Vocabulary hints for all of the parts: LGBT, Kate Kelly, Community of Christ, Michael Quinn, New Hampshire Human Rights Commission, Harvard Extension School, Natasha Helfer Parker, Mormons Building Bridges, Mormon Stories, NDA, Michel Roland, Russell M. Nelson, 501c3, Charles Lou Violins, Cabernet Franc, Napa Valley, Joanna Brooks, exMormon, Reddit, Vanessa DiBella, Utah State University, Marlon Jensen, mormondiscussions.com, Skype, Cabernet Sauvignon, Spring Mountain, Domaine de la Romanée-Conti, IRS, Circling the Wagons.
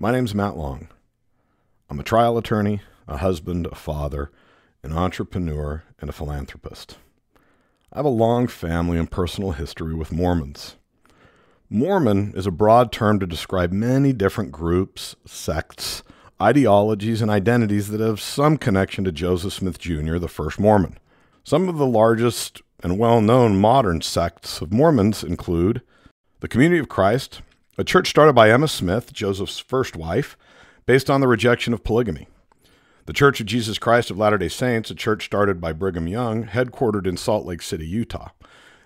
My name's Matt Long. I'm a trial attorney, a husband, a father, an entrepreneur, and a philanthropist. I have a long family and personal history with Mormons. Mormon is a broad term to describe many different groups, sects, ideologies, and identities that have some connection to Joseph Smith Jr., the first Mormon. Some of the largest and well-known modern sects of Mormons include the Community of Christ, a church started by Emma Smith, Joseph's first wife, based on the rejection of polygamy; the Church of Jesus Christ of Latter-day Saints, a church started by Brigham Young, headquartered in Salt Lake City, Utah.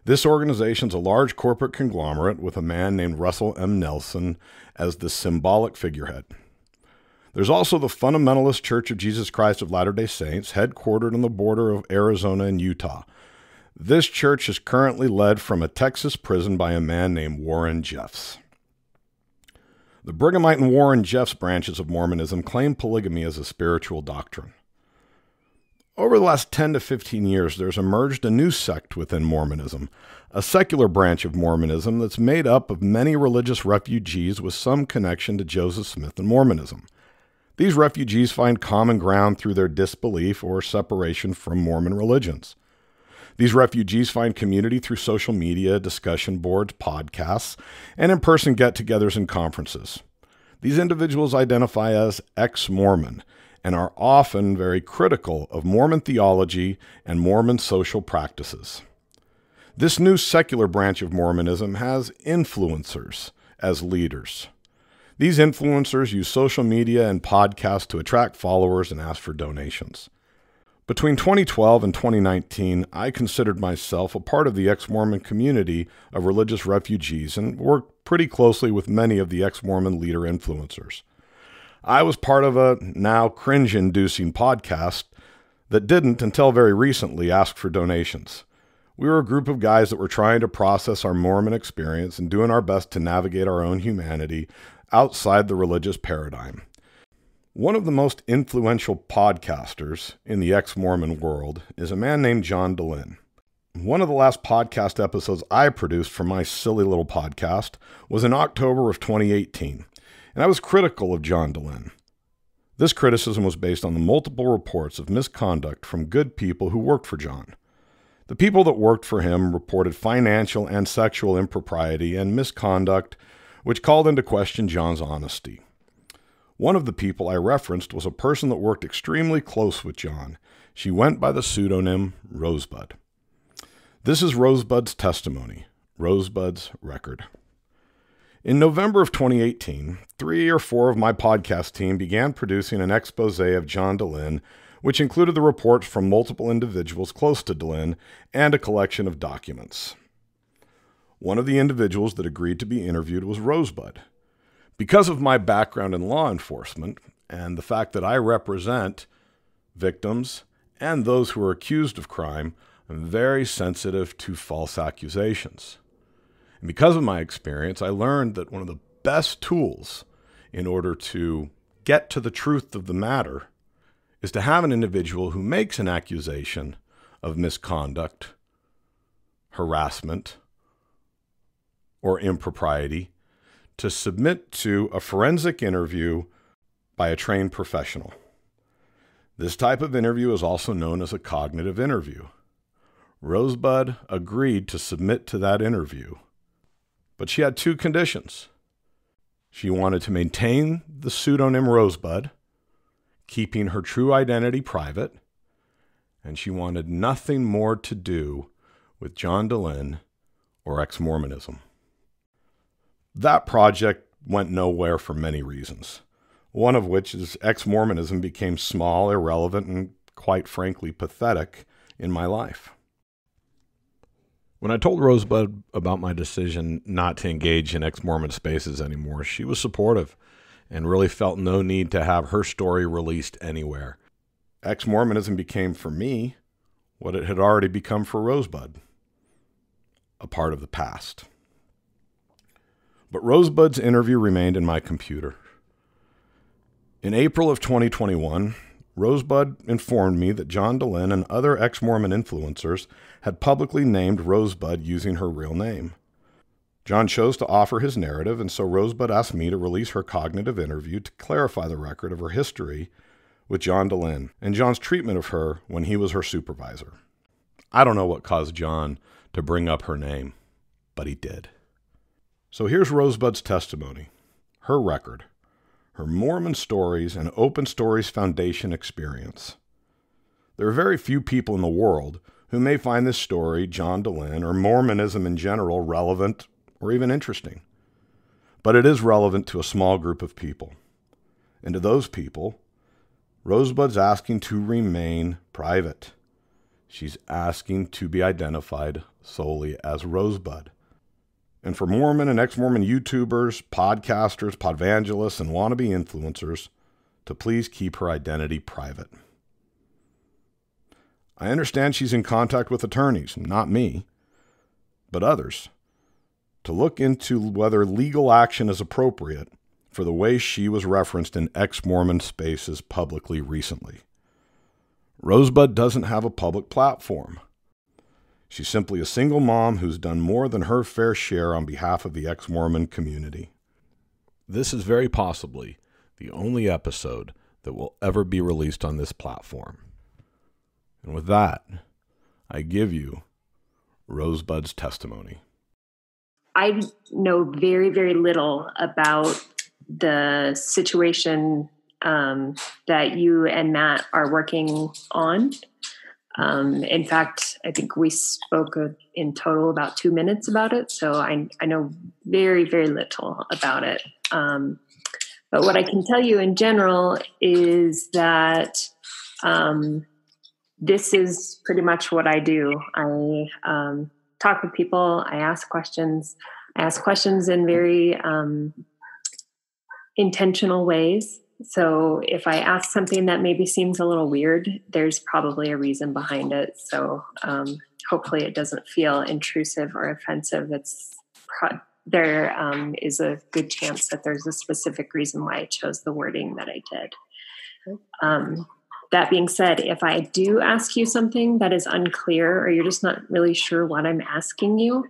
This organization's a large corporate conglomerate with a man named Russell M. Nelson as the symbolic figurehead. There's also the Fundamentalist Church of Jesus Christ of Latter-day Saints, headquartered on the border of Arizona and Utah. This church is currently led from a Texas prison by a man named Warren Jeffs. The Brighamite and Warren Jeffs branches of Mormonism claim polygamy as a spiritual doctrine. Over the last 10 to 15 years, there's emerged a new sect within Mormonism, a secular branch of Mormonism that's made up of many religious refugees with some connection to Joseph Smith and Mormonism. These refugees find common ground through their disbelief or separation from Mormon religions. These refugees find community through social media, discussion boards, podcasts, and in-person get-togethers and conferences. These individuals identify as ex-Mormon and are often very critical of Mormon theology and Mormon social practices. This new secular branch of Mormonism has influencers as leaders. These influencers use social media and podcasts to attract followers and ask for donations. Between 2012 and 2019, I considered myself a part of the ex-Mormon community of religious refugees and worked pretty closely with many of the ex-Mormon leader influencers. I was part of a now cringe-inducing podcast that didn't, until very recently, ask for donations. We were a group of guys that were trying to process our Mormon experience and doing our best to navigate our own humanity outside the religious paradigm. One of the most influential podcasters in the ex-Mormon world is a man named John Dehlin. One of the last podcast episodes I produced for my silly little podcast was in October of 2018. And I was critical of John Dehlin. This criticism was based on the multiple reports of misconduct from good people who worked for John. The people that worked for him reported financial and sexual impropriety and misconduct, which called into question John's honesty. One of the people I referenced was a person that worked extremely close with John. She went by the pseudonym Rosebud. This is Rosebud's testimony, Rosebud's record. In November of 2018, 3 or 4 of my podcast team began producing an expose of John Dehlin, which included the reports from multiple individuals close to Dehlin and a collection of documents. One of the individuals that agreed to be interviewed was Rosebud. Because of my background in law enforcement and the fact that I represent victims and those who are accused of crime, I'm very sensitive to false accusations. And because of my experience, I learned that one of the best tools in order to get to the truth of the matter is to have an individual who makes an accusation of misconduct, harassment, or impropriety to submit to a forensic interview by a trained professional. This type of interview is also known as a cognitive interview. Rosebud agreed to submit to that interview. But she had 2 conditions. She wanted to maintain the pseudonym Rosebud, keeping her true identity private, and she wanted nothing more to do with John Dehlin or ex-Mormonism. That project went nowhere for many reasons, one of which is ex-Mormonism became small, irrelevant, and quite frankly pathetic in my life. When I told Rosebud about my decision not to engage in ex-Mormon spaces anymore, she was supportive and really felt no need to have her story released anywhere. Ex-Mormonism became for me what it had already become for Rosebud, a part of the past. But Rosebud's interview remained in my computer. In April of 2021, Rosebud informed me that John Dehlin and other ex-Mormon influencers had publicly named Rosebud using her real name. John chose to offer his narrative, and so Rosebud asked me to release her cognitive interview to clarify the record of her history with John Dehlin and John's treatment of her when he was her supervisor. I don't know what caused John to bring up her name, but he did. So here's Rosebud's testimony, her record, her Mormon Stories and Open Stories Foundation experience. There are very few people in the world who may find this story, John Dehlin, or Mormonism in general, relevant or even interesting. But it is relevant to a small group of people. And to those people, Rosebud's asking to remain private. She's asking to be identified solely as Rosebud. And for Mormon and ex-Mormon YouTubers, podcasters, podvangelists, and wannabe influencers to please keep her identity private. I understand she's in contact with attorneys, not me, but others, to look into whether legal action is appropriate for the way she was referenced in ex-Mormon spaces publicly recently. Rosebud doesn't have a public platform. She's simply a single mom who's done more than her fair share on behalf of the ex-Mormon community. This is very possibly the only episode that will ever be released on this platform. And with that, I give you Rosebud's testimony. I know very, very little about the situation that you and Matt are working on. In fact, I think we spoke in total about 2 minutes about it. So I know very, very little about it. But what I can tell you in general is that this is pretty much what I do. I talk with people. I ask questions. I ask questions in very intentional ways. So if I ask something that maybe seems a little weird, there's probably a reason behind it. So hopefully it doesn't feel intrusive or offensive. There is a good chance that there's a specific reason why I chose the wording that I did. That being said, if I do ask you something that is unclear or you're just not really sure what I'm asking you,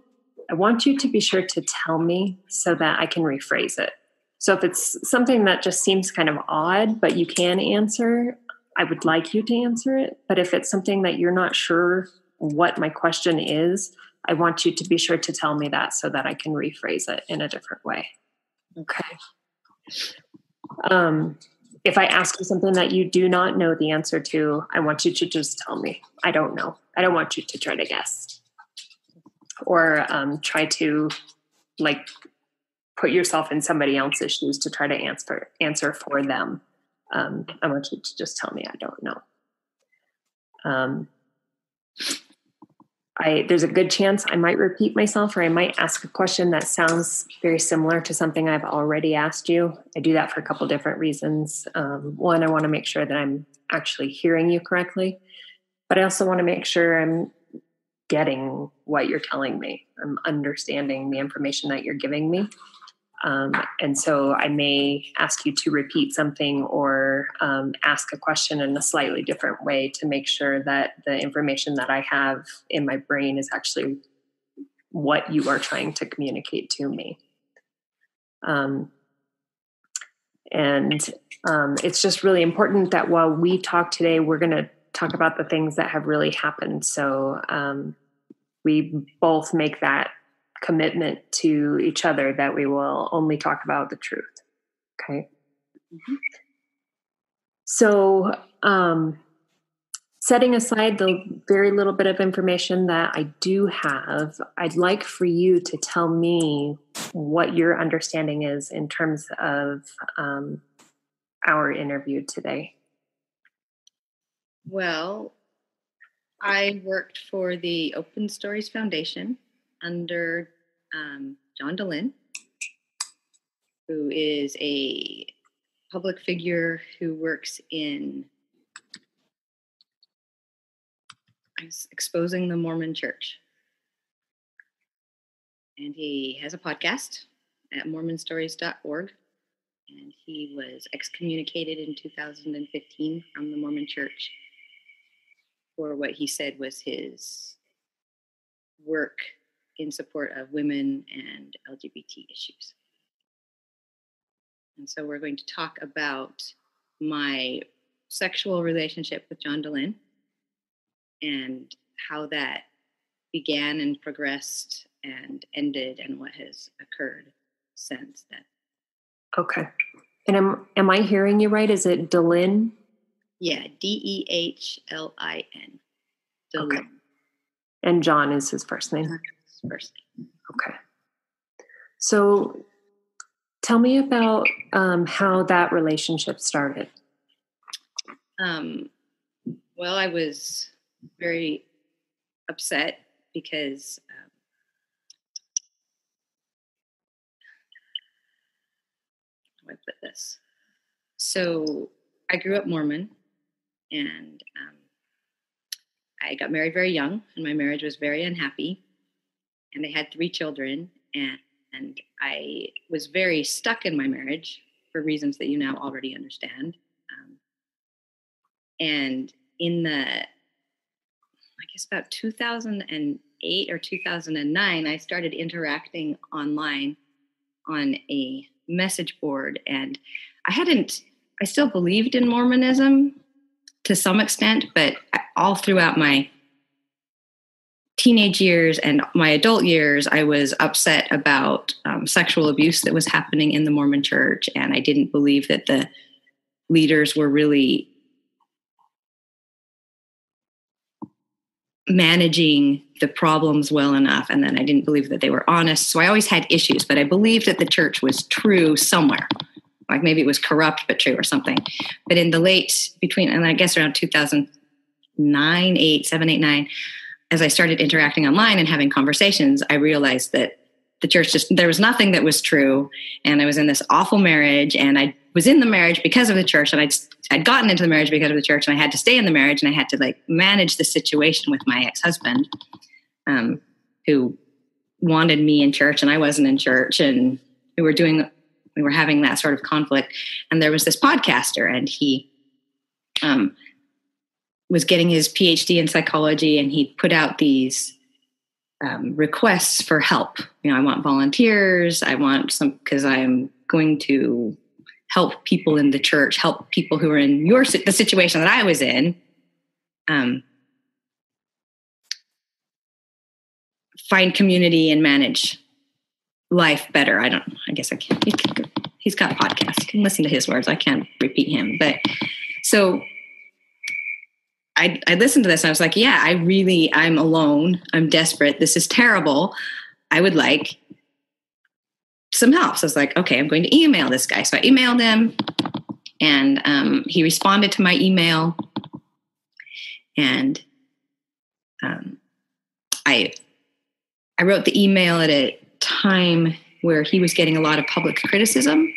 I want you to be sure to tell me so that I can rephrase it. So if it's something that just seems kind of odd, but you can answer, I would like you to answer it. But if it's something that you're not sure what my question is, I want you to be sure to tell me that so that I can rephrase it in a different way. Okay. If I ask you something that you do not know the answer to, I want you to just tell me. I don't know. I don't want you to try to guess or try to like put yourself in somebody else's shoes to try to answer for them. I want you to just tell me, I don't know. There's a good chance I might repeat myself or I might ask a question that sounds very similar to something I've already asked you. I do that for a couple different reasons. One, I want to make sure that I'm actually hearing you correctly, but I also want to make sure I'm getting what you're telling me. I'm understanding the information that you're giving me. And so I may ask you to repeat something or ask a question in a slightly different way to make sure that the information that I have in my brain is actually what you are trying to communicate to me. It's just really important that while we talk today, we're going to talk about the things that have really happened. So we both make that commitment to each other that we will only talk about the truth. Okay. Mm-hmm. So setting aside the very little bit of information that I do have, I'd like for you to tell me what your understanding is in terms of our interview today. Well, I worked for the Open Stories Foundation under John Dehlin, who is a public figure who works in exposing the Mormon Church. And he has a podcast at mormonstories.org. And he was excommunicated in 2015 from the Mormon Church for what he said was his work in support of women and LGBT issues. And so we're going to talk about my sexual relationship with John Dehlin and how that began and progressed and ended and what has occurred since then. Okay. And am I hearing you right? Is it Dehlin? Yeah, D-E-H-L-I-N. Dehlin. Okay. And John is his first name? His first name. Okay. So tell me about how that relationship started. Well, I was very upset because how do I put this? So I grew up Mormon, and I got married very young, and my marriage was very unhappy, and I had 3 children, and I was very stuck in my marriage for reasons that you now already understand. And in the, I guess about 2008 or 2009, I started interacting online on a message board, and I still believed in Mormonism to some extent, but all throughout my teenage years and my adult years, I was upset about sexual abuse that was happening in the Mormon church. And I didn't believe that the leaders were really managing the problems well enough. And then I didn't believe that they were honest. So I always had issues, but I believed that the church was true somewhere. Like maybe it was corrupt, but true or something. But in the around 2009, as I started interacting online and having conversations, I realized that the church there was nothing that was true. And I was in this awful marriage, and I was in the marriage because of the church. And I'd gotten into the marriage because of the church, and I had to stay in the marriage, and I had to like manage the situation with my ex-husband who wanted me in church and I wasn't in church. And we were having that sort of conflict. And there was this podcaster, and he was getting his PhD in psychology, and he put out these requests for help. You know, I want volunteers. I want some, because I'm going to help people in the church, help people who are in the situation that I was in, find community and manage life better. I guess I can't. He's got podcasts. You can listen to his words. I can't repeat him. But so I listened to this, and I was like, yeah, I'm alone. I'm desperate. This is terrible. I would like some help. So I was like, okay, I'm going to email this guy. So I emailed him, and he responded to my email, and I wrote the email at a time where he was getting a lot of public criticism,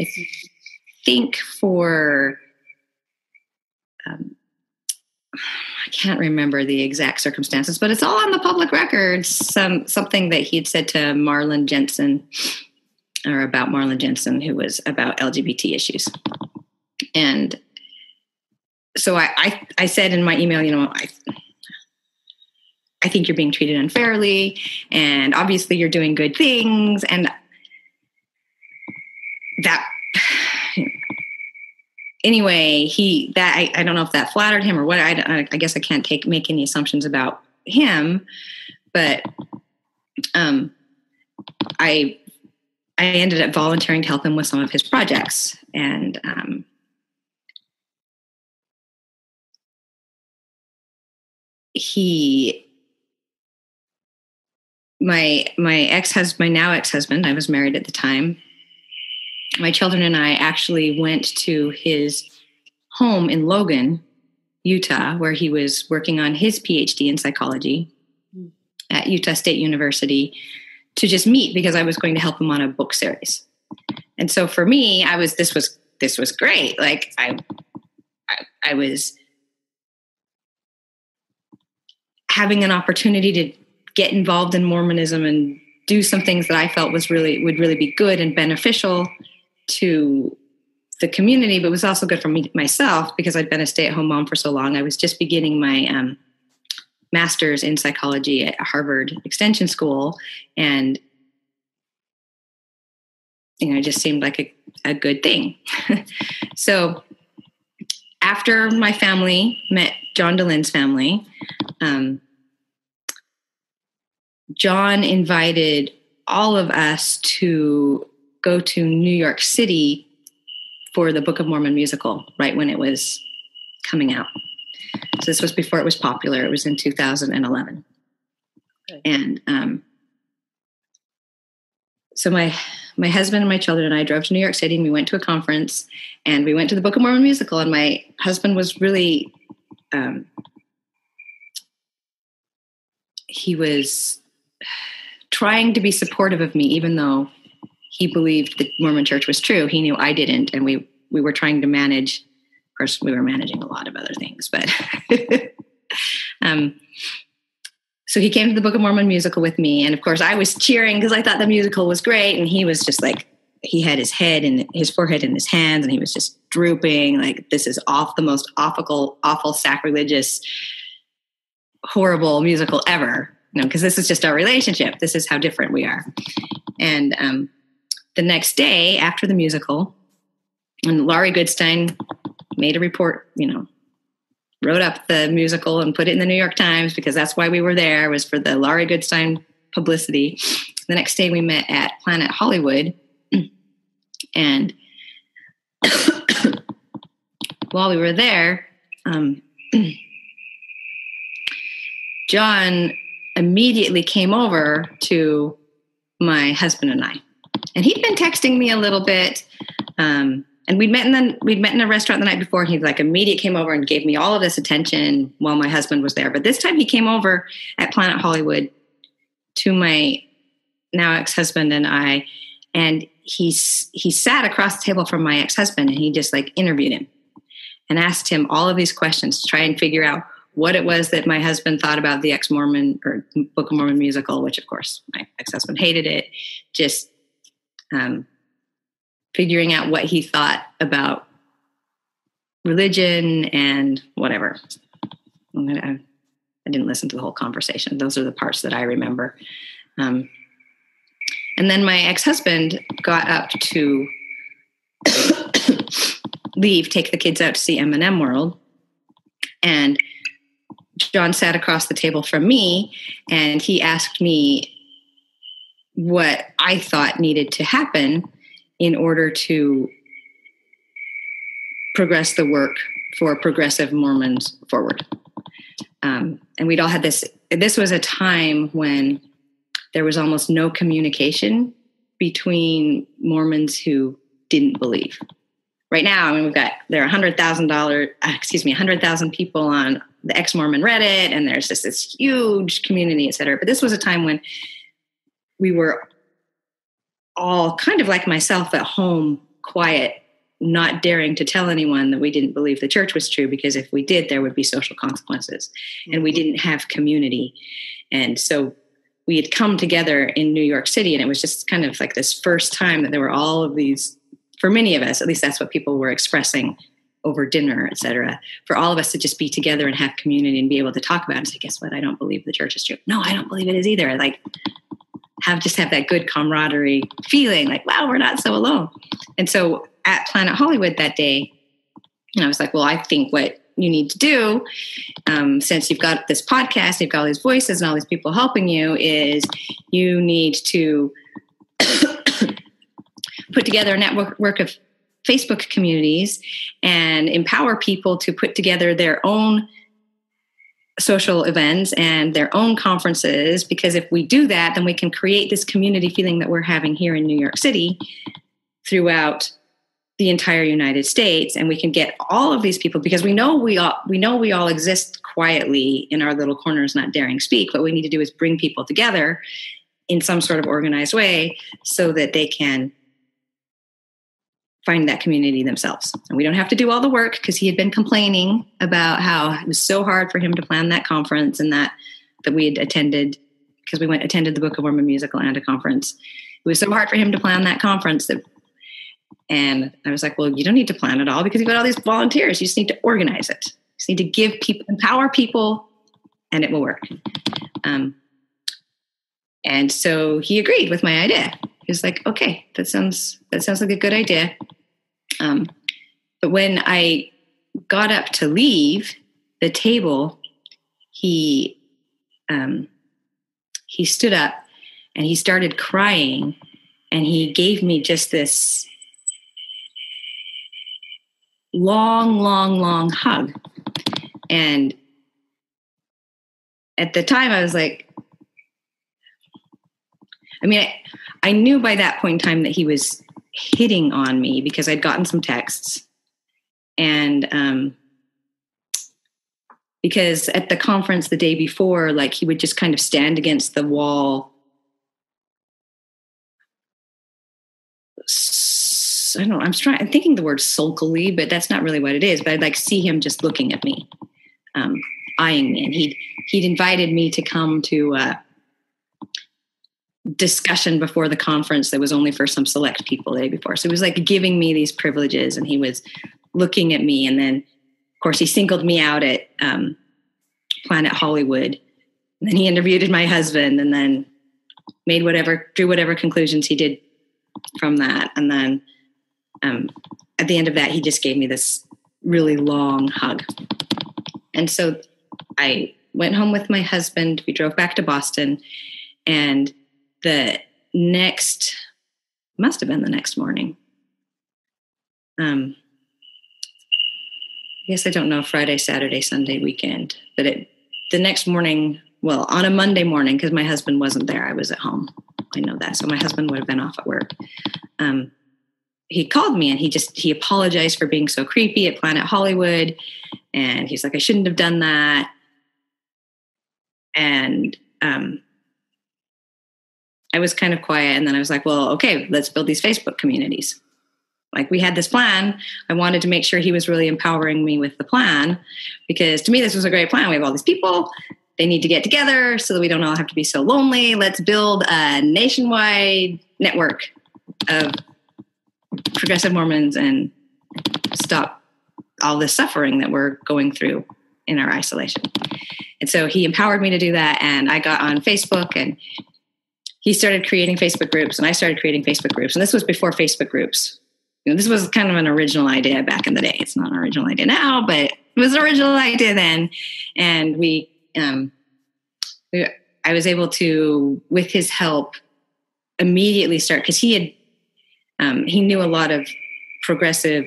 I think for, I can't remember the exact circumstances, but it's all on the public record, something that he had said to Marlon Jensen, or about Marlon Jensen, who was about LGBT issues. And so I said in my email, you know, I think you're being treated unfairly, and obviously you're doing good things. And that, anyway, I don't know if that flattered him or what. I guess I can't make any assumptions about him, but I ended up volunteering to help him with some of his projects. And my ex-husband, my now ex-husband, I was married at the time. My children and I actually went to his home in Logan, Utah, where he was working on his PhD in psychology at Utah State University, to just meet, because I was going to help him on a book series. And so for me, this was great. Like I was having an opportunity to get involved in Mormonism and do some things that I felt would really be good and beneficial to the community, but was also good for me myself, because I'd been a stay-at-home mom for so long. I was just beginning my master's in psychology at Harvard Extension School. And, you know, it just seemed like a good thing. So after my family met John Dehlin's family, John invited all of us to go to New York City for the Book of Mormon musical, right when it was coming out. So this was before it was popular. It was in 2011. Okay. And so my husband and my children and I drove to New York City, and we went to a conference, and we went to the Book of Mormon musical. And my husband was really, he was trying to be supportive of me, even though he believed the Mormon church was true. He knew I didn't. And we were trying to manage, of course, we were managing a lot of other things, but, so he came to the Book of Mormon musical with me. And of course I was cheering because I thought the musical was great. And he was just like, he had his head and his forehead in his hands, and he was just drooping. Like, this is the most awful, sacrilegious, horrible musical ever. You know, because this is just our relationship. This is how different we are. And, the next day after the musical, and Laurie Goodstein made a report, you know, wrote up the musical and put it in the New York Times, because that's why we were there, was for the Laurie Goodstein publicity. The next day we met at Planet Hollywood, and while we were there, John immediately came over to my husband and I. And he'd been texting me a little bit, and we'd met in a restaurant the night before. He like immediately came over and gave me all of this attention while my husband was there. But this time he came over at Planet Hollywood to my now ex-husband and I, and he sat across the table from my ex-husband, and he just like interviewed him and asked him all of these questions to try and figure out what it was that my husband thought about the ex-Mormon or Book of Mormon musical, which of course my ex-husband hated it. Just figuring out what he thought about religion and whatever. I didn't listen to the whole conversation. Those are the parts that I remember. And then my ex-husband got up to leave, take the kids out to see M&M World. And John sat across the table from me, and he asked me what I thought needed to happen in order to progress the work for progressive Mormons forward. And we'd all had this was a time when there was almost no communication between Mormons who didn't believe. Right now, I mean, there are 100,000 people on the ex-Mormon Reddit, and there's just this huge community, et cetera. But this was a time when we were all kind of like myself at home, quiet, not daring to tell anyone that we didn't believe the church was true, because if we did, there would be social consequences. And we didn't have community. And so we had come together in New York City, and it was just kind of like this first time that there were all of these, for many of us, at least that's what people were expressing over dinner, et cetera, for all of us to just be together and have community and be able to talk about it and say, guess what? I don't believe the church is true. No, I don't believe it is either. Like, have that good camaraderie feeling like, wow, we're not so alone. And so at Planet Hollywood that day, and I was like, well, I think what you need to do, since you've got this podcast, you've got all these voices and all these people helping you, is you need to put together a network of Facebook communities and empower people to put together their own social events and their own conferences, because if we do that, then we can create this community feeling that we're having here in New York City throughout the entire United States. And we can get all of these people, because we know we all exist quietly in our little corners, not daring speak. What we need to do is bring people together in some sort of organized way so that they can find that community themselves. And we don't have to do all the work, because he had been complaining about how it was so hard for him to plan that conference and that we had attended, because we attended the Book of Mormon musical and a conference. It was so hard for him to plan that conference. And I was like, well, you don't need to plan it all, because you've got all these volunteers. You just need to organize it. You just need to empower people and it will work. And so he agreed with my idea. He was like, okay, that sounds like a good idea. But when I got up to leave the table, he stood up and he started crying, and he gave me just this long hug. And at the time I was like, I mean, I knew by that point in time that he was hitting on me because I'd gotten some texts, and because at the conference the day before, like, he would just kind of stand against the wall. I don't know, I'm thinking the word sulkily, but that's not really what it is. But I'd like see him just looking at me, eyeing me. And he'd invited me to come to a discussion before the conference that was only for some select people the day before. So he was like giving me these privileges, and he was looking at me. And then, of course, he singled me out at Planet Hollywood. And then he interviewed my husband, and then drew whatever conclusions he did from that. And then at the end of that, he just gave me this really long hug. And so I went home with my husband. We drove back to Boston, and the next morning. I guess I don't know, Friday, Saturday, Sunday, weekend, but the next morning, well, on a Monday morning, because my husband wasn't there, I was at home. I know that. So my husband would have been off at work. He called me, and he apologized for being so creepy at Planet Hollywood. And he's like, I shouldn't have done that. And I was kind of quiet. And then I was like, well, okay, let's build these Facebook communities. Like, we had this plan. I wanted to make sure he was really empowering me with the plan, because to me, this was a great plan. We have all these people. They need to get together so that we don't all have to be so lonely. Let's build a nationwide network of progressive Mormons and stop all the suffering that we're going through in our isolation. And so he empowered me to do that. And I got on Facebook, and he started creating Facebook groups, and I started creating Facebook groups. And this was before Facebook groups. You know, this was kind of an original idea back in the day. It's not an original idea now, but it was an original idea then. And I was able to, with his help, immediately start, because he knew a lot of progressive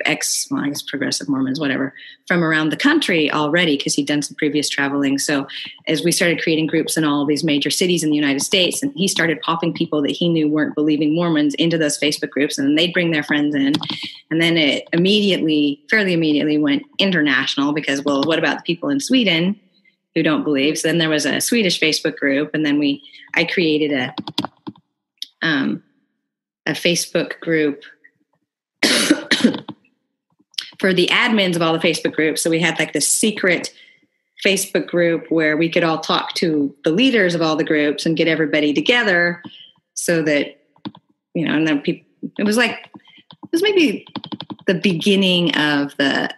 progressive Mormons, whatever, from around the country already, because he'd done some previous traveling. So as we started creating groups in all these major cities in the United States, and he started popping people that he knew weren't believing Mormons into those Facebook groups, and then they'd bring their friends in. And then it fairly immediately went international, because, well, what about the people in Sweden who don't believe? So then there was a Swedish Facebook group, and then I created a Facebook group for the admins of all the Facebook groups. So we had like this secret Facebook group where we could all talk to the leaders of all the groups and get everybody together, so that, you know, and then people, it was maybe the beginning of the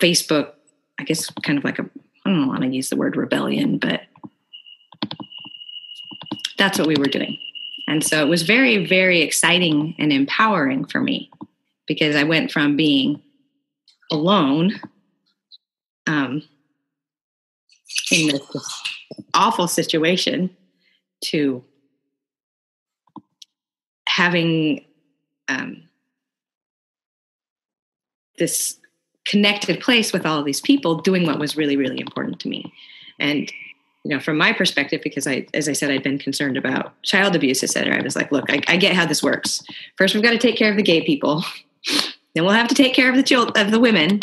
Facebook, I guess, kind of like a, I don't want to use the word rebellion, but that's what we were doing. And so it was very, very exciting and empowering for me, because I went from being alone in this awful situation to having this connected place with all of these people doing what was really, really important to me. And, you know, from my perspective, because as I said, I'd been concerned about child abuse, et cetera, I was like, look, I get how this works. First, we've got to take care of the gay people. Then we'll have to take care of the women,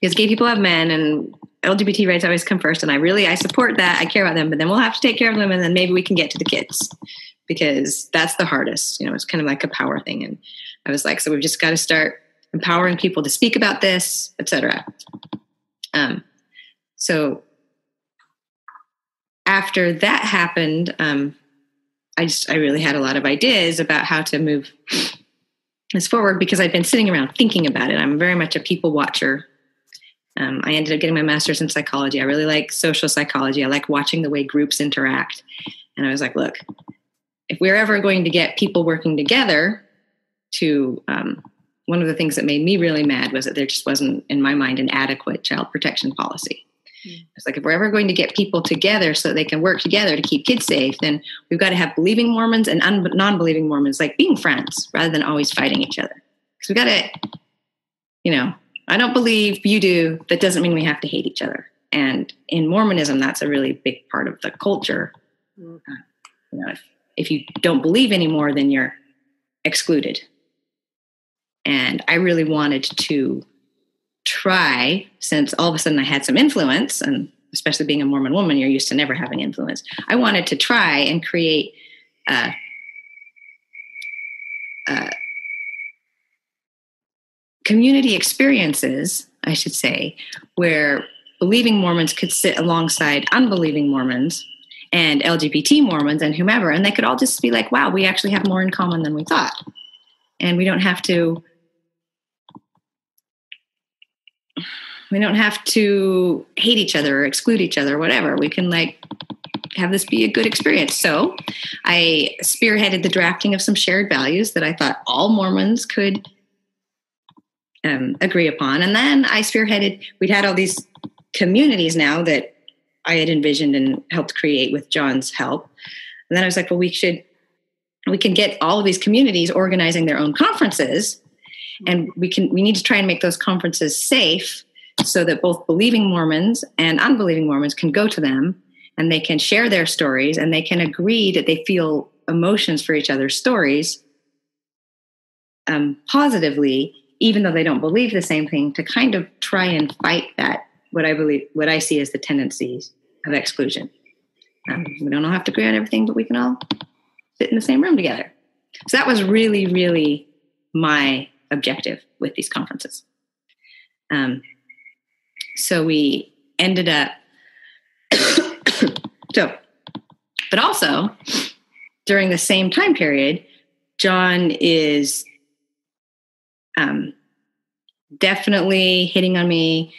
because gay people have men, and LGBT rights always come first. And I support that. I care about them, but then we'll have to take care of them. And then maybe we can get to the kids, because that's the hardest. You know, it's kind of like a power thing. And I was like, so we've just got to start empowering people to speak about this, et cetera. So after that happened, I really had a lot of ideas about how to move this forward, because I'd been sitting around thinking about it. I'm very much a people watcher, I ended up getting my master's in psychology. I really like social psychology. I like watching the way groups interact. And I was like, look, if we're ever going to get people working together to, one of the things that made me really mad was that there just wasn't, in my mind, an adequate child protection policy. It's like, if we're ever going to get people together so that they can work together to keep kids safe, then we've got to have believing Mormons and non-believing Mormons, like being friends rather than always fighting each other. Because we got to, you know, I don't believe, you do. That doesn't mean we have to hate each other. And in Mormonism, that's a really big part of the culture. You know, if you don't believe anymore, then you're excluded. And I really wanted to try, since all of a sudden I had some influence, and especially being a Mormon woman, you're used to never having influence. I wanted to try and create community experiences, I should say, where believing Mormons could sit alongside unbelieving Mormons and LGBT Mormons and whomever, and they could all just be like, wow, we actually have more in common than we thought. And we don't have to hate each other or exclude each other or whatever. We can like have this be a good experience. So I spearheaded the drafting of some shared values that I thought all Mormons could agree upon. And then I spearheaded, we'd had all these communities now that I had envisioned and helped create with John's help. And then I was like, well, we can get all of these communities organizing their own conferences, and we need to try and make those conferences safe so that both believing Mormons and unbelieving Mormons can go to them, and they can share their stories, and they can agree that they feel emotions for each other's stories positively, even though they don't believe the same thing, to kind of try and fight that, what I see as the tendencies of exclusion. We don't all have to agree on everything, but we can all sit in the same room together. So that was really, really my objective with these conferences. So we ended up, but also during the same time period, John is definitely hitting on me.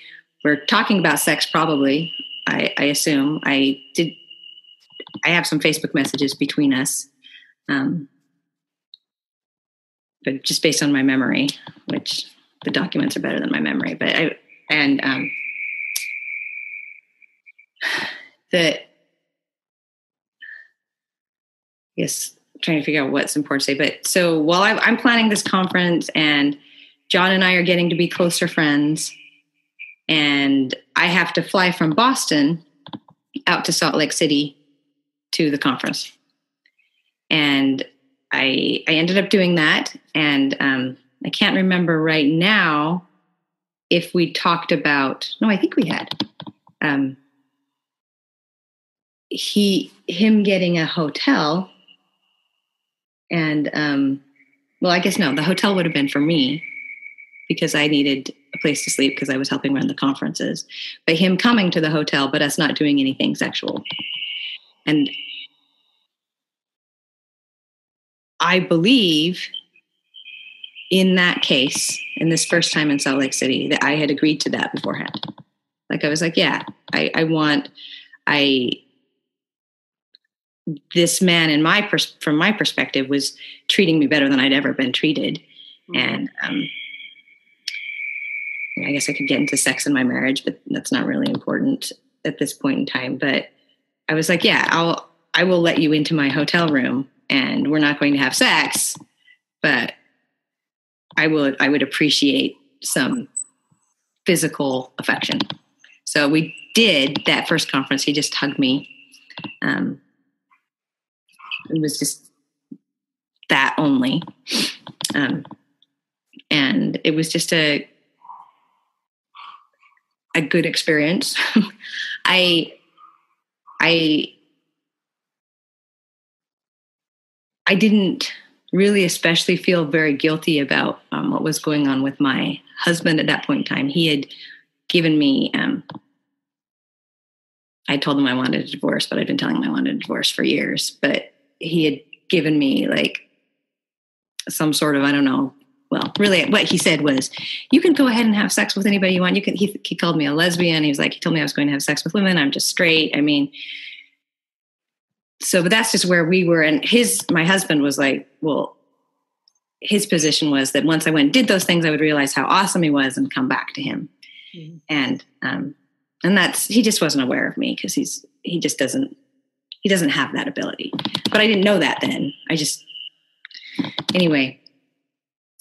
We're talking about sex, probably. I assume I did. I have some Facebook messages between us. But just based on my memory, which the documents are better than my memory, I'm trying to figure out what's important to say, but so while I'm planning this conference, and John and I are getting to be closer friends, and I have to fly from Boston out to Salt Lake City to the conference. And I ended up doing that, and I can't remember right now if we talked about. No, I think we had him getting a hotel, and well, I guess no, the hotel would have been for me because I needed a place to sleep because I was helping run the conferences. But him coming to the hotel, but us not doing anything sexual, and I believe in that case, in this first time in Salt Lake City, that I had agreed to that beforehand. Like I was like, yeah, this man from my perspective was treating me better than I'd ever been treated. And I guess I could get into sex in my marriage, but that's not really important at this point in time. But I was like, yeah, I will let you into my hotel room. And we're not going to have sex, but I would appreciate some physical affection. So we did that first conference. He just hugged me. It was just that only. And it was just a good experience. I didn't really especially feel very guilty about what was going on with my husband at that point in time. He had given me, I told him I wanted a divorce, but I'd been telling him I wanted a divorce for years. But he had given me like some sort of, I don't know, well, really what he said was, you can go ahead and have sex with anybody you want. You can, he called me a lesbian. He was like, he told me I was going to have sex with women. I'm just straight. I mean, so, but that's just where we were. And my husband was like, well, his position was that once I went and did those things, I would realize how awesome he was and come back to him. Mm-hmm. And that's, he just wasn't aware of me because he just doesn't have that ability, but I didn't know that then. Anyway,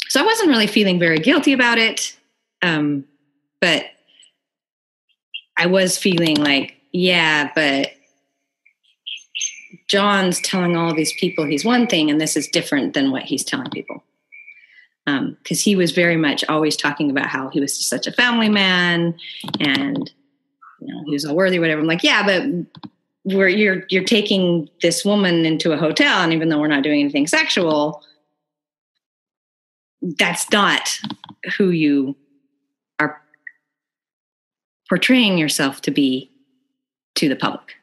so I wasn't really feeling very guilty about it. But I was feeling like, yeah, but John's telling all these people he's one thing, and this is different than what he's telling people. Because he was very much always talking about how he was such a family man and, you know, he was all worthy, whatever. I'm like, yeah, but you're taking this woman into a hotel, and even though we're not doing anything sexual, that's not who you are portraying yourself to be to the public.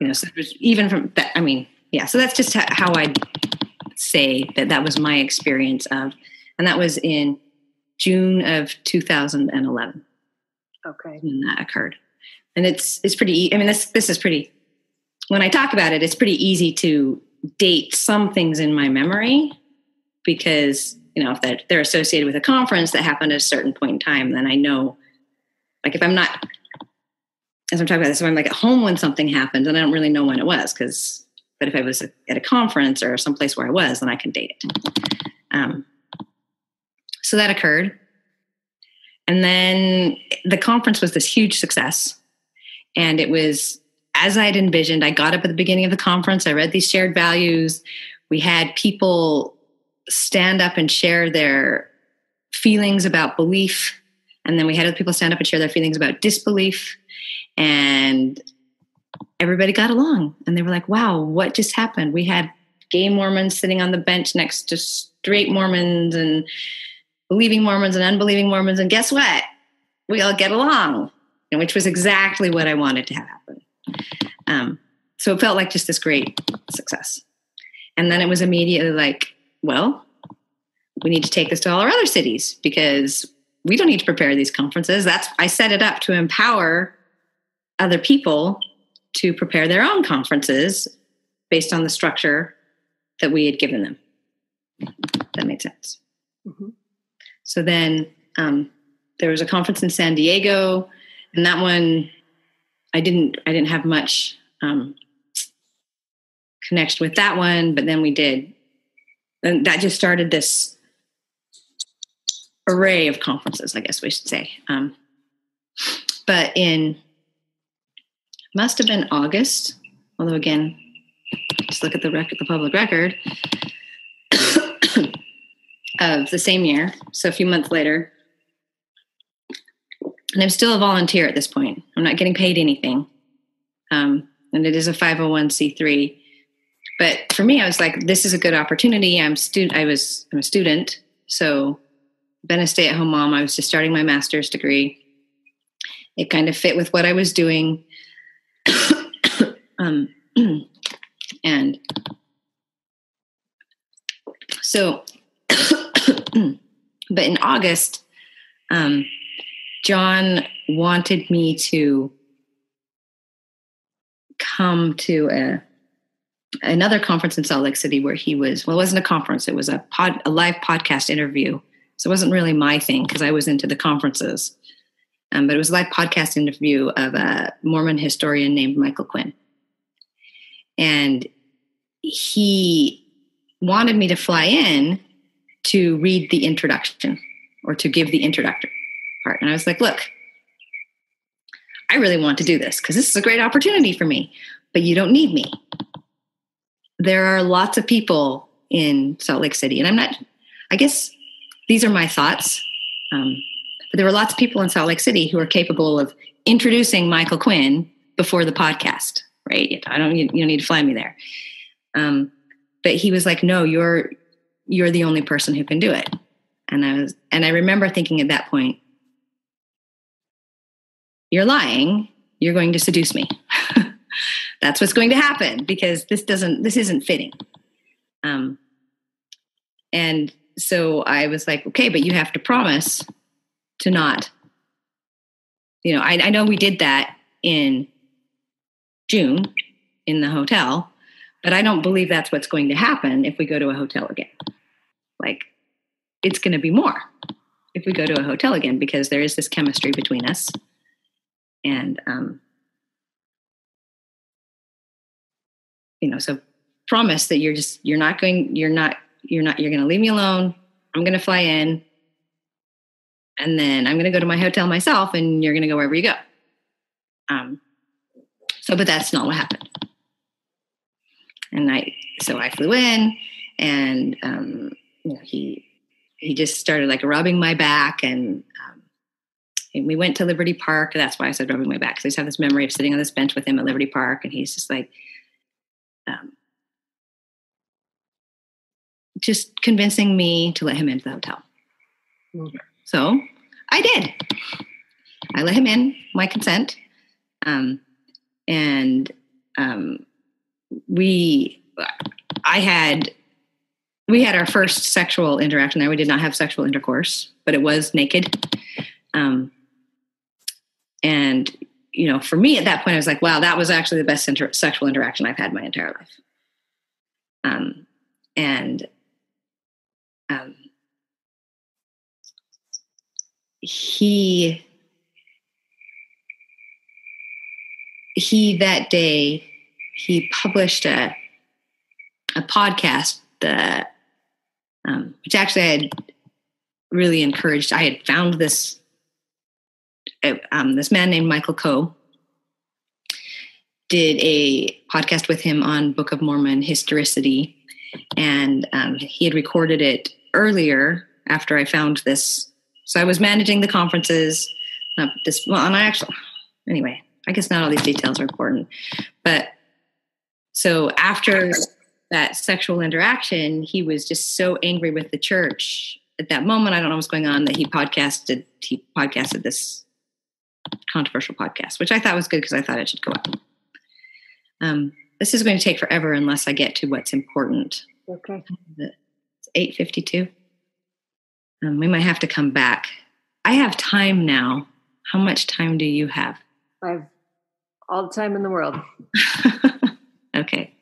You know, so even from that, I mean, yeah, so that's just how I'd say that was my experience of, and that was in June of 2011. Okay. When that occurred. And it's pretty, I mean, this is pretty, when I talk about it, it's pretty easy to date some things in my memory because, you know, if they're associated with a conference that happened at a certain point in time, then I know, like, if I'm not, as I'm talking about this, if I'm like at home when something happened, then I don't really know when it was but if I was at a conference or someplace where I was, then I can date it. So that occurred. And then the conference was this huge success. And it was, as I'd envisioned, I got up at the beginning of the conference, I read these shared values. We had people stand up and share their feelings about belief. And then we had other people stand up and share their feelings about disbelief. And everybody got along. And they were like, wow, what just happened? We had gay Mormons sitting on the bench next to straight Mormons and believing Mormons and unbelieving Mormons. And guess what? We all get along. Which was exactly what I wanted to have happen. So it felt like just this great success. And then it was immediately like, well, we need to take this to all our other cities because we don't need to prepare these conferences. I set it up to empower other people to prepare their own conferences based on the structure that we had given them. That made sense. Mm-hmm. So then there was a conference in San Diego. And that one, I didn't have much connection with that one, but then we did. And that just started this array of conferences, I guess we should say. But must have been August, although again, just look at the public record of the same year. So a few months later. And I'm still a volunteer at this point. I'm not getting paid anything. And it is a 501c3. But for me, I was like, this is a good opportunity. I'm a student. So I've been a stay-at-home mom. I was just starting my master's degree. It kind of fit with what I was doing. And so, but in August, John wanted me to come to another conference in Salt Lake City where he was, well, it wasn't a conference. It was a live podcast interview. So it wasn't really my thing because I was into the conferences. But it was a live podcast interview of a Mormon historian named Michael Quinn. And he wanted me to fly in to read the introduction or to give the introductory part. And I was like, look, I really want to do this because this is a great opportunity for me, but you don't need me. There are lots of people in Salt Lake City, and I guess these are my thoughts, but there were lots of people in Salt Lake City who are capable of introducing Michael Quinn before the podcast, right? You don't need to fly me there. But he was like, no, you're the only person who can do it. And I remember thinking at that point, you're lying, you're going to seduce me. That's what's going to happen because this isn't fitting. And so I was like, okay, but you have to promise to not. You know, I know we did that in June in the hotel, but I don't believe that's what's going to happen if we go to a hotel again. Like, it's going to be more if we go to a hotel again, because there is this chemistry between us. And, you know, so promise that you're going to leave me alone. I'm going to fly in, and then I'm going to go to my hotel myself, and you're going to go wherever you go. But that's not what happened. And I flew in, and, you know, he just started like rubbing my back, and we went to Liberty Park. That's why I said rubbing my back, because I just have this memory of sitting on this bench with him at Liberty Park, and he's just like, just convincing me to let him into the hotel. Mm-hmm. So I did. I let him in, my consent. We had our first sexual interaction there. We did not have sexual intercourse, but it was naked. And, you know, for me at that point, I was like, wow, that was actually the best sexual interaction I've had my entire life. He that day, he published a podcast that, which actually I had really encouraged. I had found this, this man named Michael Coe did a podcast with him on Book of Mormon historicity. And he had recorded it earlier after I found this. So I was managing the conferences. Anyway, I guess not all these details are important. But so after that sexual interaction, he was just so angry with the church at that moment. I don't know what's going on, that he podcasted this controversial podcast, which I thought was good because I thought it should go up. This is going to take forever unless I get to what's important. Okay. It's 8:52. We might have to come back. I have time now. How much time do you have? I have all the time in the world. Okay.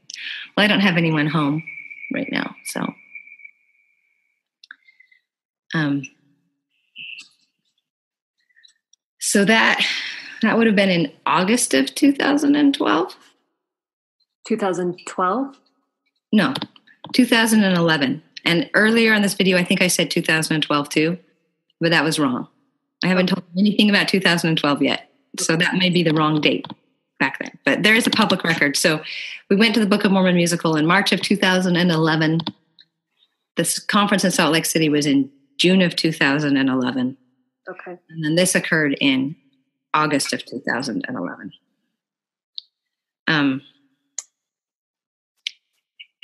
Well, I don't have anyone home right now, so. So that would have been in August of 2012. 2012? No, 2011. And earlier in this video, I think I said 2012 too, but that was wrong. I haven't told anything about 2012 yet. So that may be the wrong date back then, but there is a public record. So we went to the Book of Mormon musical in March of 2011. This conference in Salt Lake City was in June of 2011. Okay. And then this occurred in August of 2011.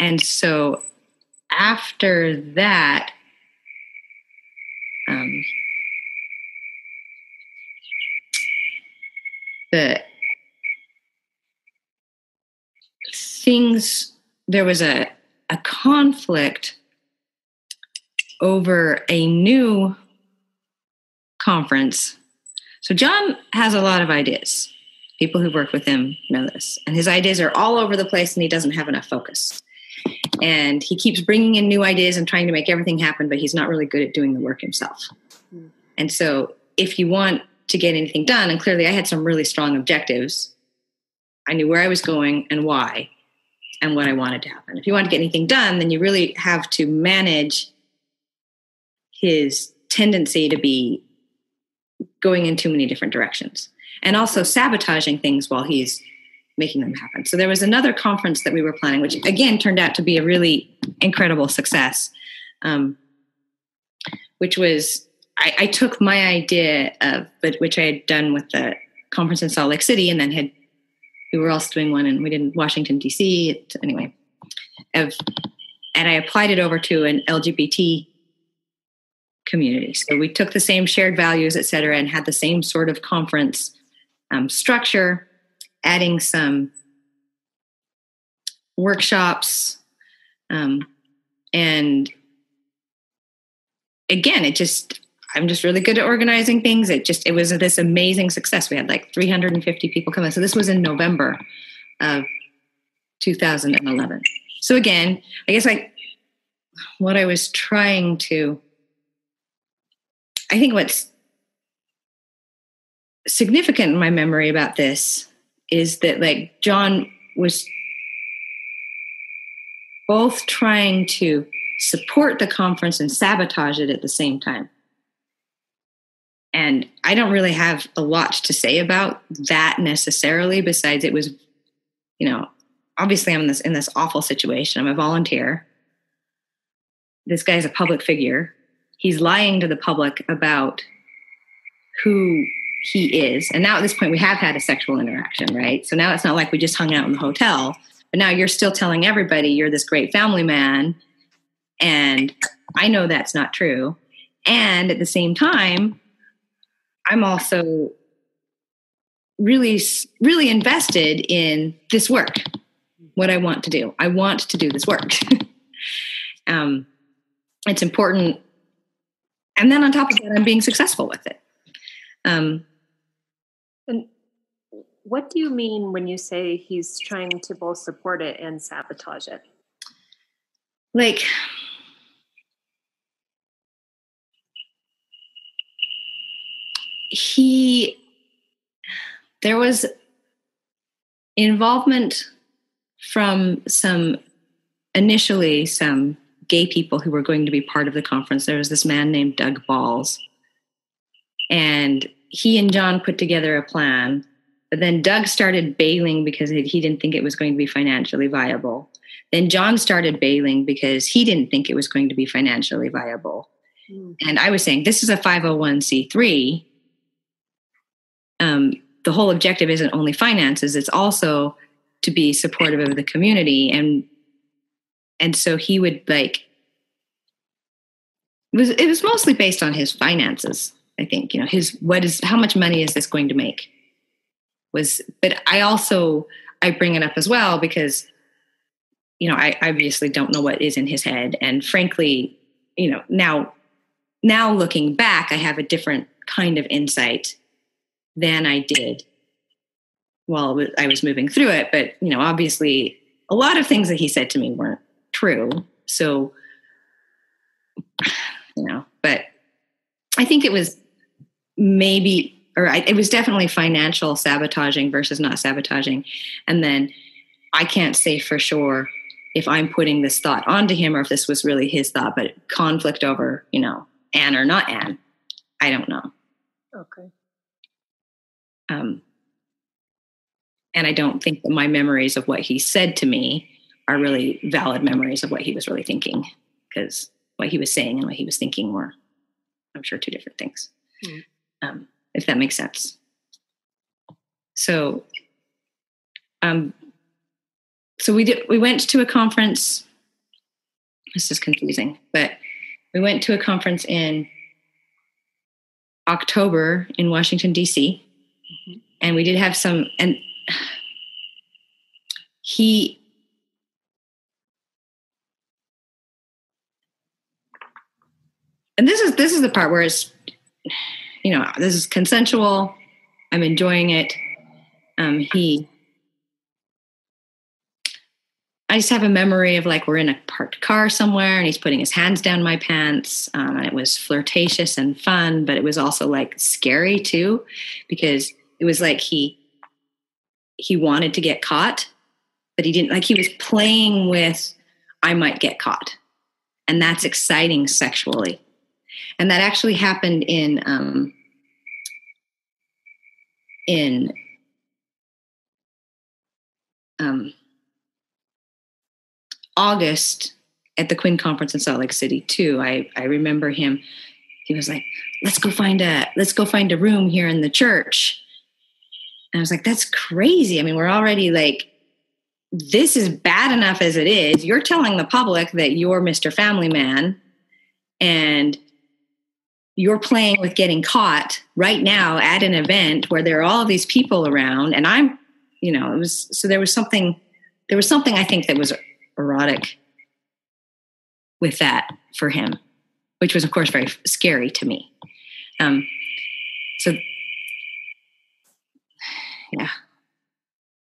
And so after that, the things, there was a conflict over a new conference. So John has a lot of ideas. People who work with him know this. And his ideas are all over the place, and he doesn't have enough focus. And he keeps bringing in new ideas and trying to make everything happen, but he's not really good at doing the work himself. Mm. And so if you want to get anything done, and clearly I had some really strong objectives. I knew where I was going and why and what I wanted to happen. If you want to get anything done, then you really have to manage his tendency to be going in too many different directions and also sabotaging things while he's making them happen. So there was another conference that we were planning, which again turned out to be a really incredible success, which was, I took my idea of, which I had done with the conference in Salt Lake City, and then we were also doing one, and we did in Washington, D.C. Anyway, and I applied it over to an LGBT community. So we took the same shared values, et cetera, and had the same sort of conference structure, adding some workshops, and again, I'm just really good at organizing things. It was this amazing success. We had like 350 people come in. So this was in November of 2011. So again, I guess what I was trying to, I think what's significant in my memory about this is that like John was both trying to support the conference and sabotage it at the same time. And I don't really have a lot to say about that necessarily, besides it was, you know, obviously I'm in this awful situation. I'm a volunteer. This guy's a public figure. He's lying to the public about who he is. And now at this point we have had a sexual interaction, right? So now it's not like we just hung out in the hotel, but now you're still telling everybody you're this great family man. And I know that's not true. And at the same time, I'm also really, really invested in this work, what I want to do. I want to do this work. It's important. And then on top of that, I'm being successful with it. And what do you mean when you say he's trying to both support it and sabotage it? Like, there was involvement from initially some gay people who were going to be part of the conference. There was this man named Doug Balls, and he and John put together a plan, but then Doug started bailing because he didn't think it was going to be financially viable. Then John started bailing because he didn't think it was going to be financially viable. Mm. And I was saying, this is a 501c3. The whole objective isn't only finances, it's also to be supportive of the community. And so he would it was mostly based on his finances, I think, you know, how much money is this going to make but I bring it up as well because, you know, I obviously don't know what is in his head. And frankly, you know, now looking back, I have a different kind of insight than I did while I was moving through it. But, you know, obviously a lot of things that he said to me weren't true. So, you know, but I think it was it was definitely financial sabotaging versus not sabotaging. And then I can't say for sure if I'm putting this thought onto him or if this was really his thought, but conflict over, you know, Anne or not Anne, I don't know. Okay. And I don't think that my memories of what he said to me are really valid memories of what he was really thinking, because what he was saying and what he was thinking were, I'm sure, two different things, if that makes sense. So, we went to a conference. This is confusing, but we went to a conference in October in Washington, D.C., and we did have some, and this is the part where it's, you know, this is consensual. I'm enjoying it. I just have a memory of like, we're in a parked car somewhere and he's putting his hands down my pants. And it was flirtatious and fun, but it was also like scary too, because it was like he wanted to get caught, but he didn't, like he was playing with, I might get caught. And that's exciting sexually. And that actually happened in August at the Quinn Conference in Salt Lake City too. I remember him. He was like, let's go find a room here in the church. And I was like, that's crazy. I mean, we're already like, this is bad enough as it is. You're telling the public that you're Mr. Family Man and you're playing with getting caught right now at an event where there are all these people around. And I'm, you know, it was, so there was something I think that was erotic with that for him. which was, of course, very scary to me. So, yeah,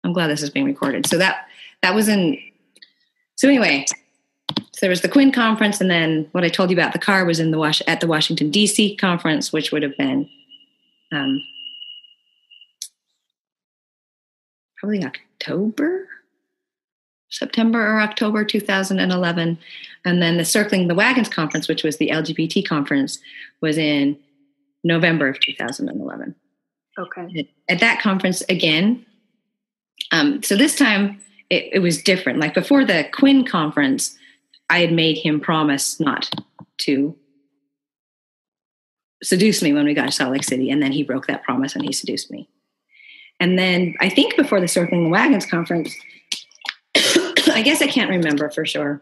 I'm glad this is being recorded. So that was in, so anyway, so there was the Quinn conference, and then what I told you about the car was in at the Washington, D.C. conference, which would have been probably September or October 2011. And then the Circling the Wagons conference, which was the LGBT conference, was in November of 2011. Okay. At that conference again, so this time it was different. Like before the Quinn conference, I had made him promise not to seduce me when we got to Salt Lake City, and then he broke that promise and he seduced me. And then I think before the Circling the Wagons conference, I guess I can't remember for sure.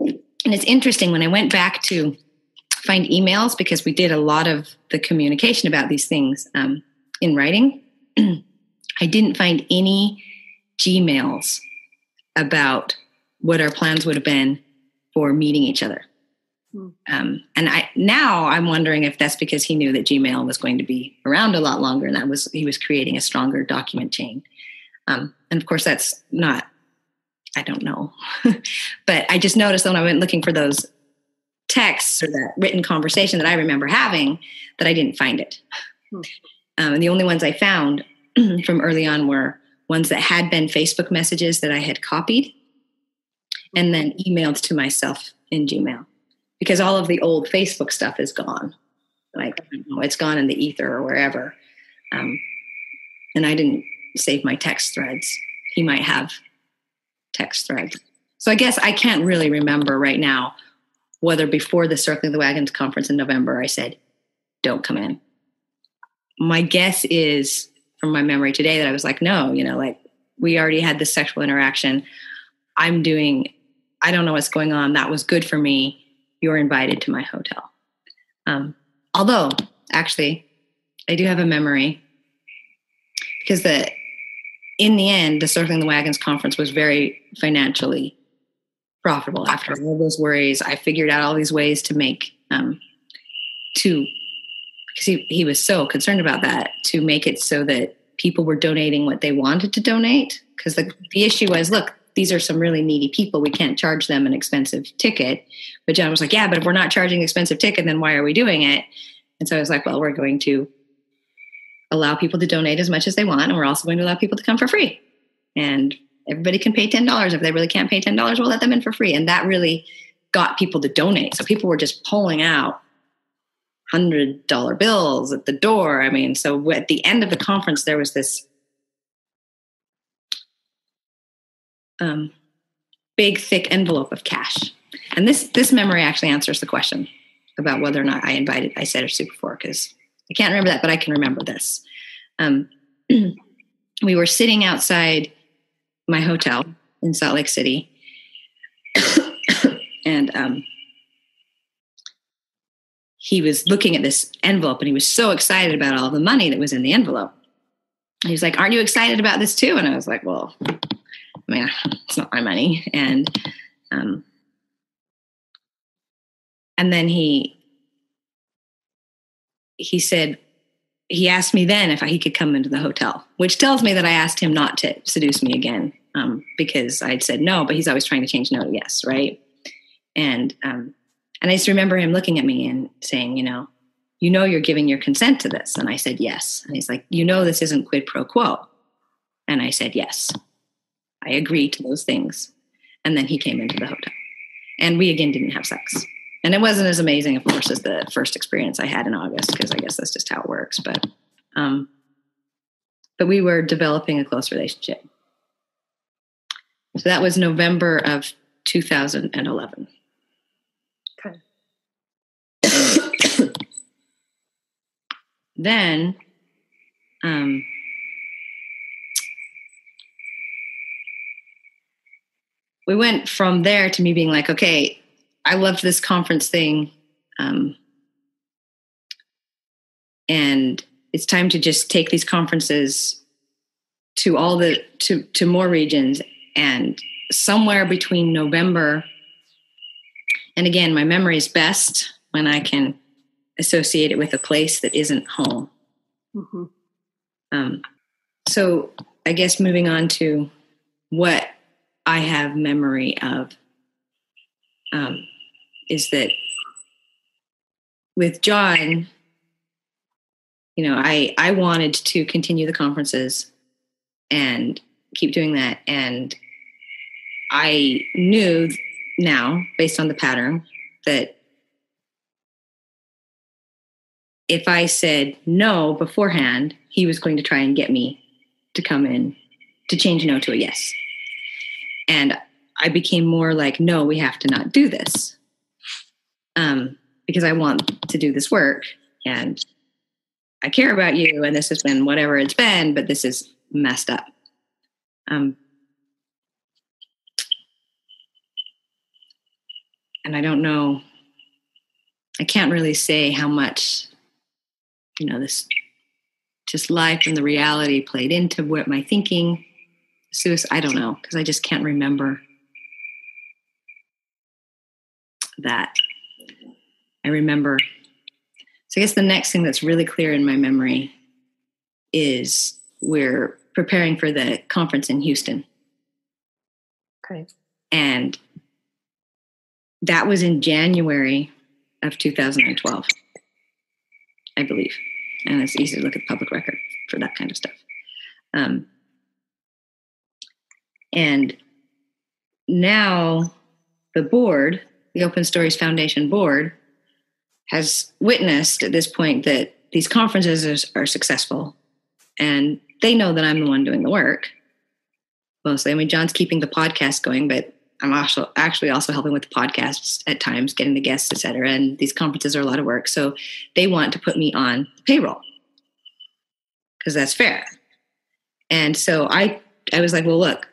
And it's interesting, when I went back to find emails, because we did a lot of the communication about these things in writing, I didn't find any Gmails about what our plans would have been for meeting each other. And now I'm wondering if that's because he knew that Gmail was going to be around a lot longer, and he was creating a stronger document chain. And of course that's not, I don't know, but I just noticed when I went looking for those texts or that written conversation that I remember having, that I didn't find it. And the only ones I found from early on were ones that had been Facebook messages that I had copied and then emailed to myself in Gmail, because all of the old Facebook stuff is gone. Like, I don't know, it's gone in the ether or wherever. And I didn't save my text threads. He might have text threads. So I guess I can't really remember right now whether before the Circling the Wagons conference in November, I said, don't come in. My guess is, from my memory today, that I was like, no, we already had this sexual interaction. I don't know what's going on. That was good for me. You're invited to my hotel. Although, actually, I do have a memory, because in the end, the Circling the Wagons conference was very financially profitable. After all those worries, I figured out all these ways to make, because he was so concerned about that, to make it so that people were donating what they wanted to donate. Because the issue was, look, these are some really needy people. We can't charge them an expensive ticket. But John was like, yeah, but if we're not charging an expensive ticket, then why are we doing it? And so I was like, well, we're going to allow people to donate as much as they want. And we're also going to allow people to come for free. And everybody can pay $10. If they really can't pay $10, we'll let them in for free. And that really got people to donate. So people were just pulling out $100 bills at the door. I mean, so at the end of the conference, there was this big, thick envelope of cash. And this memory actually answers the question about whether or not I said or sued before, because I can't remember that, but I can remember this. We were sitting outside my hotel in Salt Lake City, and he was looking at this envelope, and he was so excited about all the money that was in the envelope. And he was like, aren't you excited about this too? And I was like, well, I mean, it's not my money. And then he said, he asked me then if he could come into the hotel, which tells me that I asked him not to seduce me again, because I'd said no, but he's always trying to change no to yes. Right. And I just remember him looking at me and saying, you're giving your consent to this. And I said, yes. And he's like, this isn't quid pro quo. And I said, yes. I agree to those things. And then he came into the hotel, and we again didn't have sex. And it wasn't as amazing, of course, as the first experience I had in August, because I guess that's just how it works. But we were developing a close relationship. So that was November of 2011. Okay. Then, we went from there to me being like, okay, I loved this conference thing. And it's time to just take these conferences to more regions. And somewhere between November And again, my memory is best when I can associate it with a place that isn't home. Mm-hmm. So I guess moving on to what I have memory of is that with John, you know, I wanted to continue the conferences and keep doing that. And I knew now, based on the pattern, that if I said no beforehand, he was going to try and get me to come in, to change no to a yes. And I became more like, no, we have to not do this. Because I want to do this work and I care about you and this has been whatever it's been, but this is messed up. And I don't know, I can't really say how much, you know, this just life and the reality played into what my thinking, suicide, I don't know, because I just can't remember that. I remember, so I guess the next thing that's really clear in my memory is we're preparing for the conference in Houston. Okay. And that was in January of 2012, I believe. And it's easy to look at the public record for that kind of stuff. And now the board, the Open Stories Foundation board, has witnessed at this point that these conferences are successful. And they know that I'm the one doing the work, mostly. I mean, John's keeping the podcast going, but I'm also helping with the podcasts at times, getting the guests, et cetera. And these conferences are a lot of work. So they want to put me on the payroll because that's fair. And so I was like, well, look,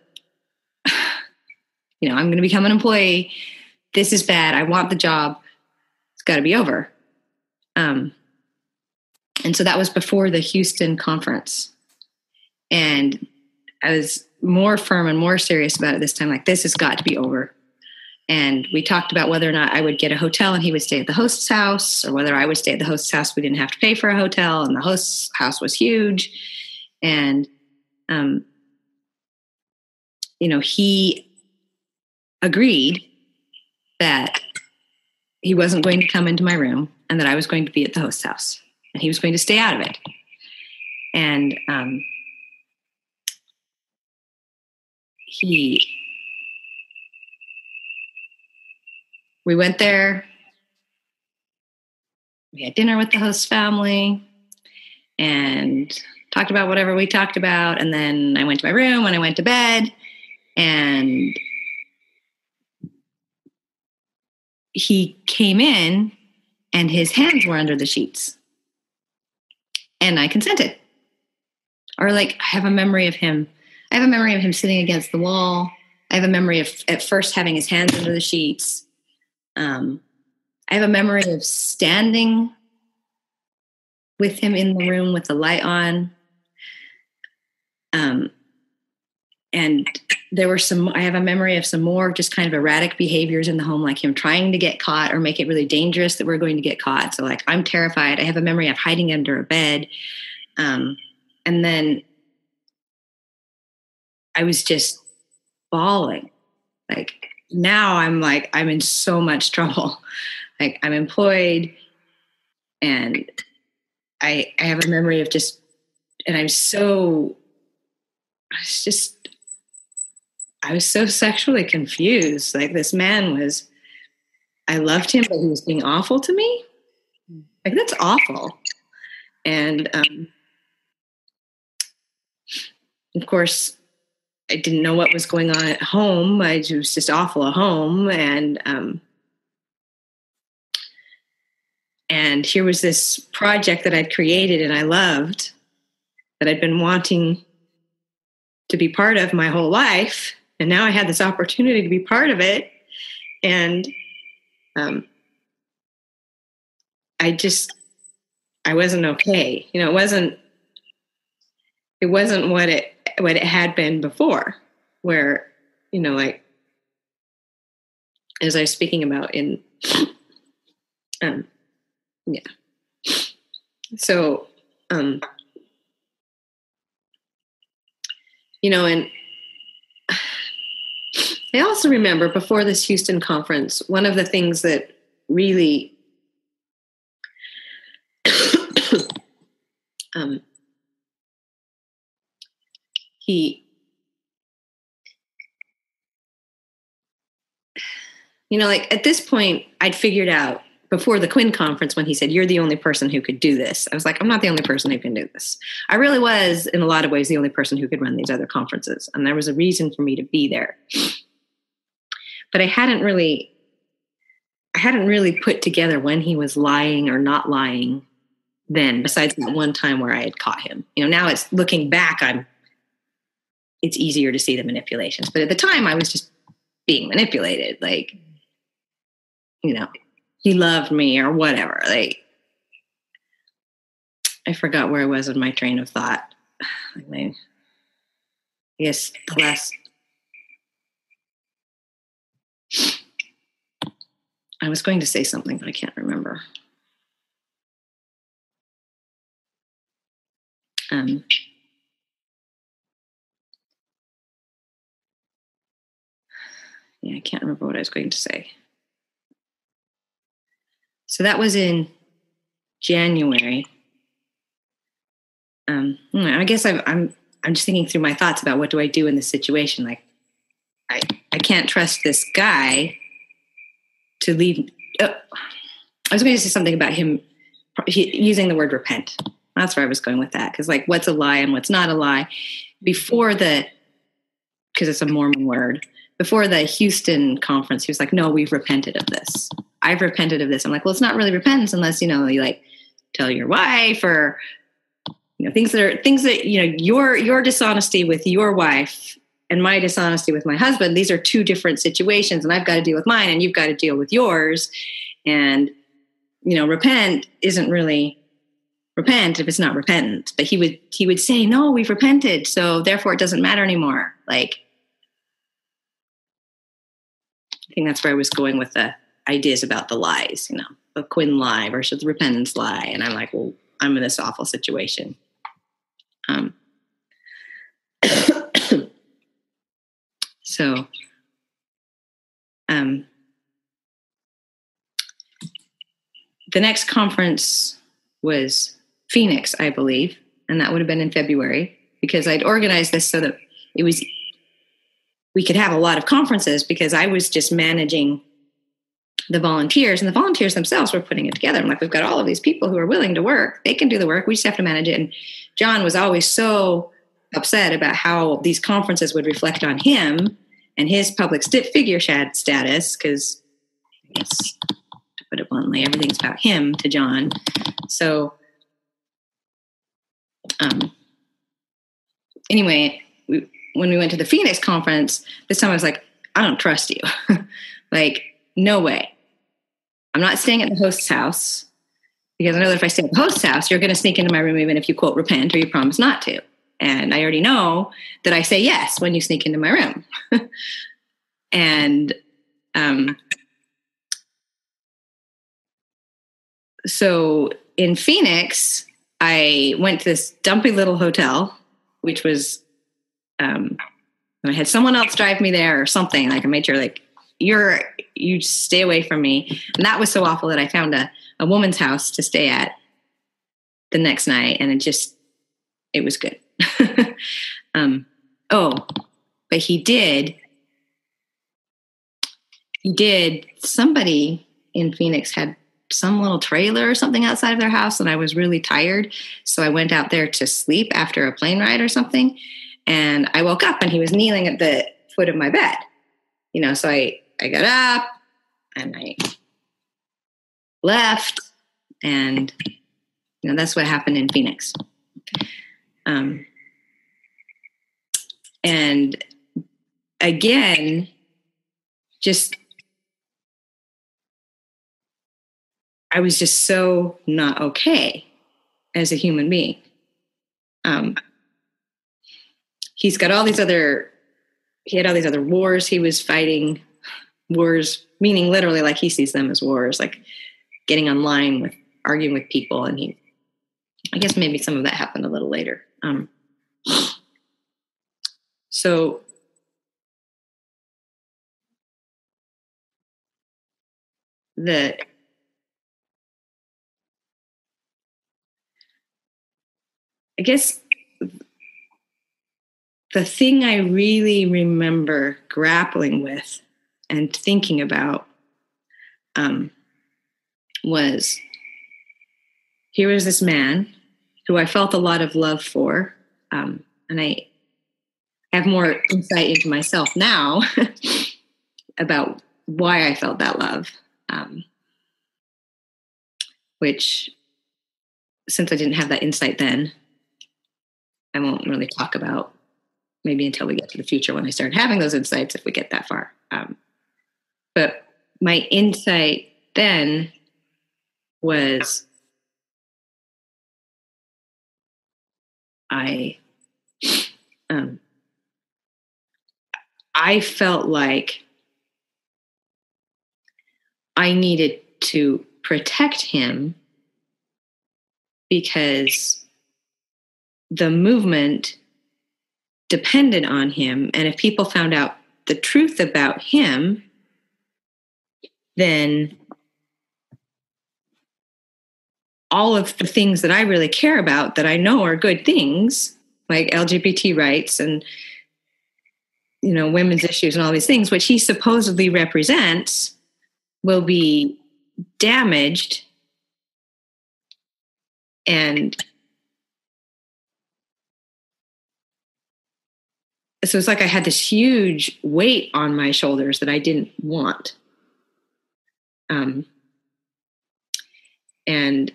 you know, I'm going to become an employee. This is bad. I want the job. It's got to be over. And so that was before the Houston conference. And I was more firm and more serious about it this time, like, this has got to be over. And we talked about whether or not I would get a hotel and he would stay at the host's house, or whether I would stay at the host's house. We didn't have to pay for a hotel, and the host's house was huge. And, you know, he agreed that he wasn't going to come into my room and that I was going to be at the host's house and he was going to stay out of it. And, we went there, we had dinner with the host family and talked about whatever we talked about. And then I went to my room and I went to bed, and he came in and his hands were under the sheets, and I consented. Or like, I have a memory of him sitting against the wall. I have a memory of at first having his hands under the sheets. I have a memory of standing with him in the room with the light on. And there were I have a memory of some more just kind of erratic behaviors in the home, like him trying to get caught or make it really dangerous that we're going to get caught. So like, I'm terrified. I have a memory of hiding under a bed. And then I was just bawling. Like, now I'm like, I'm in so much trouble. Like, I'm employed, and I have a memory of just, and I was so sexually confused. Like, this man was, I loved him, but he was being awful to me. Like, that's awful. And of course, I didn't know what was going on at home. It was just awful at home. And here was this project that I'd created and I loved, that I'd been wanting to be part of my whole life. And now I had this opportunity to be part of it. And I wasn't okay. You know, it wasn't what it had been before, where, you know, like, as I was speaking about in Yeah. So, you know, and I also remember before this Houston conference, one of the things that really you know, like at this point, I'd figured out before the Quinn conference when he said, "You're the only person who could do this." I was like, I'm not the only person who can do this. I really was, in a lot of ways, the only person who could run these other conferences. And there was a reason for me to be there. But I hadn't really put together when he was lying or not lying then, besides that one time where I had caught him. You know, now it's looking back, it's easier to see the manipulations. But at the time, I was just being manipulated. Like, you know, he loved me or whatever. Like, I forgot where I was in my train of thought. I mean, yes, the last. I was going to say something, but I can't remember. Yeah, I can't remember what I was going to say. So that was in January. I guess I'm just thinking through my thoughts about what do I do in this situation. Like, I can't trust this guy to leave. Oh, I was going to say something about him using the word repent. That's where I was going with that. Because, like, what's a lie and what's not a lie? Because it's a Mormon word. Before the Houston conference, he was like, "No, we've repented of this. I've repented of this." I'm like, well, it's not really repentance unless, you know, you like tell your wife or, you know, things that, you know, your dishonesty with your wife and my dishonesty with my husband, these are two different situations, and I've got to deal with mine and you've got to deal with yours. And, you know, repent isn't really repent if it's not repentant. But he would say, "No, we've repented. So therefore it doesn't matter anymore." Like, I think that's where I was going with the ideas about the lies, you know, the Quinn lie versus the repentance lie. And I'm like, well, I'm in this awful situation. So the next conference was Phoenix, I believe. And that would have been in February, because I'd organized this so that it was we could have a lot of conferences, because I was just managing the volunteers, and the volunteers themselves were putting it together. I'm like, we've got all of these people who are willing to work. They can do the work. We just have to manage it. And John was always so upset about how these conferences would reflect on him and his public figure status, because, I guess, to put it bluntly, everything's about him to John. So anyway, when we went to the Phoenix conference, this time I was like, I don't trust you. Like, no way. I'm not staying at the host's house, because I know that if I stay at the host's house, you're going to sneak into my room even if you, quote, repent or you promise not to. And I already know that I say yes when you sneak into my room. And so in Phoenix, I went to this dumpy little hotel, which was... I had someone else drive me there or something. Like, I made sure, like, you just stay away from me. And that was so awful that I found a woman's house to stay at the next night. And it was good. But somebody in Phoenix had some little trailer or something outside of their house. And I was really tired. So I went out there to sleep after a plane ride or something. And I woke up and he was kneeling at the foot of my bed, you know, so I got up and I left, and, you know, that's what happened in Phoenix. And again, just, I was just so not okay as a human being. He had all these other wars he was fighting, wars meaning literally like he sees them as wars, like getting online with arguing with people. And he, I guess maybe some of that happened a little later. So the I guess the thing I really remember grappling with and thinking about was here was this man who I felt a lot of love for, and I have more insight into myself now about why I felt that love, which since I didn't have that insight then, I won't really talk about maybe until we get to the future when I start having those insights, if we get that far. But my insight then was I felt like I needed to protect him because the movement depended on him. And if people found out the truth about him, then all of the things that I really care about that I know are good things, like LGBT rights and, you know, women's issues and all these things, which he supposedly represents, will be damaged. And so it's like I had this huge weight on my shoulders that I didn't want. And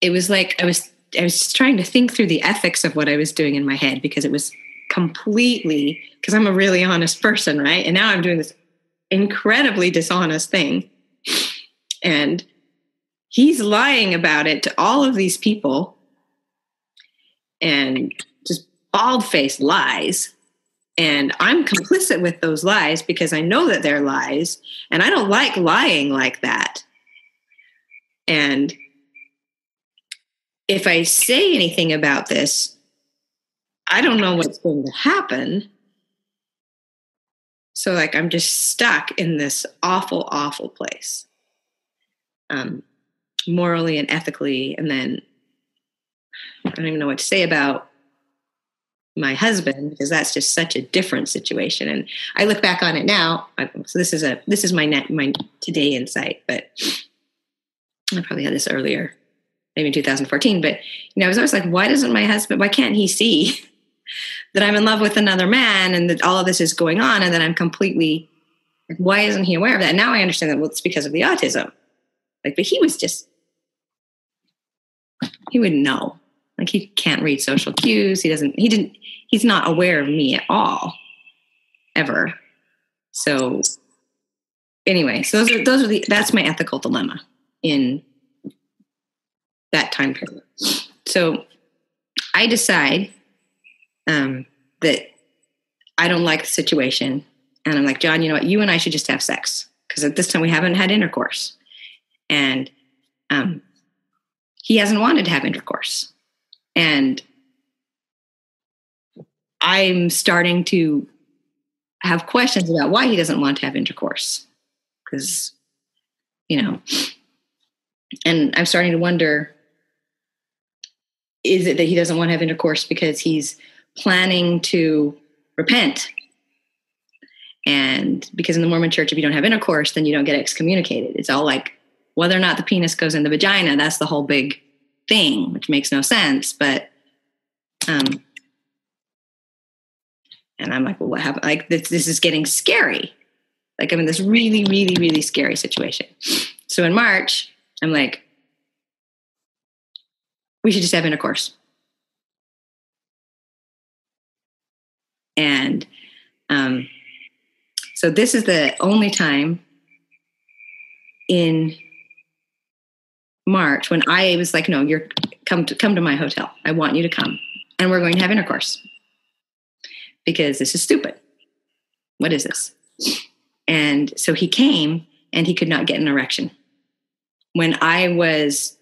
it was like I was trying to think through the ethics of what I was doing in my head, because it was completely, because I'm a really honest person, right? And now I'm doing this incredibly dishonest thing. And he's lying about it to all of these people and just bald-faced lies. And I'm complicit with those lies because I know that they're lies, and I don't like lying like that. And if I say anything about this, I don't know what's going to happen. So like, I'm just stuck in this awful, awful place, morally and ethically. And then I don't even know what to say about my husband, because that's just such a different situation. And I look back on it now. So this is my today insight, but I probably had this earlier, maybe in 2014, but you know, I was always like, why can't he see that I'm in love with another man and that all of this is going on and that I'm completely, like, why isn't he aware of that? And now I understand that, well, it's because of the autism. Like, but he wouldn't know. Like, he can't read social cues. He's not aware of me at all, ever. So anyway, so that's my ethical dilemma in that time period. So I decide that I don't like the situation. And I'm like, John, you know what? You and I should just have sex, because at this time we haven't had intercourse. And he hasn't wanted to have intercourse. And I'm starting to have questions about why he doesn't want to have intercourse. Because, you know, and I'm starting to wonder, is it that he doesn't want to have intercourse because he's planning to repent? And because in the Mormon church, if you don't have intercourse, then you don't get excommunicated. It's all like whether or not the penis goes in the vagina, that's the whole big thing, which makes no sense. But, and I'm like, well, what happened? Like, this is getting scary. Like, I'm in this really, really, really scary situation. So in March, I'm like, we should just have intercourse. And so this is the only time in March when I was like, no, you're come to my hotel. I want you to come. And we're going to have intercourse because this is stupid. What is this? And so he came and he could not get an erection when I was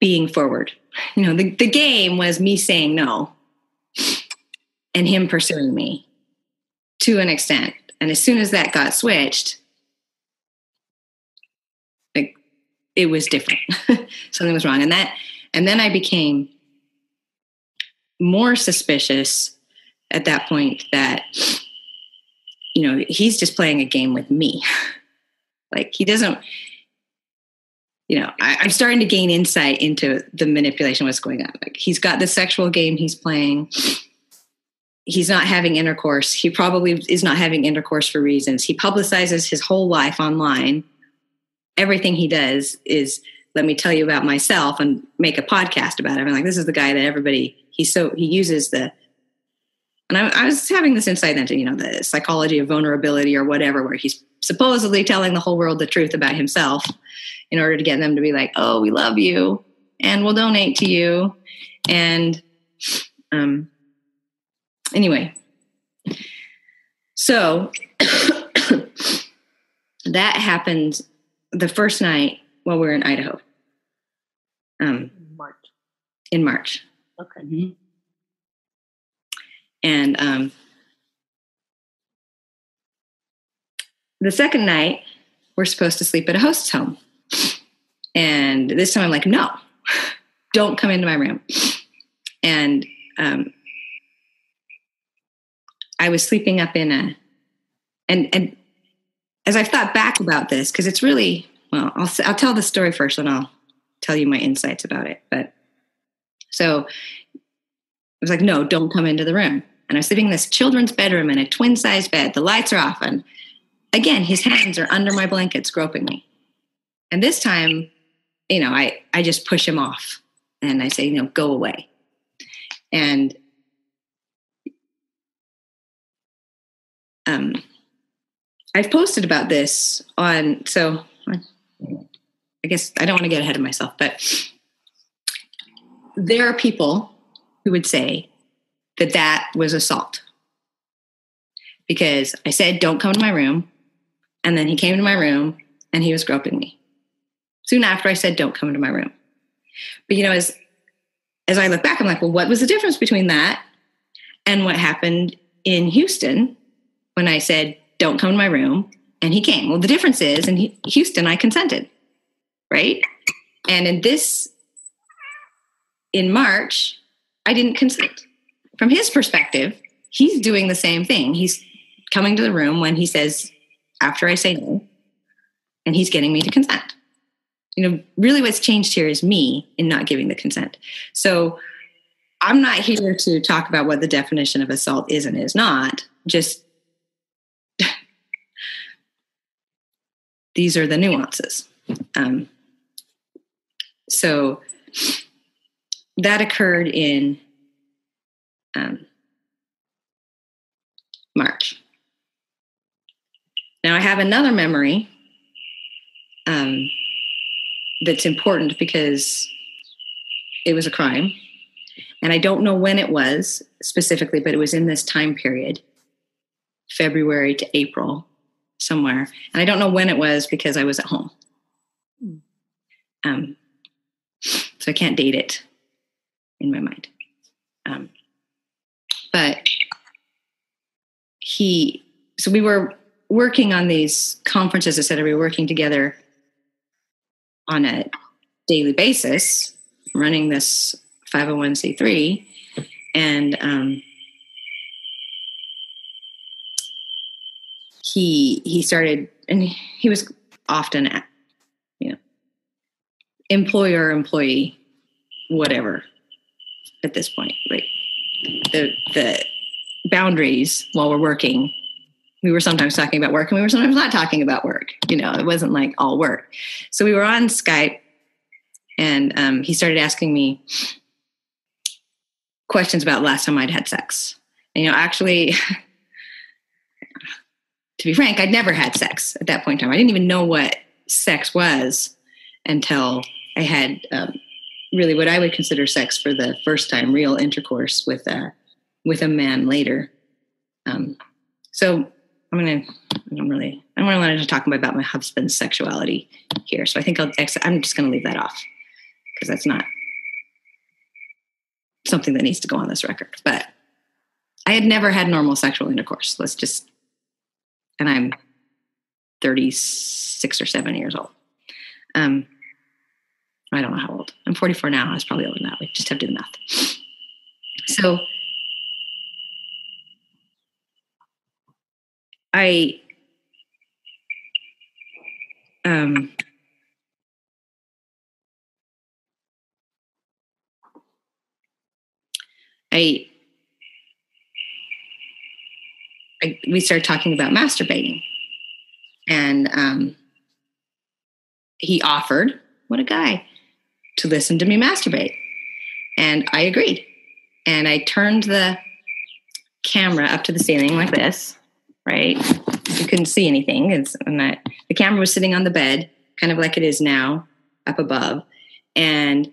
being forward. You know, the game was me saying no and him pursuing me to an extent. And as soon as that got switched, like, it was different. Something was wrong. And then I became more suspicious at that point that, you know, he's just playing a game with me. Like, he doesn't, you know, I'm starting to gain insight into the manipulation, what's going on. Like, he's got the sexual game he's playing. He's not having intercourse. He probably is not having intercourse for reasons. He publicizes his whole life online. Everything he does is, let me tell you about myself and make a podcast about it. I'm like, this is the guy that everybody, he uses the, and I was having this insight into, you know, the psychology of vulnerability or whatever, where he's supposedly telling the whole world the truth about himself in order to get them to be like, oh, we love you and we'll donate to you. And, anyway, so that happened the first night while we were in Idaho. In March. Okay. Mm-hmm. And the second night, we're supposed to sleep at a host's home. And this time I'm like, no, don't come into my room. And I was sleeping up in a, and as I've thought back about this, because it's really, well, I'll tell the story first and I'll tell you my insights about it. But so I was like, no, don't come into the room. And I was sleeping in this children's bedroom in a twin size bed. The lights are off. And again, his hands are under my blankets groping me. And this time, you know, I just push him off and I say, you know, go away. And I've posted about this on, so I guess I don't want to get ahead of myself, but there are people who would say that that was assault because I said, don't come to my room. And then he came to my room and he was groping me soon after I said, don't come to my room. But, you know, as I look back, I'm like, well, what was the difference between that and what happened in Houston when I said, don't come to my room, and he came? Well, the difference is in Houston, I consented, right? And in March, I didn't consent. From his perspective, he's doing the same thing. He's coming to the room when he says, after I say no, and he's getting me to consent. You know, really what's changed here is me in not giving the consent. So I'm not here to talk about what the definition of assault is and is not, just these are the nuances. So that occurred in March. Now I have another memory that's important because it was a crime. And I don't know when it was specifically, but it was in this time period, February to April. Somewhere. And I don't know when it was because I was at home. So I can't date it in my mind. But so we were working on these conferences, I said, we were working together on a daily basis, running this 501c3. And he started, and he was often at, you know, employer, employee, whatever, at this point, like the boundaries while we're working, we were sometimes talking about work and we were sometimes not talking about work. You know, it wasn't like all work. So we were on Skype and he started asking me questions about last time I'd had sex. And, you know, actually, to be frank, I'd never had sex at that point in time. I didn't even know what sex was until I had really what I would consider sex for the first time, real intercourse with a man later. So I don't really want to talk about my husband's sexuality here. So I think I'm just going to leave that off because that's not something that needs to go on this record. But I had never had normal sexual intercourse. And I'm 36 or 7 years old. I don't know how old. I'm 44 now. I was probably older than that. We just have to do the math. So I we started talking about masturbating, and he offered, what a guy, to listen to me masturbate, and I agreed. And I turned the camera up to the ceiling like this, right? You couldn't see anything. The camera was sitting on the bed, kind of like it is now, up above. And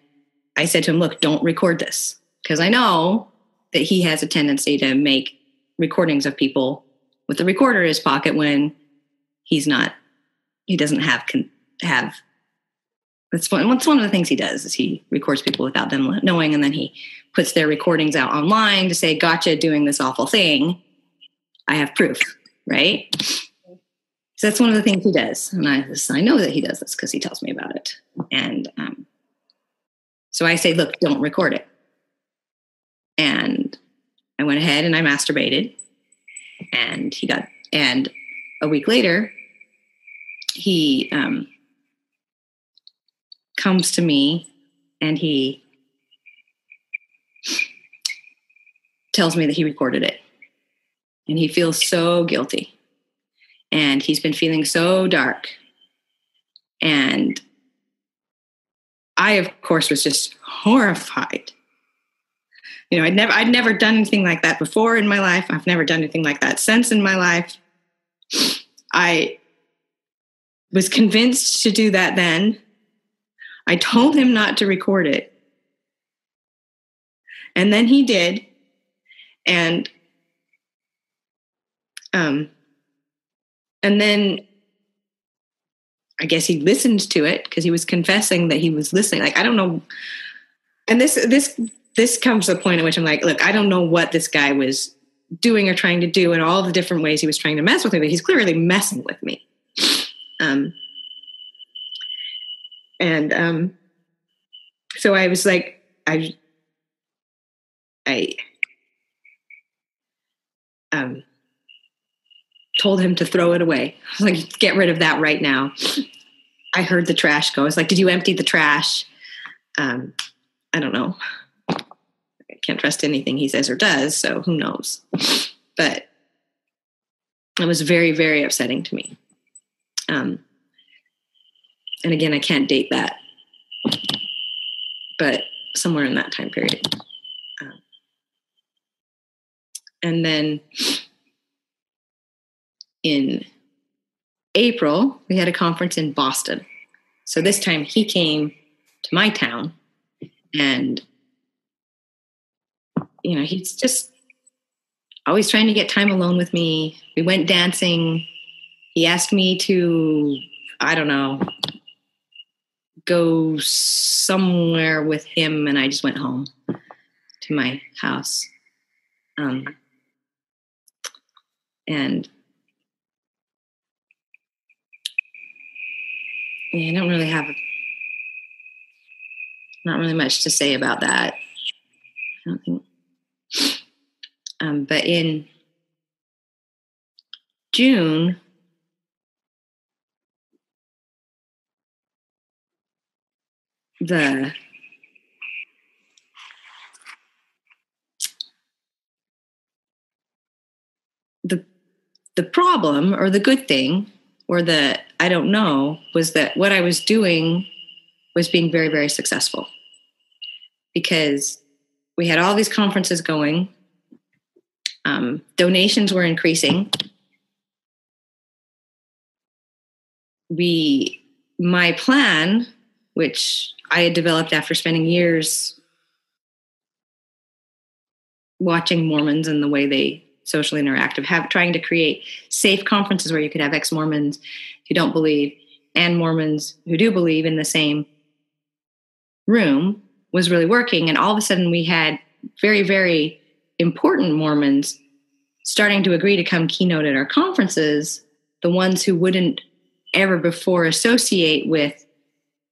I said to him, look, don't record this, because I know that he has a tendency to make recordings of people with the recorder in his pocket when he doesn't have. That's one of the things he does, is he records people without them knowing, and then he puts their recordings out online to say, gotcha, doing this awful thing. I have proof, right? So that's one of the things he does. And I know that he does this because he tells me about it. And so I say, look, don't record it. And I went ahead and I masturbated. And and a week later, he comes to me and he tells me that he recorded it. And he feels so guilty. And he's been feeling so dark. And I, of course, was just horrified. You know, I'd never done anything like that before in my life. I've never done anything like that since in my life. I was convinced to do that then. I told him not to record it. And then he did. And then I guess he listened to it because he was confessing that he was listening. Like, I don't know. And this comes to the point at which I'm like, look, I don't know what this guy was doing or trying to do and all the different ways he was trying to mess with me, but he's clearly messing with me. So I was like, I told him to throw it away. I was like, get rid of that right now. I heard the trash go. I was like, did you empty the trash? I don't know. I can't trust anything he says or does, so who knows? But it was very, very upsetting to me. And again, I can't date that, but somewhere in that time period. And then in April, we had a conference in Boston. So this time he came to my town, and, you know, he's just always trying to get time alone with me. We went dancing. He asked me to, I don't know, go somewhere with him, and I just went home to my house. And I don't really have not really much to say about that, I don't think. But in June, the problem, or the good thing, or the, I don't know, was that what I was doing was being very, very successful, because we had all these conferences going. Donations were increasing. My plan which I had developed after spending years watching Mormons and the way they socially interact, of trying to create safe conferences where you could have ex-Mormons who don't believe and Mormons who do believe in the same room, was really working. And all of a sudden we had very, very important Mormons starting to agree to come keynote at our conferences, the ones who wouldn't ever before associate with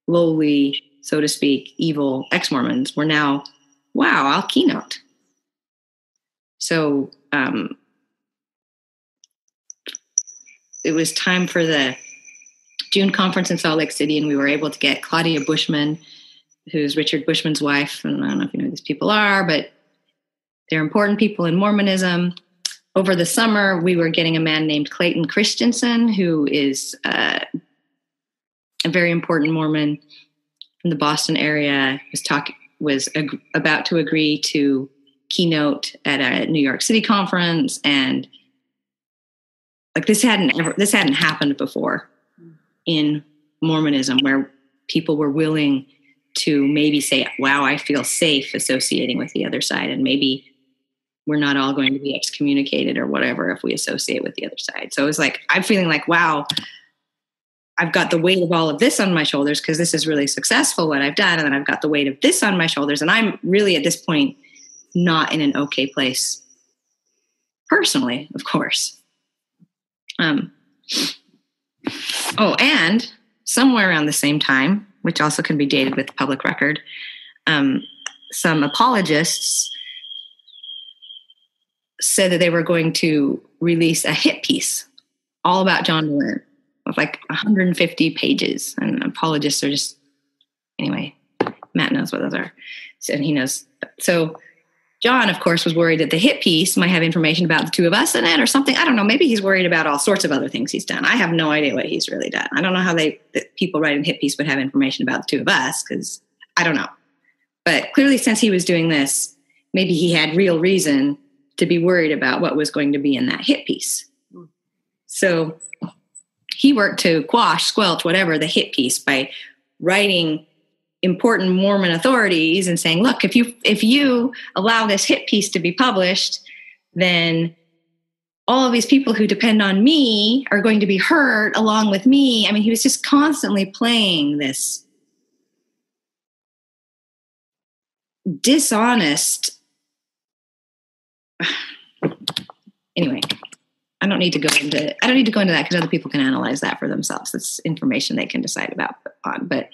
lowly, so to speak, evil ex-Mormons were now, wow, I'll keynote. So it was time for the June conference in Salt Lake City, and we were able to get Claudia Bushman, who's Richard Bushman's wife, and I don't know if you know who these people are, but they're important people in Mormonism. Over the summer, we were getting a man named Clayton Christensen, who is a very important Mormon from the Boston area, was about to agree to keynote at a New York City conference, and like this hadn't happened before in Mormonism, where people were willing to maybe say, wow, I feel safe associating with the other side, and maybe we're not all going to be excommunicated or whatever if we associate with the other side. So it was like, I'm feeling like, wow, I've got the weight of all of this on my shoulders because this is really successful, what I've done, and then I've got the weight of this on my shoulders, and I'm really at this point not in an okay place personally, of course. And somewhere around the same time, which also can be dated with public record, some apologists said that they were going to release a hit piece all about John Dehlin with like 150 pages. And apologists are just, anyway, Matt knows what those are. And he knows. So John, of course, was worried that the hit piece might have information about the two of us in it or something. I don't know. Maybe he's worried about all sorts of other things he's done. I have no idea what he's really done. I don't know how that people writing hit piece would have information about the two of us, because I don't know. But clearly, since he was doing this, maybe he had real reason to be worried about what was going to be in that hit piece. So he worked to quash, squelch, whatever, the hit piece by writing important Mormon authorities and saying, look, if you allow this hit piece to be published, then all of these people who depend on me are going to be hurt along with me. I mean, he was just constantly playing this dishonest. Anyway, I don't need to go into that because other people can analyze that for themselves. That's information they can decide on. But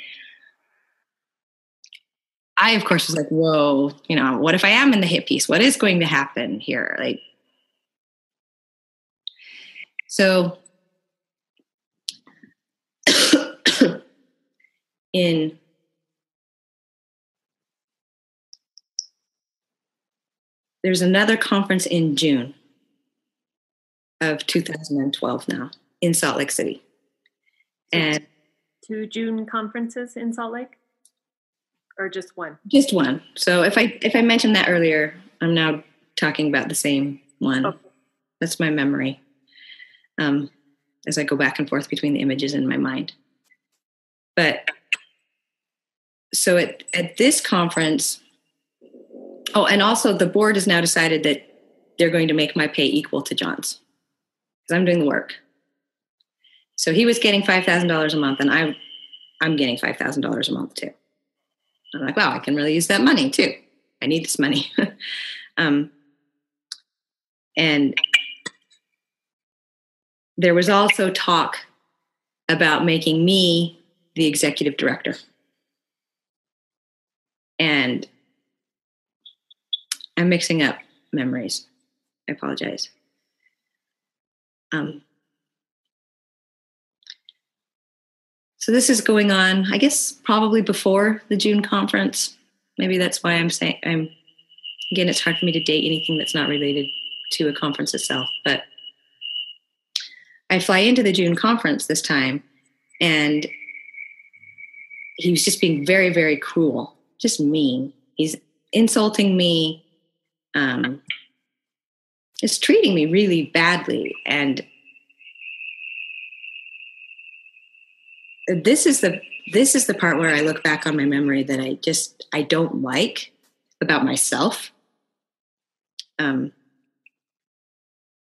I, of course, was like, whoa, you know, what if I am in the hit piece? What is going to happen here? Like, so in there's another conference in June of 2012 now in Salt Lake City. And two June conferences in Salt Lake? Or just one? Just one. So if I mentioned that earlier, I'm now talking about the same one. Okay. That's my memory. As I go back and forth between the images in my mind. But so at this conference, oh, and also the board has now decided that they're going to make my pay equal to John's because I'm doing the work. So he was getting $5,000 a month, and I'm getting $5,000 a month too. I'm like, wow, I can really use that money too. I need this money. And there was also talk about making me the executive director. And I'm mixing up memories. I apologize. So this is going on, I guess, probably before the June conference. Maybe that's why I'm saying again, it's hard for me to date anything that's not related to a conference itself. But I fly into the June conference this time, and he was just being very, very cruel, just mean. He's insulting me. It's treating me really badly. And this is the part where I look back on my memory that I don't like about myself.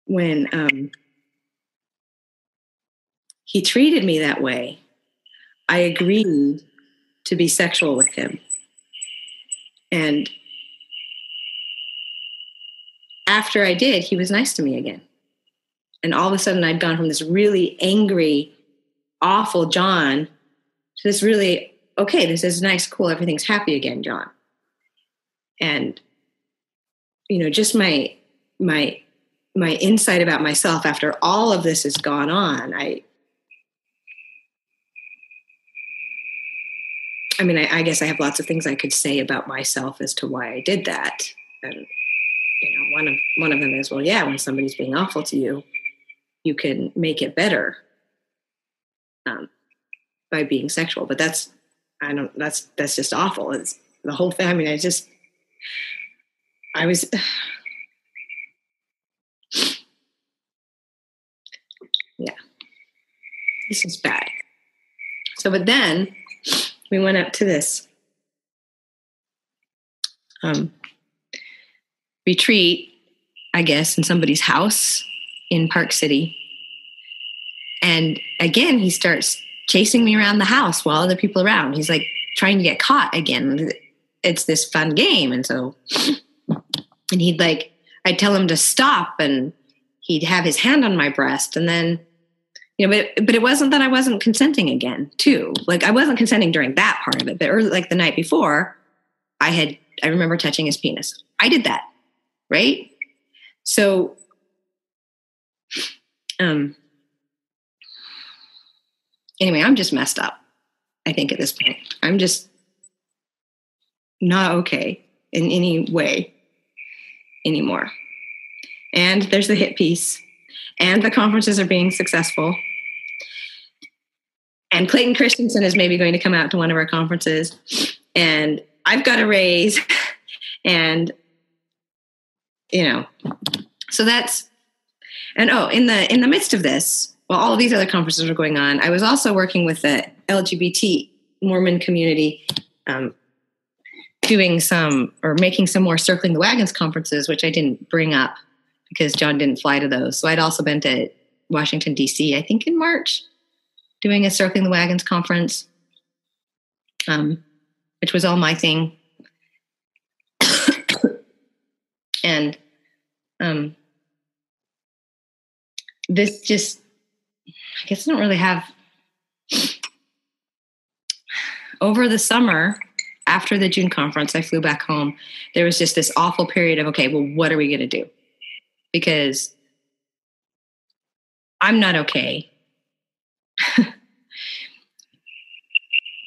When he treated me that way, I agreed to be sexual with him. And after I did, he was nice to me again. And all of a sudden, I'd gone from this really angry, awful John to this really, okay, this is nice, cool, everything's happy again, John. And, you know, just my insight about myself after all of this has gone on, I mean, I guess I have lots of things I could say about myself as to why I did that. And, you know, one of them is, well, yeah, when somebody's being awful to you, you can make it better by being sexual. But that's just awful. It's the whole thing. I mean, yeah, this is bad. So, but then we went up to this retreat, I guess, in somebody's house in Park City. And again, he starts chasing me around the house while other people around. He's like trying to get caught again. It's this fun game. And so, and he'd like, I'd tell him to stop and he'd have his hand on my breast. And then, you know, but it wasn't that I wasn't consenting again too. Like I wasn't consenting during that part of it, but early, like the night before I remember touching his penis. I did that. Right. So, anyway, I'm just messed up, I think, at this point. I'm just not okay in any way anymore. And there's the hit piece. And the conferences are being successful. And Clayton Christensen is maybe going to come out to one of our conferences. And I've got a raise. And, you know, so that's... And, oh, in the midst of this... While all of these other conferences were going on, I was also working with the LGBT Mormon community, making some more Circling the Wagons conferences, which I didn't bring up because John didn't fly to those. So I'd also been to Washington, D.C., I think in March, doing a Circling the Wagons conference, which was all my thing. And this just... I guess I don't really have, over the summer after the June conference, I flew back home. There was just this awful period of, okay, well, what are we going to do? Because I'm not okay.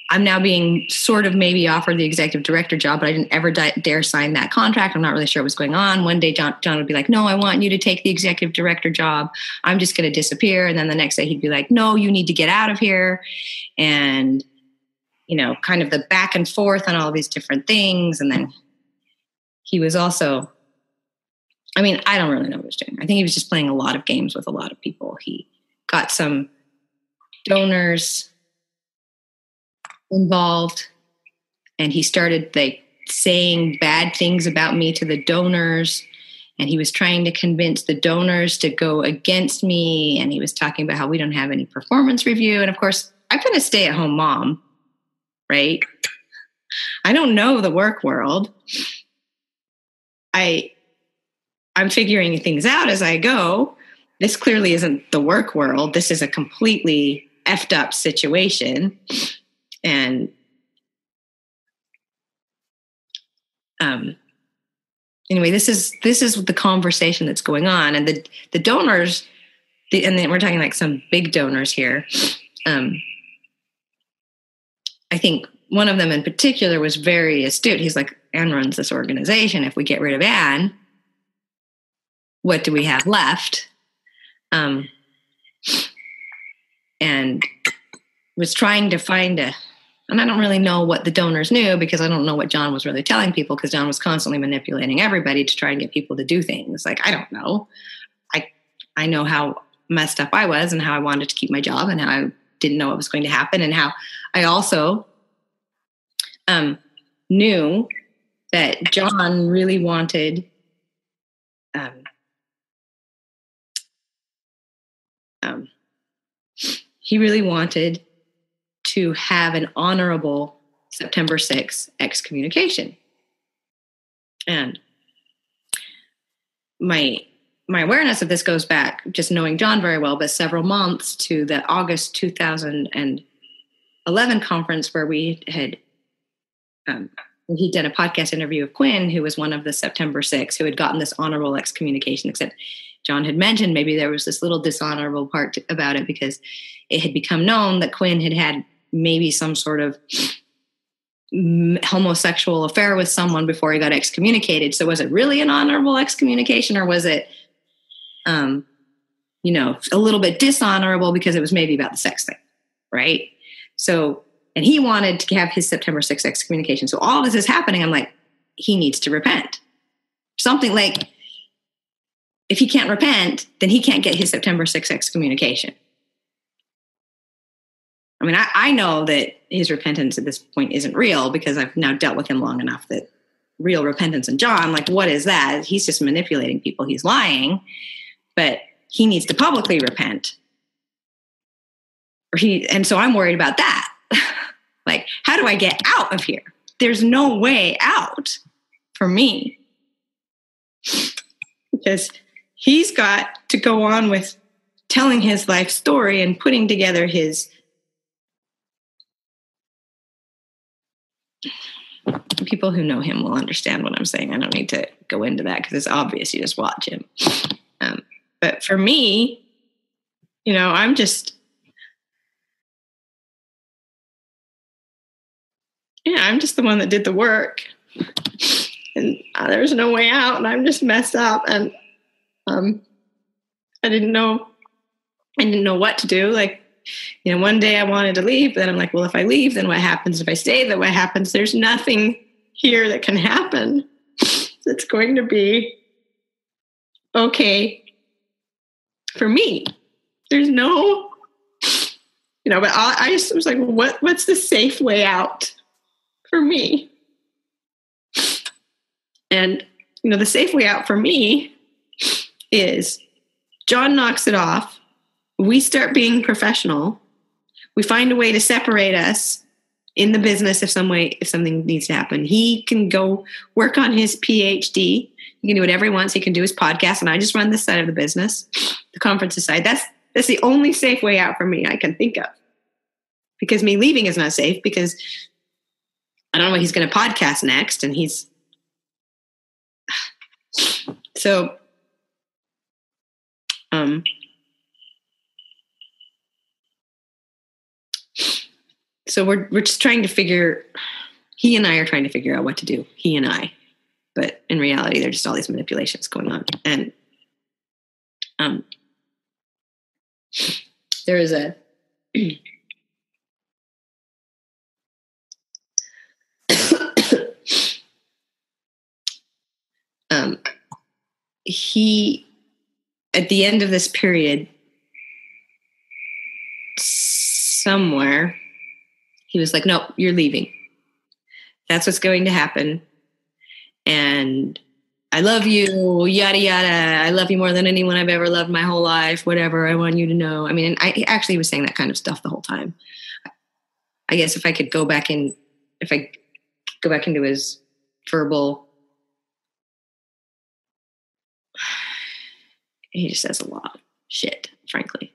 I'm now being sort of maybe offered the executive director job, but I didn't ever dare sign that contract. I'm not really sure what was going on. One day John would be like, no, I want you to take the executive director job. I'm just going to disappear. And then the next day he'd be like, no, you need to get out of here. And, you know, kind of the back and forth on all these different things. And then he was also, I mean, I don't really know what he was doing. I think he was just playing a lot of games with a lot of people. He got some donors involved, and he started like saying bad things about me to the donors, and he was trying to convince the donors to go against me, and he was talking about how we don't have any performance review. And of course, I've been a stay-at-home mom, right? I don't know the work world. I'm figuring things out as I go. This clearly isn't the work world. This is a completely effed up situation. And anyway, this is the conversation that's going on, and the donors, and then we're talking like some big donors here. I think one of them in particular was very astute. He's like, Ann runs this organization. If we get rid of Ann, what do we have left? And was trying to find a. And I don't really know what the donors knew, because I don't know what John was really telling people, because John was constantly manipulating everybody to try and get people to do things. Like, I don't know. I know how messed up I was and how I wanted to keep my job and how I didn't know what was going to happen, and how I also knew that John really wanted he really wanted to have an honorable September 6th excommunication. And my awareness of this goes back, just knowing John very well, but several months to the August 2011 conference where we had, he'd done a podcast interview of Quinn, who was one of the September 6 who had gotten this honorable excommunication, except John had mentioned maybe there was this little dishonorable part about it because it had become known that Quinn had had maybe some sort of homosexual affair with someone before he got excommunicated. So was it really an honorable excommunication, or was it, a little bit dishonorable because it was maybe about the sex thing, right? So, and he wanted to have his September 6th excommunication. So all this is happening. I'm like, he needs to repent. Something like, if he can't repent, then he can't get his September 6th excommunication. I mean, I know that his repentance at this point isn't real because I've now dealt with him long enough that real repentance in John, like, what is that? He's just manipulating people. He's lying, but he needs to publicly repent. And so I'm worried about that. Like, how do I get out of here? There's no way out for me because he's got to go on with telling his life story and putting together his people who know him will understand what I'm saying. I don't need to go into that because it's obvious. You just watch him. But for me, I'm just, I'm just the one that did the work, and there's no way out, and I'm just messed up, and I didn't know what to do. Like, one day I wanted to leave, but then I'm like, well, if I leave, then what happens? If I stay, then what happens? There's nothing here that can happen that's going to be okay for me. There's no, but I just was like, what's the safe way out for me? And, the safe way out for me is John knocks it off. We start being professional. We find a way to separate us in the business if something needs to happen. He can go work on his PhD. He can do whatever he wants. He can do his podcast, and I just run this side of the business, the conferences side. That's the only safe way out for me I can think of, because me leaving is not safe, because I don't know what he's going to podcast next, and he's... So... So we're just trying to figure, he and I are trying to figure out what to do, he and I. But in reality, there are just all these manipulations going on. And there is a, he, at the end of this period, somewhere, he was like, no, you're leaving. That's what's going to happen. And I love you, yada, yada. I love you more than anyone I've ever loved my whole life, whatever. I want you to know. I mean, and I actually was saying that kind of stuff the whole time. I guess if I could go back in, if I go back into his verbal, he just says a lot of shit, frankly.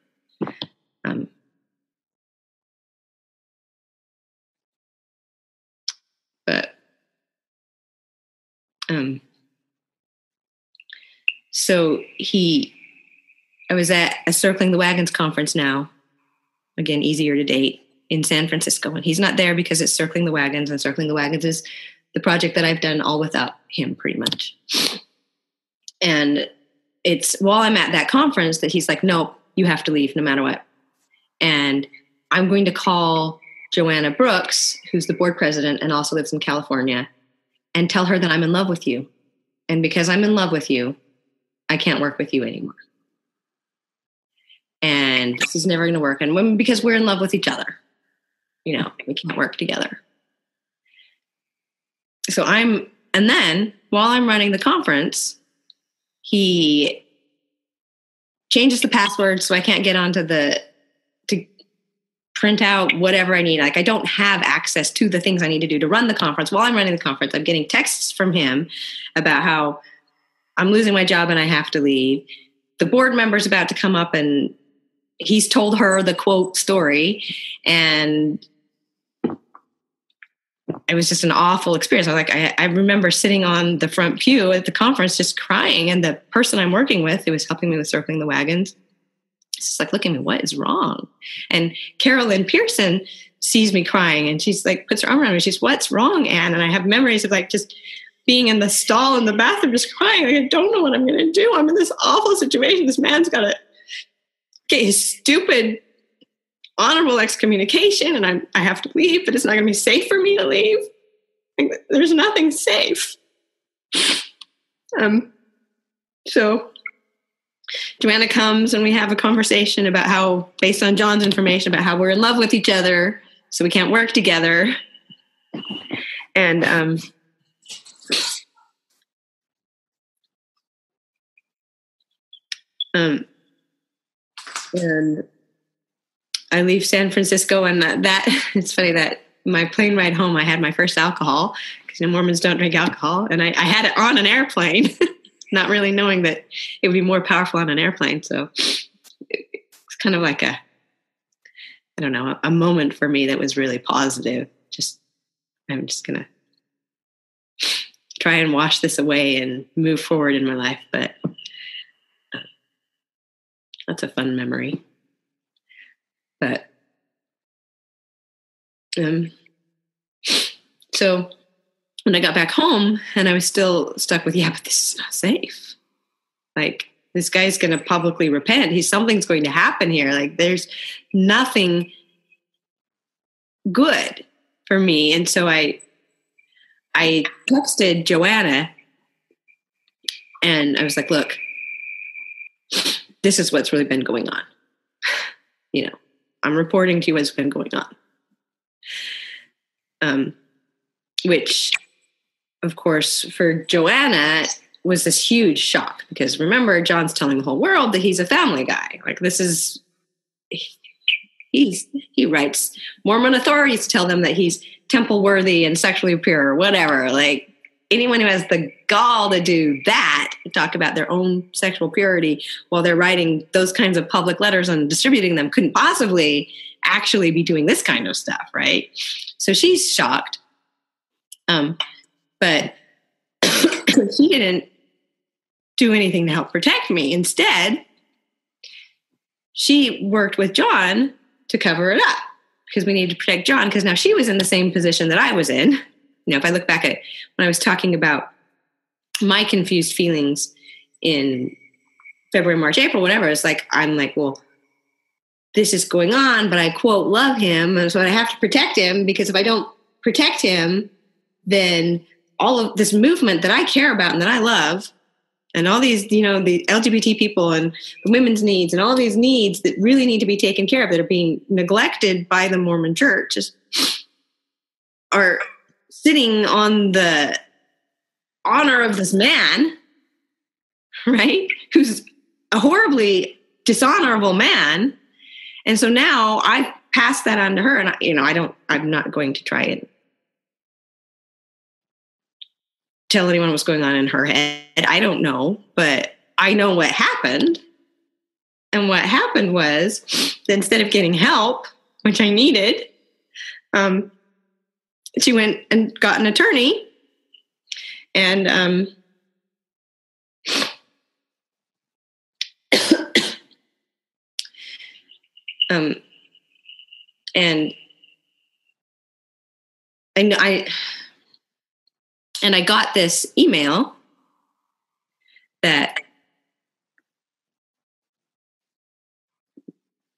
So I was at a Circling the Wagons conference now, again, easier to date, in San Francisco. And he's not there because it's Circling the Wagons, and Circling the Wagons is the project that I've done all without him pretty much. And it's while I'm at that conference that he's like, nope, you have to leave no matter what. And I'm going to call Joanna Brooks, who's the board president and also lives in California, and tell her that I'm in love with you. And because I'm in love with you, I can't work with you anymore. and this is never going to work on women because we're in love with each other. You know, we can't work together. So and then while I'm running the conference, he changes the password so I can't get onto to print out whatever I need. Like, I don't have access to the things I need to do to run the conference. While I'm running the conference, I'm getting texts from him about how I'm losing my job and I have to leave. The board member's about to come up and he's told her the quote story, and it was just an awful experience. I was like, I remember sitting on the front pew at the conference just crying, and the person I'm working with who was helping me with Circling the Wagons, it's just like, look at me, what is wrong? And Carolyn Pearson sees me crying, and she's like, puts her arm around me. She's, what's wrong, Anne? And I have memories of like just being in the stall in the bathroom just crying. Like, I don't know what I'm going to do. I'm in this awful situation. This man's got to get his stupid honorable excommunication, and I have to leave, but it's not going to be safe for me to leave. Like, there's nothing safe. So Joanna comes and we have a conversation about how, based on John's information, about how we're in love with each other, so we can't work together. And and I leave San Francisco, and it's funny that my plane ride home, I had my first alcohol, because Mormons don't drink alcohol, and I had it on an airplane, not really knowing that it would be more powerful on an airplane. So it's kind of like a moment for me that was really positive. I'm just going to try and wash this away and move forward in my life, but that's a fun memory. But so when I got back home, and I was still stuck with, yeah, but this is not safe. Like, this guy's going to publicly repent. Something's going to happen here. Like, there's nothing good for me. And so I texted Joanna, and I was like, look, this is what's really been going on. You know, I'm reporting to you what's been going on. Which, of course, for Joanna was this huge shock, because remember, John's telling the whole world that he's a family guy. Like, this is, he writes Mormon authorities to tell them that he's temple worthy and sexually pure or whatever. Like, anyone who has the gall to do that, talk about their own sexual purity while they're writing those kinds of public letters and distributing them, couldn't possibly actually be doing this kind of stuff, right? So she's shocked. But she didn't do anything to help protect me. Instead, she worked with John to cover it up, because we needed to protect John, because now she was in the same position that I was in. You know, if I look back at when I was talking about my confused feelings in February, March, April, whatever, it's like, I'm like, well, this is going on, but I quote, love him. And so I have to protect him, because if I don't protect him, then all of this movement that I care about and that I love, and all these, you know, the LGBT people and the women's needs and all these needs that really need to be taken care of that are being neglected by the Mormon church are sitting on the honor of this man, right? Who's a horribly dishonorable man. And so now I've passed that on to her, and I'm not going to try and tell anyone what's going on in her head. I don't know, but I know what happened. And what happened was that instead of getting help, which I needed, she went and got an attorney, and and I got this email that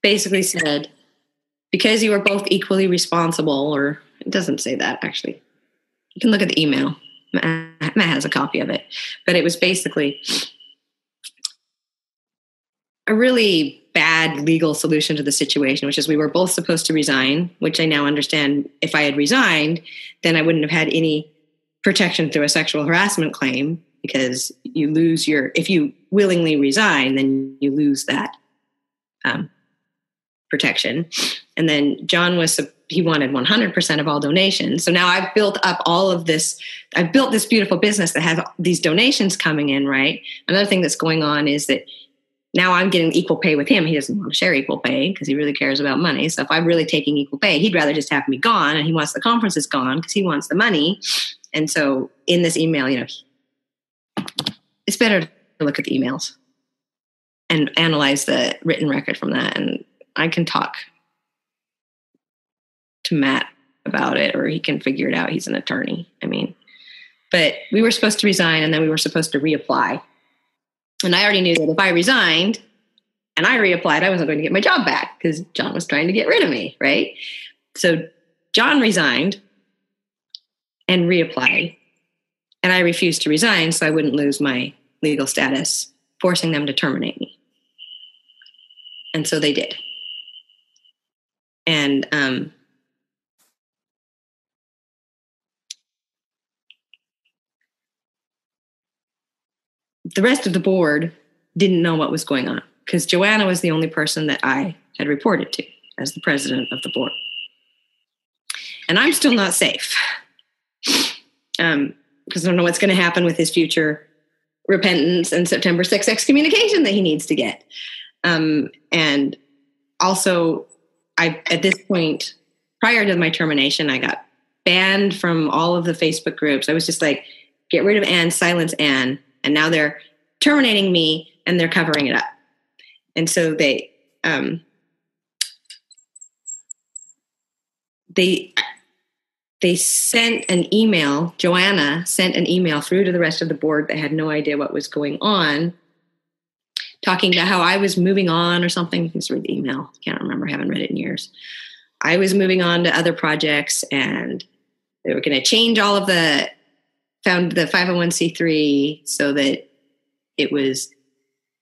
basically said, because you are both equally responsible, or it doesn't say that, actually. You can look at the email. Matt has a copy of it. But it was basically a really bad legal solution to the situation, which is we were both supposed to resign, which I now understand if I had resigned, then I wouldn't have had any protection through a sexual harassment claim, because you lose your, if you willingly resign, then you lose that protection. And then John was, he wanted 100% of all donations. So now I've built up all of this. I've built this beautiful business that has these donations coming in, right? Another thing that's going on is that now I'm getting equal pay with him. He doesn't want to share equal pay because he really cares about money. So if I'm really taking equal pay, he'd rather just have me gone, and he wants the conferences gone because he wants the money. And so in this email, you know, it's better to look at the emails and analyze the written record from that. And I can talk to Matt about it, or he can figure it out. He's an attorney. I mean, but we were supposed to resign, and then we were supposed to reapply. And I already knew that if I resigned and I reapplied, I wasn't going to get my job back because John was trying to get rid of me, right? So John resigned and reapplied, and I refused to resign so I wouldn't lose my legal status, forcing them to terminate me. And so they did. And the rest of the board didn't know what was going on, because Joanna was the only person that I had reported to as the president of the board. And I'm still not safe, because I don't know what's going to happen with his future repentance and September 6th excommunication that he needs to get. And also, at this point, prior to my termination, I got banned from all of the Facebook groups. I was just like, get rid of Ann, silence Ann. And now they're terminating me and they're covering it up. And so they sent an email, Joanna sent an email through to the rest of the board that had no idea what was going on, talking about how I was moving on or something. You can just read the email. I can't remember, I haven't read it in years. I was moving on to other projects, and they were going to change all of the found the 501c3 so that it was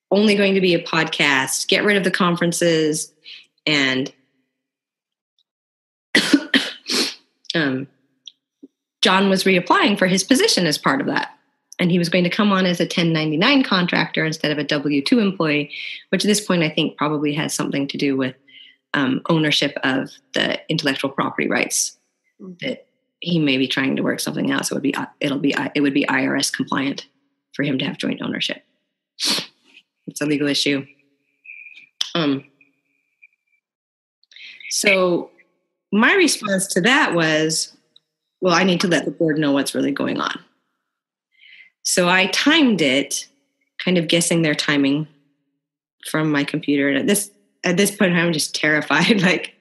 only going to be a podcast, get rid of the conferences, and John was reapplying for his position as part of that. And he was going to come on as a 1099 contractor instead of a W-2 employee, which at this point I think probably has something to do with ownership of the intellectual property rights that he may be trying to work something out. So it would be IRS compliant for him to have joint ownership. It's a legal issue. So my response to that was, well, I need to let the board know what's really going on. So I timed it, kind of guessing their timing from my computer. And at this point, I'm just terrified. Like,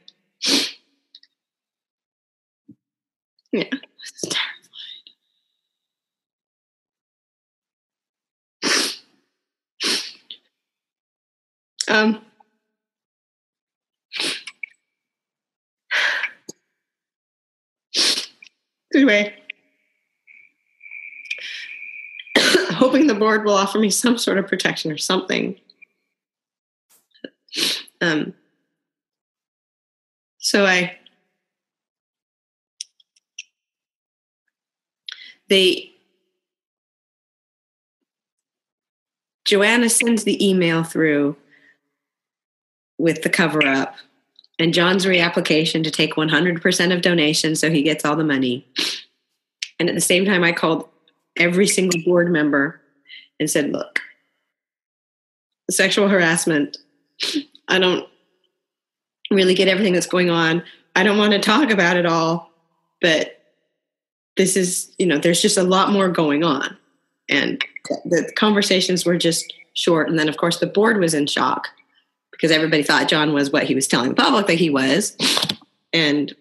yeah, it's terrifying. Anyway, hoping the board will offer me some sort of protection or something. Joanna sends the email through with the cover up and John's reapplication to take 100% of donations so he gets all the money. And at the same time, I called every single board member and said, look, sexual harassment, I don't really get everything that's going on. I don't want to talk about it all, but this is, you know, there's just a lot more going on. And the conversations were just short. And then, of course, the board was in shock because everybody thought John was what he was telling the public that he was. And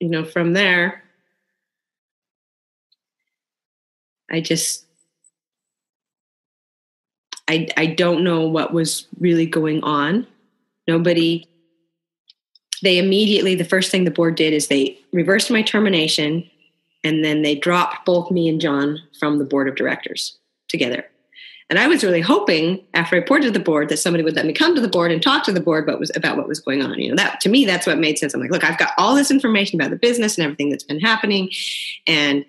you know, from there, I don't know what was really going on. They immediately, the first thing the board did is they reversed my termination, and then they dropped both me and John from the board of directors together. And I was really hoping, after I reported to the board, that somebody would let me come to the board and talk to the board about what was going on. You know, that to me, that's what made sense. I'm like, look, I've got all this information about the business and everything that's been happening, and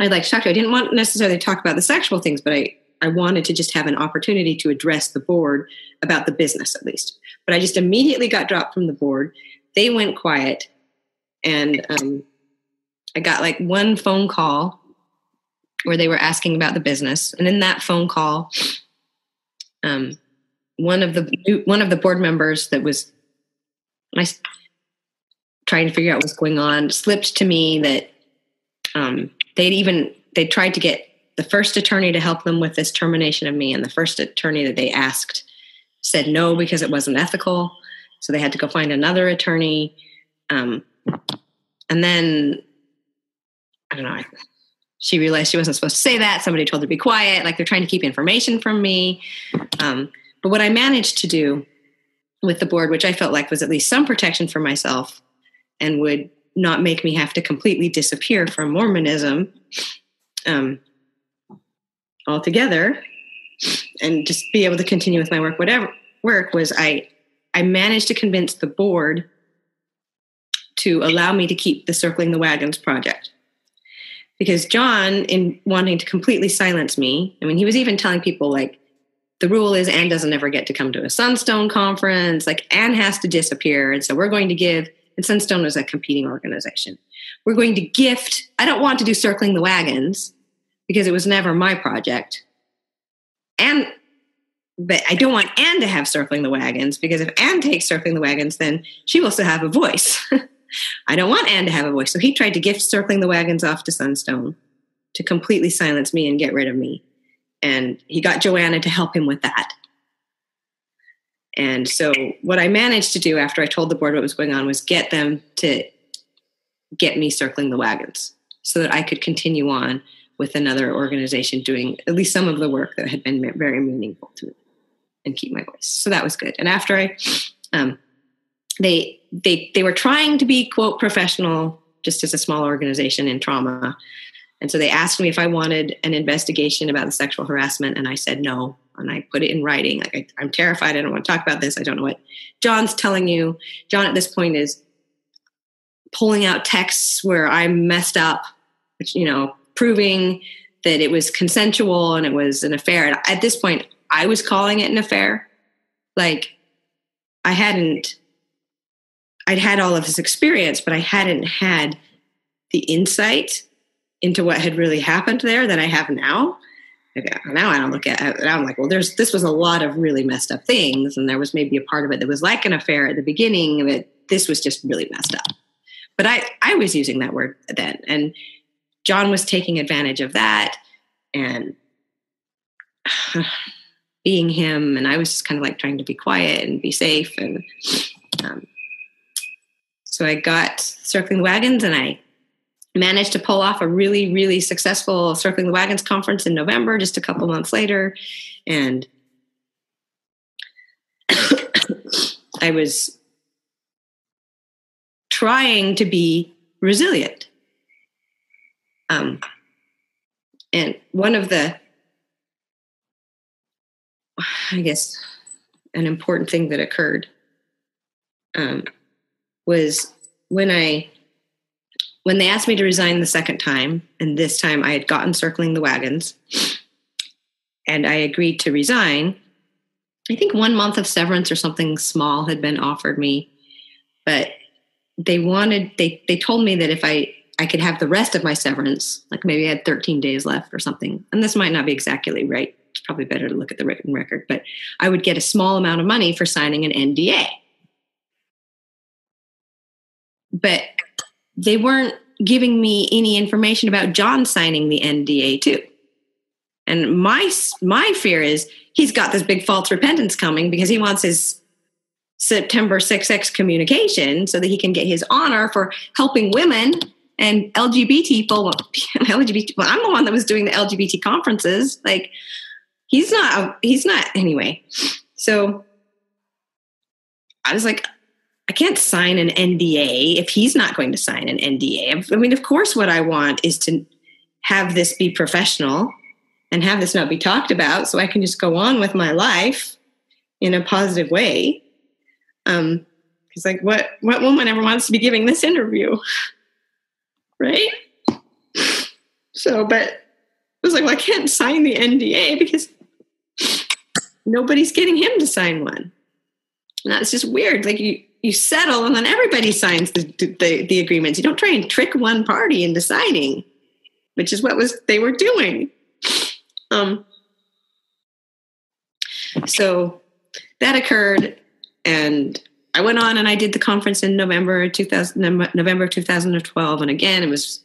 I'd like to talk to you. I didn't want necessarily to talk about the sexual things, but I wanted to just have an opportunity to address the board about the business, at least. But I just immediately got dropped from the board. They went quiet, and I got like one phone call where they were asking about the business. And in that phone call, one of the board members that was trying to figure out what's going on slipped to me that they tried to get the first attorney to help them with this termination of me, and the first attorney that they asked said no because it wasn't ethical. So they had to go find another attorney. And then, I don't know, she realized she wasn't supposed to say that. Somebody told her to be quiet. Like, they're trying to keep information from me. But what I managed to do with the board, which I felt like was at least some protection for myself and would not make me have to completely disappear from Mormonism altogether and just be able to continue with my work, was I managed to convince the board to allow me to keep the Circling the Wagons project. Because John, in wanting to completely silence me, I mean, he was even telling people, like, the rule is Anne doesn't ever get to come to a Sunstone conference. Like, Anne has to disappear. And so we're going to give, and Sunstone was a competing organization. We're going to gift, I don't want to do Circling the Wagons because it was never my project. And, but I don't want Anne to have Circling the Wagons, because if Anne takes Circling the Wagons, then she will still have a voice. I don't want Anne to have a voice. So he tried to gift Circling the Wagons off to Sunstone to completely silence me and get rid of me. And he got Joanna to help him with that. And so what I managed to do after I told the board what was going on was get them to get me Circling the Wagons so that I could continue on with another organization doing at least some of the work that had been very meaningful to me and keep my voice. So that was good. And after I... They were trying to be, quote, professional, just as a small organization in trauma. And so they asked me if I wanted an investigation about the sexual harassment, and I said no. And I put it in writing. Like, I'm terrified. I don't want to talk about this. I don't know what John's telling you. John at this point is pulling out texts where I messed up, which, you know, proving that it was consensual and it was an affair. And at this point, I was calling it an affair. Like, I'd had all of this experience, but I hadn't had the insight into what had really happened there that I have now. Now I don't look at it. I'm like, well, this was a lot of really messed up things. And there was maybe a part of it that was like an affair at the beginning, but this was just really messed up. But I was using that word then. And John was taking advantage of that and being him. And I was just kind of like trying to be quiet and be safe. And, so I got Circling the Wagons, and I managed to pull off a really, really successful Circling the Wagons conference in November, just a couple months later. And I was trying to be resilient. And one of the, I guess, an important thing that occurred, was when they asked me to resign the second time, and this time I had gotten Circling the Wagons, and I agreed to resign. I think 1 month of severance or something small had been offered me, but they told me that if I could have the rest of my severance, like maybe I had 13 days left or something, and this might not be exactly right. It's probably better to look at the written record, but I would get a small amount of money for signing an NDA. But they weren't giving me any information about John signing the NDA too. And my fear is he's got this big false repentance coming because he wants his September 6 excommunication so that he can get his honor for helping women and LGBT people. Well, I'm the one that was doing the LGBT conferences. Like, he's not anyway. So I was like, I can't sign an NDA if he's not going to sign an NDA. I mean, of course, what I want is to have this be professional and have this not be talked about so I can just go on with my life in a positive way. It's like, what woman ever wants to be giving this interview? Right? So, but it was like, well, I can't sign the NDA because nobody's getting him to sign one. And that's just weird. Like you settle and then everybody signs the agreements. You don't try and trick one party in deciding, which is what they were doing. So that occurred, and I went on and I did the conference in November of 2012. And again, it was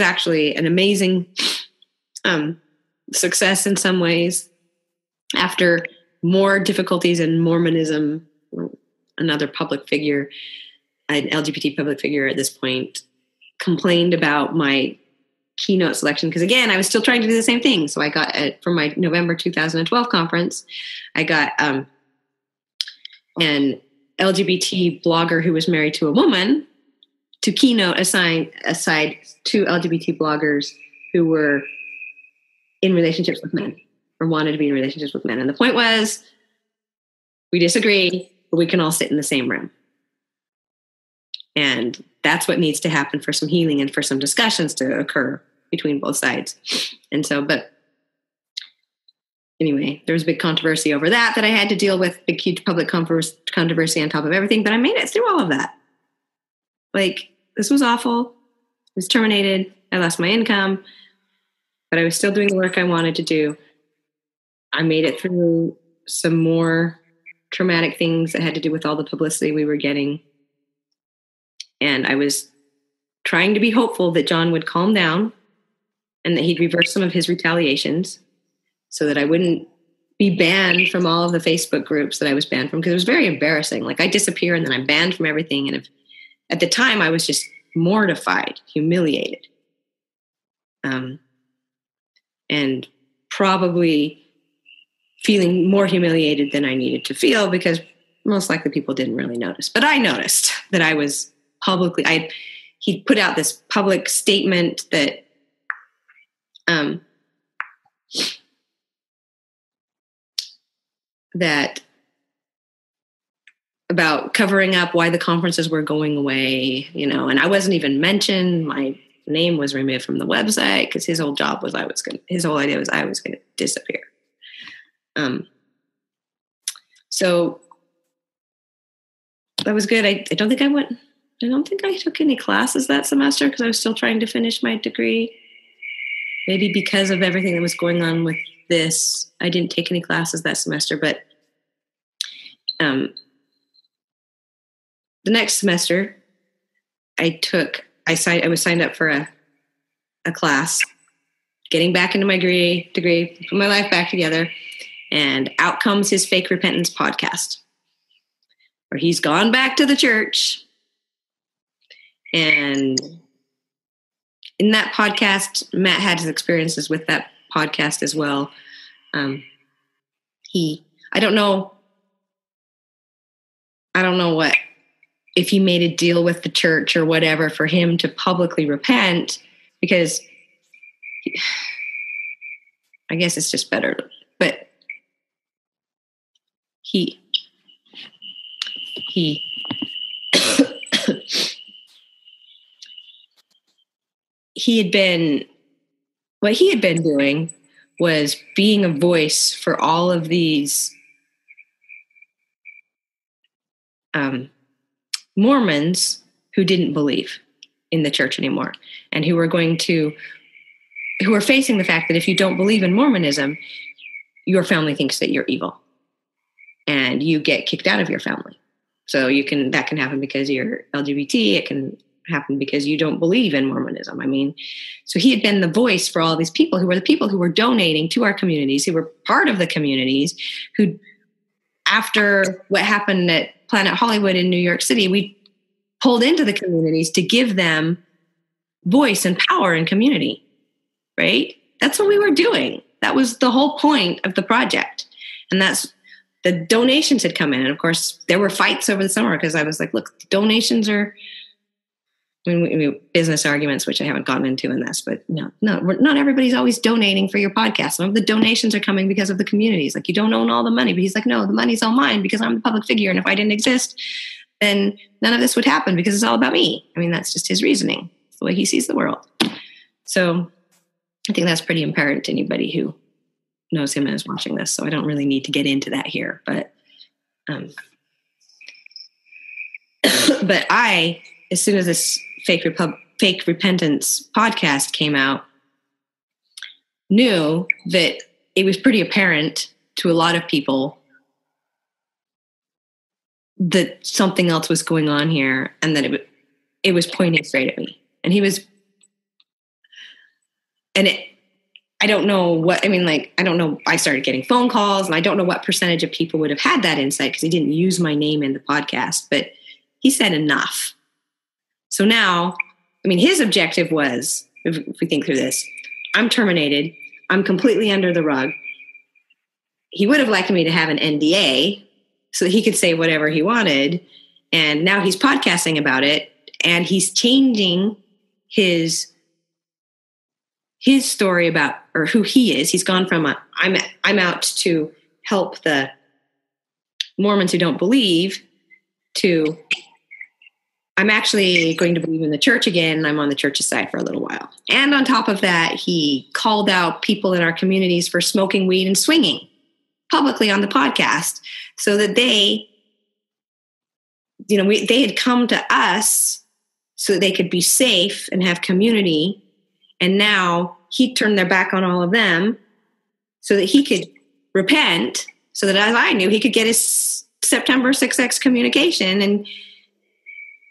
actually an amazing success in some ways. After more difficulties in Mormonism, another public figure, an LGBT public figure at this point, complained about my keynote selection. Because again, I was still trying to do the same thing. So I got, for my November 2012 conference, I got an LGBT blogger who was married to a woman to keynote aside two LGBT bloggers who were in relationships with men, or wanted to be in relationships with men. And the point was, we disagree, but we can all sit in the same room. And that's what needs to happen for some healing and for some discussions to occur between both sides. And so, but anyway, there was big controversy over that I had to deal with, big, huge public controversy on top of everything, but I made it through all of that. Like, this was awful. I was terminated. I lost my income, but I was still doing the work I wanted to do. I made it through some more traumatic things that had to do with all the publicity we were getting. And I was trying to be hopeful that John would calm down and that he'd reverse some of his retaliations so that I wouldn't be banned from all of the Facebook groups that I was banned from, because it was very embarrassing. Like, I disappear and then I'm banned from everything. And at the time, I was just mortified, humiliated, and probably feeling more humiliated than I needed to feel, because most likely people didn't really notice. But I noticed that I was publicly, he'd put out this public statement that that about covering up why the conferences were going away, you know, and I wasn't even mentioned. My name was removed from the website because his whole idea was I was going to disappear. So that was good. I don't think I took any classes that semester because I was still trying to finish my degree. Maybe because of everything that was going on with this, I didn't take any classes that semester, but, the next semester I was signed up for a class, getting back into my degree, put my life back together. And out comes his Fake Repentance podcast, where he's gone back to the church. And in that podcast, Matt had his experiences with that podcast as well. I don't know what, if he made a deal with the church or whatever for him to publicly repent, because I guess it's just better, but he what he had been doing was being a voice for all of these Mormons who didn't believe in the church anymore, and who are facing the fact that if you don't believe in Mormonism, your family thinks that you're evil and you get kicked out of your family. So that can happen because you're LGBT. It can happen because you don't believe in Mormonism. I mean, so he had been the voice for all these people who were the people who were donating to our communities, who were part of the communities, who, after what happened at Planet Hollywood in New York City, we pulled into the communities to give them voice and power and community. Right? That's what we were doing. That was the whole point of the project. And that's, the donations had come in. And of course, there were fights over the summer because I was like, look, donations are business arguments, which I haven't gotten into in this, but not everybody's always donating for your podcast. Some of the donations are coming because of the communities. Like, you don't own all the money, but he's like, no, the money's all mine because I'm the public figure. And if I didn't exist, then none of this would happen because it's all about me. I mean, that's just his reasoning. It's the way he sees the world. So I think that's pretty apparent to anybody who knows him and is watching this. So I don't really need to get into that here, but I, as soon as this Fake Repentance podcast came out, knew that it was pretty apparent to a lot of people that something else was going on here, and that it was pointing straight at me. And he was, and it, I don't know what, I mean, like, I don't know, I started getting phone calls, and I don't know what percentage of people would have had that insight, because he didn't use my name in the podcast, but he said enough. So now, I mean, his objective was, if we think through this, I'm terminated. I'm completely under the rug. He would have liked me to have an NDA so that he could say whatever he wanted. And now he's podcasting about it, and he's changing his story about, or who he is. He's gone from a, I'm out to help the Mormons who don't believe, to I'm actually going to believe in the church again, and I'm on the church's side for a little while. And on top of that, he called out people in our communities for smoking weed and swinging publicly on the podcast, so that they, you know, they had come to us so that they could be safe and have community. And now he turned their back on all of them so that he could repent, so that, as I knew, he could get his September 6 excommunication and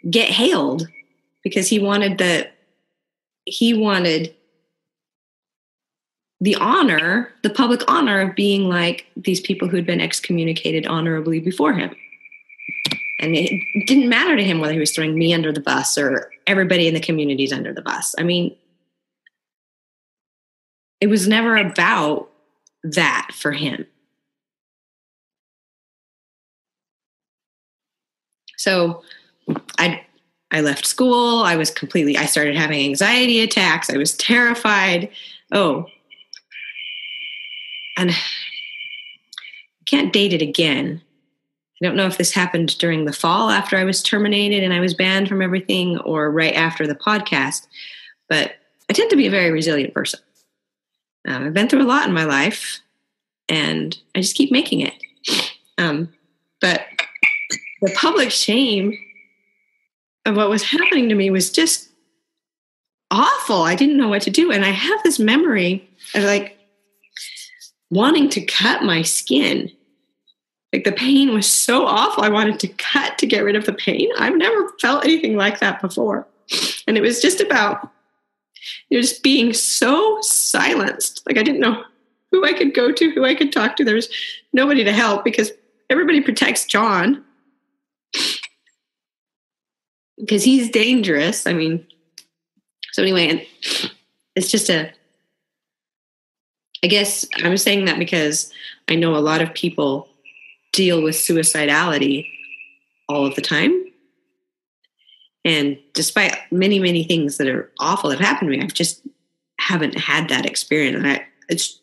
get hailed, because he wanted the honor, the public honor, of being like these people who'd been excommunicated honorably before him. And it didn't matter to him whether he was throwing me under the bus or everybody in the communities under the bus. I mean, it was never about that for him. So I left school. I started having anxiety attacks. I was terrified. Oh, and I can't date it again. I don't know if this happened during the fall after I was terminated and I was banned from everything, or right after the podcast, but I tend to be a very resilient person. I've been through a lot in my life, and I just keep making it. But the public shame of what was happening to me was just awful. I didn't know what to do. And I have this memory of, like, wanting to cut my skin. Like, the pain was so awful. I wanted to cut to get rid of the pain. I've never felt anything like that before. And it was just about, you know, just being so silenced. Like, I didn't know who I could go to, who I could talk to. There was nobody to help, because everybody protects John, because he's dangerous. I mean, so anyway, and it's just I guess I'm saying that because I know a lot of people deal with suicidality all of the time. And despite many, many things that are awful that have happened to me, I just haven't had that experience. And it's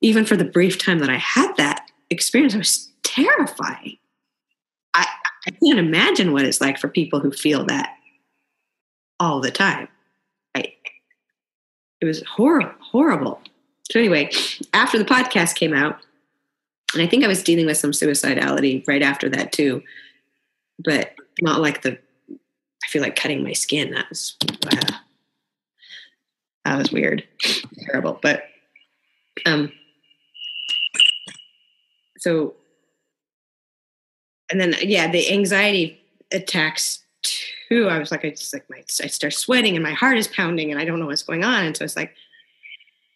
even for the brief time that I had that experience, I was terrified. I can't imagine what it's like for people who feel that all the time. It was horrible. So anyway, after the podcast came out, and I think I was dealing with some suicidality right after that too, but not like I feel like cutting my skin. That was weird, terrible. But, so, and then, yeah, the anxiety attacks too. I was like, I start sweating and my heart is pounding and I don't know what's going on. And so it's like,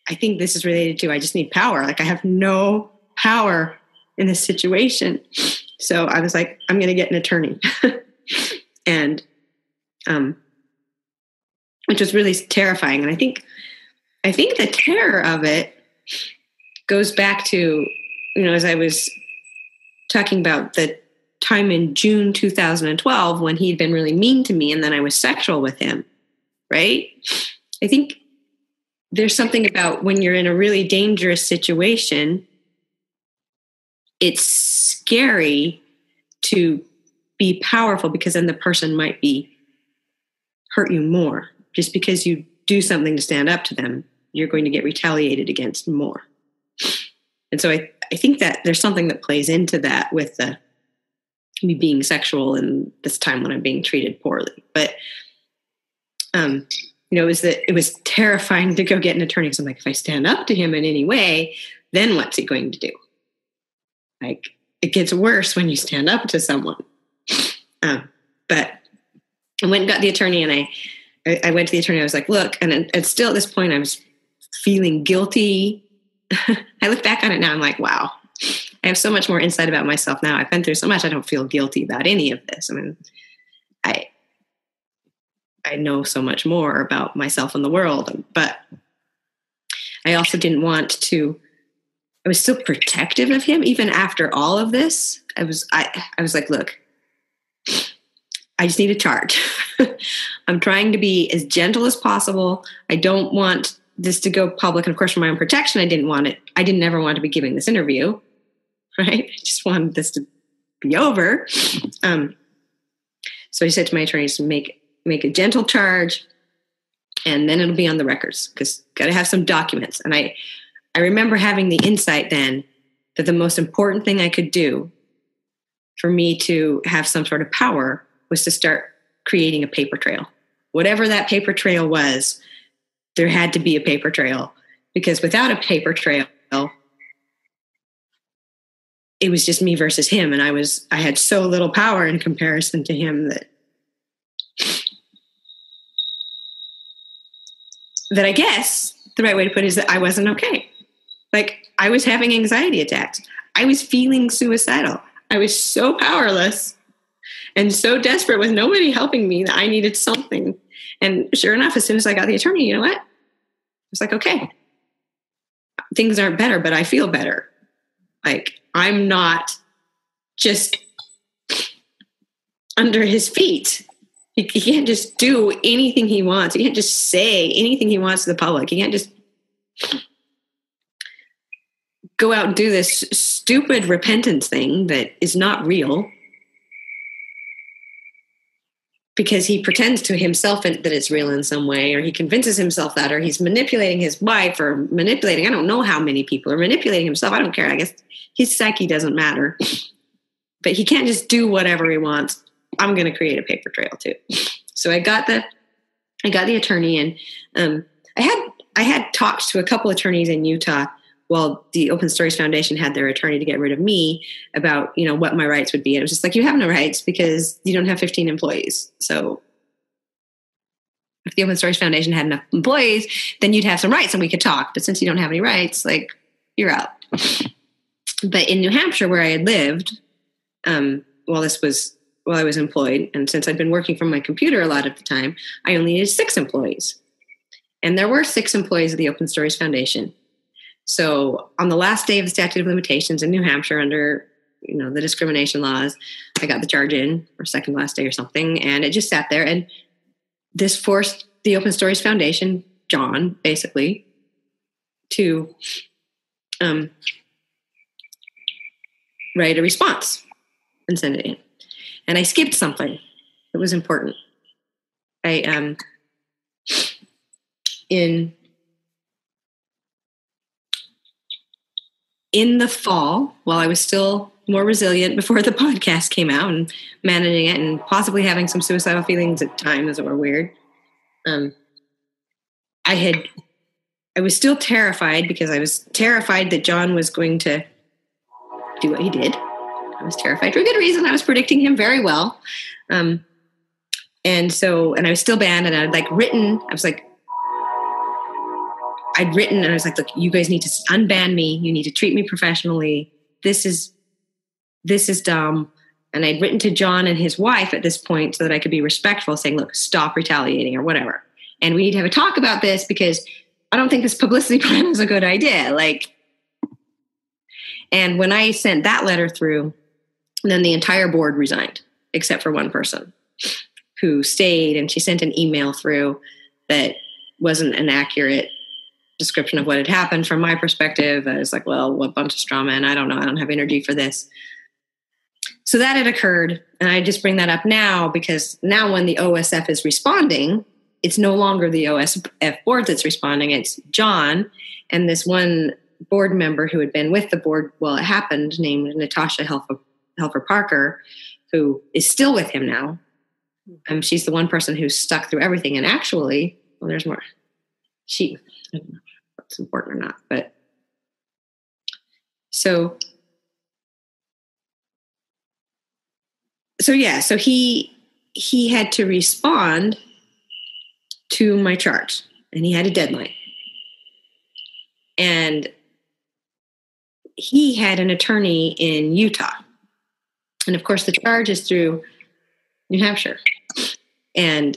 I think this is related to, I just need power. Like, I have no power in this situation. So I was like, I'm going to get an attorney. And, which was really terrifying. And I think the terror of it goes back to, you know, as I was talking about the time in June 2012 when he'd been really mean to me and then I was sexual with him, right? I think there's something about when you're in a really dangerous situation, it's scary to be powerful because then the person might be hurt you more. Just because you do something to stand up to them, you're going to get retaliated against more. And so I think that there's something that plays into that with the me being sexual and this time when I'm being treated poorly. But, you know, it was terrifying to go get an attorney. So I'm like, if I stand up to him in any way, then what's he going to do? Like, it gets worse when you stand up to someone. But I went and got the attorney, and I went to the attorney. I was like, look, and still at this point, I was feeling guilty. I look back on it now. I'm like, wow, I have so much more insight about myself now. I've been through so much. I don't feel guilty about any of this. I mean, I know so much more about myself and the world, but I also didn't want to, I was still protective of him. Even after all of this, I was like, look, I just need a charge. I'm trying to be as gentle as possible. I don't want this to go public. And of course, for my own protection, I didn't want it. I didn't ever want to be giving this interview, right? I just wanted this to be over. So I said to my attorneys to make a gentle charge, and then it'll be on the records because got to have some documents. And I remember having the insight then that the most important thing I could do for me to have some sort of power was to start creating a paper trail. Whatever that paper trail was, there had to be a paper trail, because without a paper trail, it was just me versus him. And I had so little power in comparison to him that I guess the right way to put it is that I wasn't okay. Like, I was having anxiety attacks. I was feeling suicidal. I was so powerless and so desperate with nobody helping me that I needed something. And sure enough, as soon as I got the attorney, you know what? I was like, okay, things aren't better, but I feel better. Like, I'm not just under his feet. He can't just do anything he wants. He can't just say anything he wants to the public. He can't just go out and do this stupid repentance thing that is not real, because he pretends to himself that it's real in some way, or he convinces himself that, or he's manipulating his wife, or manipulating, I don't know how many people, or manipulating himself. I don't care. I guess his psyche doesn't matter. But he can't just do whatever he wants. I'm going to create a paper trail too. So I got the attorney, and I had talked to a couple attorneys in Utah while the Open Stories Foundation had their attorney to get rid of me about, you know, what my rights would be. And it was just like, you have no rights because you don't have 15 employees. So if the Open Stories Foundation had enough employees, then you'd have some rights and we could talk. But since you don't have any rights, like, you're out. But in New Hampshire, where I had lived, while I was employed, and since I'd been working from my computer a lot of the time, I only needed 6 employees. And there were 6 employees of the Open Stories Foundation. So on the last day of the statute of limitations in New Hampshire, under, you know, the discrimination laws, I got the charge in, or second last day or something, and it just sat there. And this forced the Open Stories Foundation, John, basically, to write a response and send it in. And I skipped something that was important. In the fall, while I was still more resilient before the podcast came out and managing it and possibly having some suicidal feelings at times that were weird, I was still terrified because I was terrified that John was going to do what he did. I was terrified for a good reason. I was predicting him very well. And I was still banned, and I'd written and I was like, look, you guys need to unban me. You need to treat me professionally. This is dumb. And I'd written to John and his wife at this point so that I could be respectful, saying, look, stop retaliating or whatever. And we need to have a talk about this because I don't think this publicity plan is a good idea. Like, and when I sent that letter through, And then the entire board resigned, except for one person who stayed, and she sent an email through that wasn't an accurate description of what had happened from my perspective. I was like, well, what bunch of straw men? I don't know. I don't have energy for this. So that had occurred. And I just bring that up now because now when the OSF is responding, it's no longer the OSF board that's responding. It's John and this one board member who had been with the board while it happened, named Natasha Helfer Parker, who is still with him now. She's the one person who's stuck through everything. And actually, well, there's more. I don't know if it's important or not, but so he had to respond to my charge, and he had a deadline, and he had an attorney in Utah. And of course the charge is through New Hampshire. And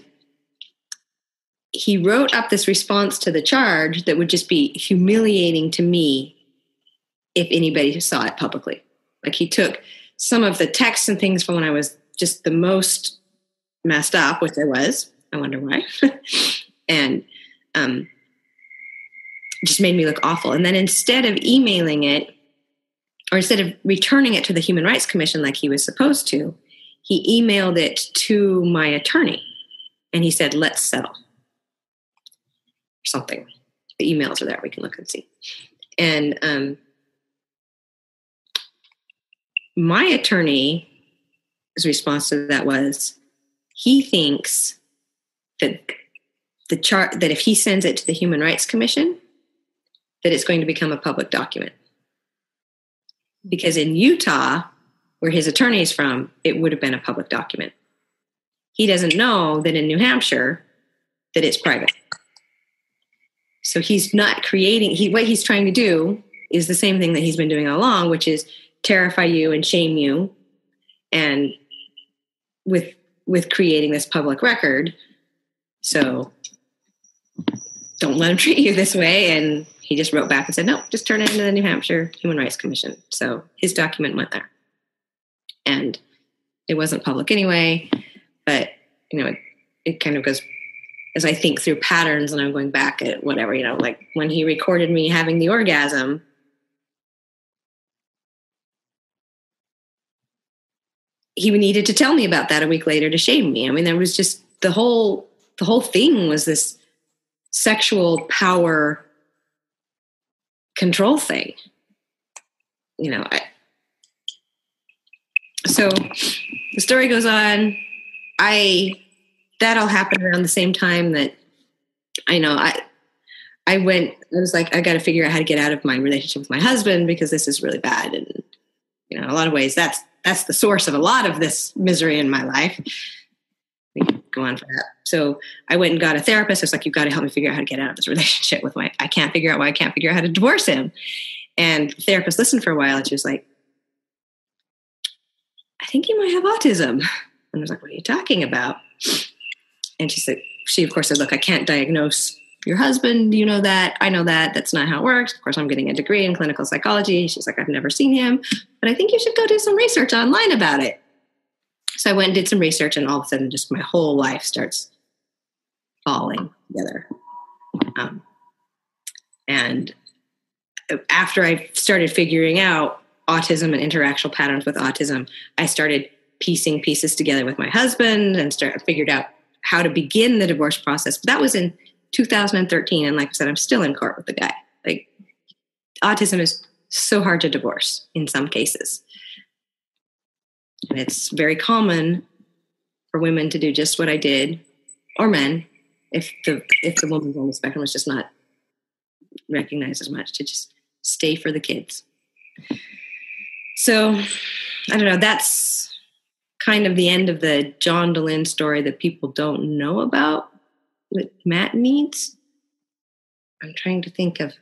he wrote up this response to the charge that would just be humiliating to me if anybody saw it publicly. Like, he took some of the texts and things from when I was just the most messed up, which I was. I wonder why. And just made me look awful. And then instead of emailing it, or instead of returning it to the Human Rights Commission like he was supposed to, he emailed it to my attorney. And he said, let's settle. Something. The emails are there. We can look and see. And my attorney's response to that was, he thinks that the chart, that if he sends it to the Human Rights Commission, that it's going to become a public document. Because in Utah, where his attorney is from, it would have been a public document. He doesn't know that in New Hampshire, that it's private. So he's not creating, what he's trying to do is the same thing that he's been doing all along, which is terrify you and shame you. And with creating this public record. So don't let him treat you this way. And he just wrote back and said, no, just turn it into the New Hampshire Human Rights Commission. So his document went there. And it wasn't public anyway, but you know, it kind of goes, as I think through patterns and I'm going back at whatever, you know, like when he recorded me having the orgasm, he needed to tell me about that a week later to shame me. I mean, there was just the whole thing was this sexual power control thing, you know. So the story goes on. That all happened around the same time that I was like, I got to figure out how to get out of my relationship with my husband because this is really bad. And, you know, in a lot of ways, that's the source of a lot of this misery in my life. We can go on for that. So I went and got a therapist. I was like, you've got to help me figure out how to get out of this relationship with I can't figure out why I can't figure out how to divorce him. And the therapist listened for a while and she was like, I think you might have autism. And I was like, what are you talking about? And she said, of course said, look, I can't diagnose your husband. You know that. I know that. That's not how it works. Of course, I'm getting a degree in clinical psychology. She's like, I've never seen him, but I think you should go do some research online about it. So I went and did some research, and all of a sudden just my whole life starts falling together. And after I started figuring out autism and interactional patterns with autism, I started piecing pieces together with my husband and figured out how to begin the divorce process. But that was in 2013. And like I said, I'm still in court with the guy. Like, autism is so hard to divorce in some cases. And it's very common for women to do just what I did, or men, if the woman on the spectrum was just not recognized as much, to just stay for the kids. So I don't know, that's kind of the end of the John Dehlin story that people don't know about, that Matt needs. I'm trying to think of,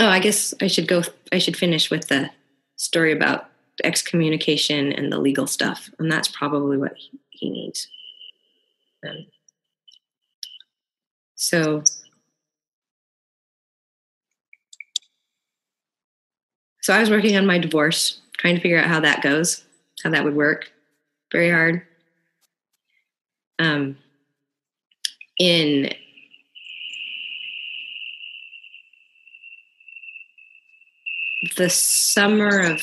I guess I should finish with the story about excommunication and the legal stuff. And that's probably what he needs. So I was working on my divorce, trying to figure out how that goes, how that would work. Very hard. In the summer of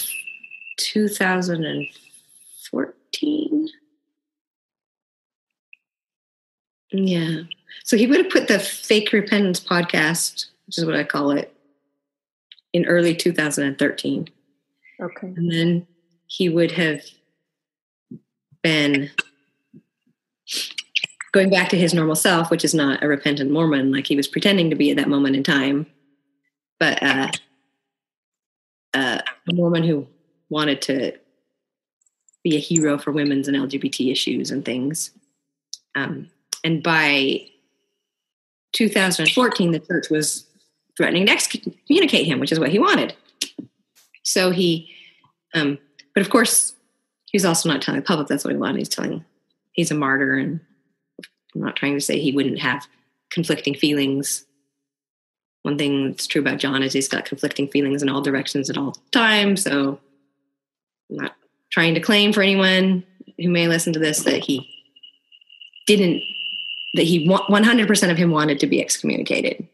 2014. Yeah. So he would have put the Fake Repentance podcast, which is what I call it, in early 2013. Okay. And then he would have been going back to his normal self, which is not a repentant Mormon, like he was pretending to be at that moment in time, but a Mormon who wanted to be a hero for women's and LGBT issues and things. And by 2014, the church was threatening to excommunicate him, which is what he wanted. So he, but of course, he's also not telling the public that's what he wanted. He's telling, he's a martyr, and I'm not trying to say he wouldn't have conflicting feelings. One thing that's true about John is he's got conflicting feelings in all directions at all times. So I'm not trying to claim for anyone who may listen to this that he didn't, that he 100% of him wanted to be excommunicated.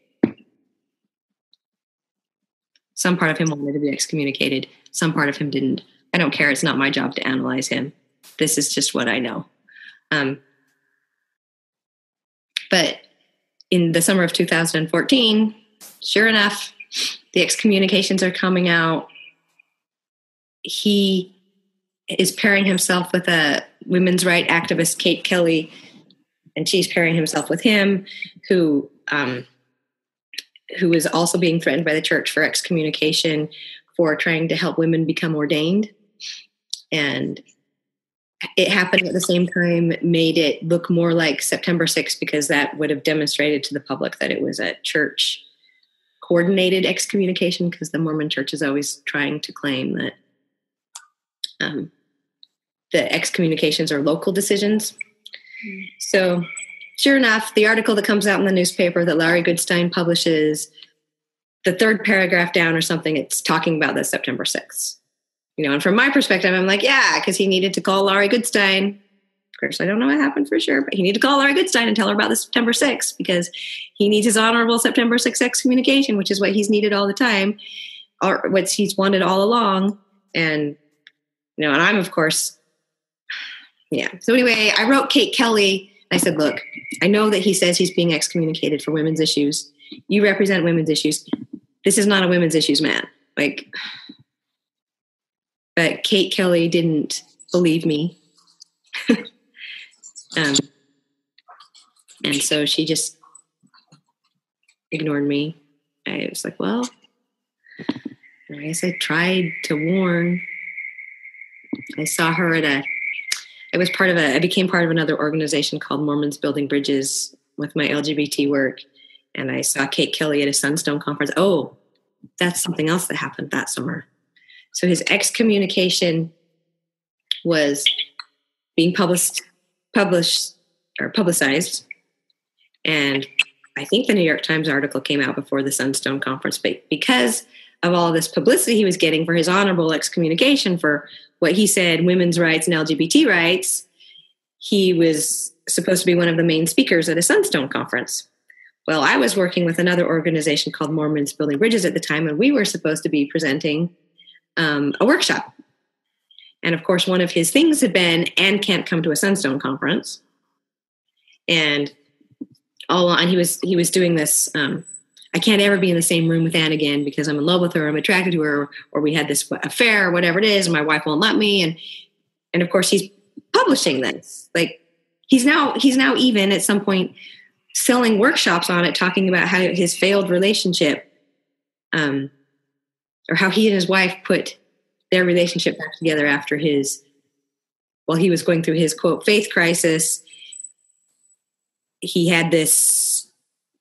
Some part of him wanted to be excommunicated. Some part of him didn't. I don't care. It's not my job to analyze him. This is just what I know. But in the summer of 2014, sure enough, the excommunications are coming out. He is pairing himself with a women's rights activist, Kate Kelly, and she's pairing himself with him, who is also being threatened by the church for excommunication for trying to help women become ordained. And it happened at the same time, made it look more like September 6th, because that would have demonstrated to the public that it was a church coordinated excommunication, because the Mormon church is always trying to claim that the excommunications are local decisions. So sure enough, the article that comes out in the newspaper that Laurie Goodstein publishes, the third paragraph down or something, it's talking about the September 6th. You know, and from my perspective, I'm like, yeah, because he needed to call Laurie Goodstein. Of course, I don't know what happened for sure, but he needed to call Laurie Goodstein and tell her about the September 6th because he needs his honorable September 6th excommunication, which is what he's needed all the time, or what he's wanted all along. And, you know, and I'm, of course, yeah. So anyway, I wrote Kate Kelly. I said, look, I know that he says he's being excommunicated for women's issues. You represent women's issues. This is not a women's issues, man. Like, but Kate Kelly didn't believe me. And so she just ignored me. I was like, well, I guess I tried to warn. I saw her at a, I was part of a, I became part of another organization called Mormons Building Bridges with my LGBT work. And I saw Kate Kelly at a Sunstone conference. Oh, that's something else that happened that summer. So his excommunication was being publicized. And I think the New York Times article came out before the Sunstone conference, but because of all this publicity he was getting for his honorable excommunication for what he said, women's rights and LGBT rights, he was supposed to be one of the main speakers at a Sunstone conference. Well, I was working with another organization called Mormons Building Bridges at the time, and we were supposed to be presenting a workshop. And of course, one of his things had been, Anne can't come to a Sunstone conference. And all on, he was doing this, I can't ever be in the same room with Anne again because I'm in love with her, I'm attracted to her, or we had this affair, or whatever it is, and my wife won't let me. And of course, he's publishing this. Like he's now even at some point selling workshops on it, talking about how his failed relationship, or how he and his wife put their relationship back together after he was going through his, quote, faith crisis. He had this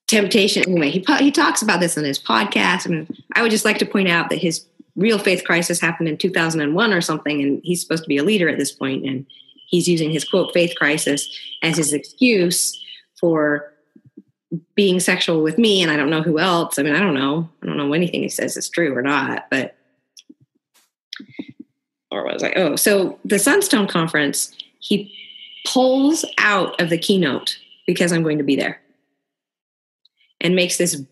temptation. Anyway, he talks about this on his podcast. I mean, I would just like to point out that his real faith crisis happened in 2001 or something, and he's supposed to be a leader at this point, and he's using his, quote, faith crisis as his excuse for being sexual with me, and I don't know who else. I mean, I don't know anything he says is true or not, but or was I? Oh, so the Sunstone conference, he pulls out of the keynote, because I'm going to be there, and makes this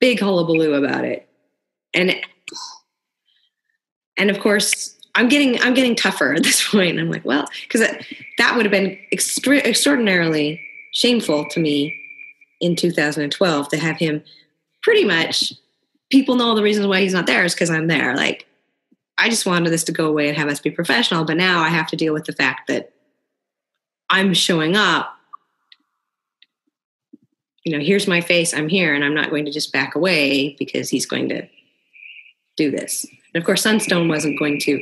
big hullabaloo about it. And of course, I'm getting tougher at this point. I'm like, well, because that would have been extraordinarily shameful to me in 2012 to have him pretty much, people know all the reasons why he's not there is because I'm there. Like, I just wanted this to go away and have us be professional, but now I have to deal with the fact that I'm showing up. You know, here's my face, I'm here, and I'm not going to just back away because he's going to do this. And of course, Sunstone wasn't going to,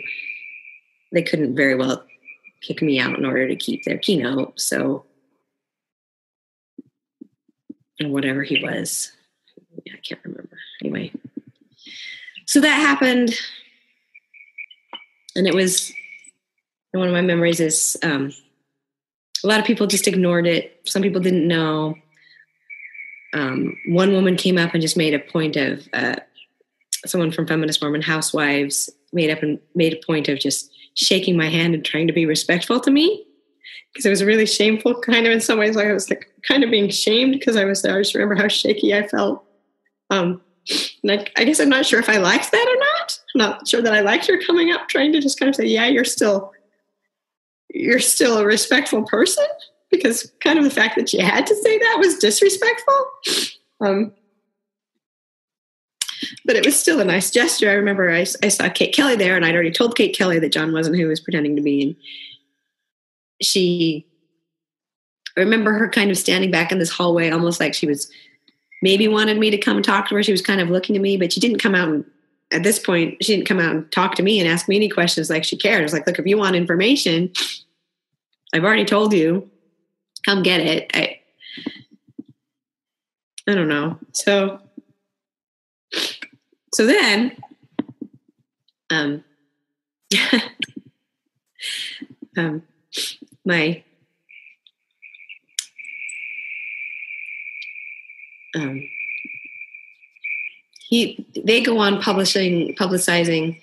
they couldn't very well kick me out in order to keep their keynote. So, and whatever he was, I can't remember. Anyway, so that happened. And it was, one of my memories is a lot of people just ignored it. Some people didn't know. One woman came up and just made a point of, someone from Feminist Mormon Housewives made a point of just shaking my hand and trying to be respectful to me, because it was really shameful, kind of, in some ways. Like, I was like kind of being shamed because I was there. I just remember how shaky I felt. Like, I guess I'm not sure if I liked that or not. I'm not sure that I liked her coming up trying to just kind of say, yeah, you're still a respectful person, because kind of the fact that she had to say that was disrespectful. But it was still a nice gesture. I remember I saw Kate Kelly there, and I'd already told Kate Kelly that John wasn't who he was pretending to be. And I remember her kind of standing back in this hallway, almost like she was maybe wanted me to come talk to her. She was kind of looking at me, but she didn't come out. And at this point, she didn't come out and talk to me and ask me any questions like she cared. I was like, look, if you want information, I've already told you, come get it. I don't know. So then, they go on publicizing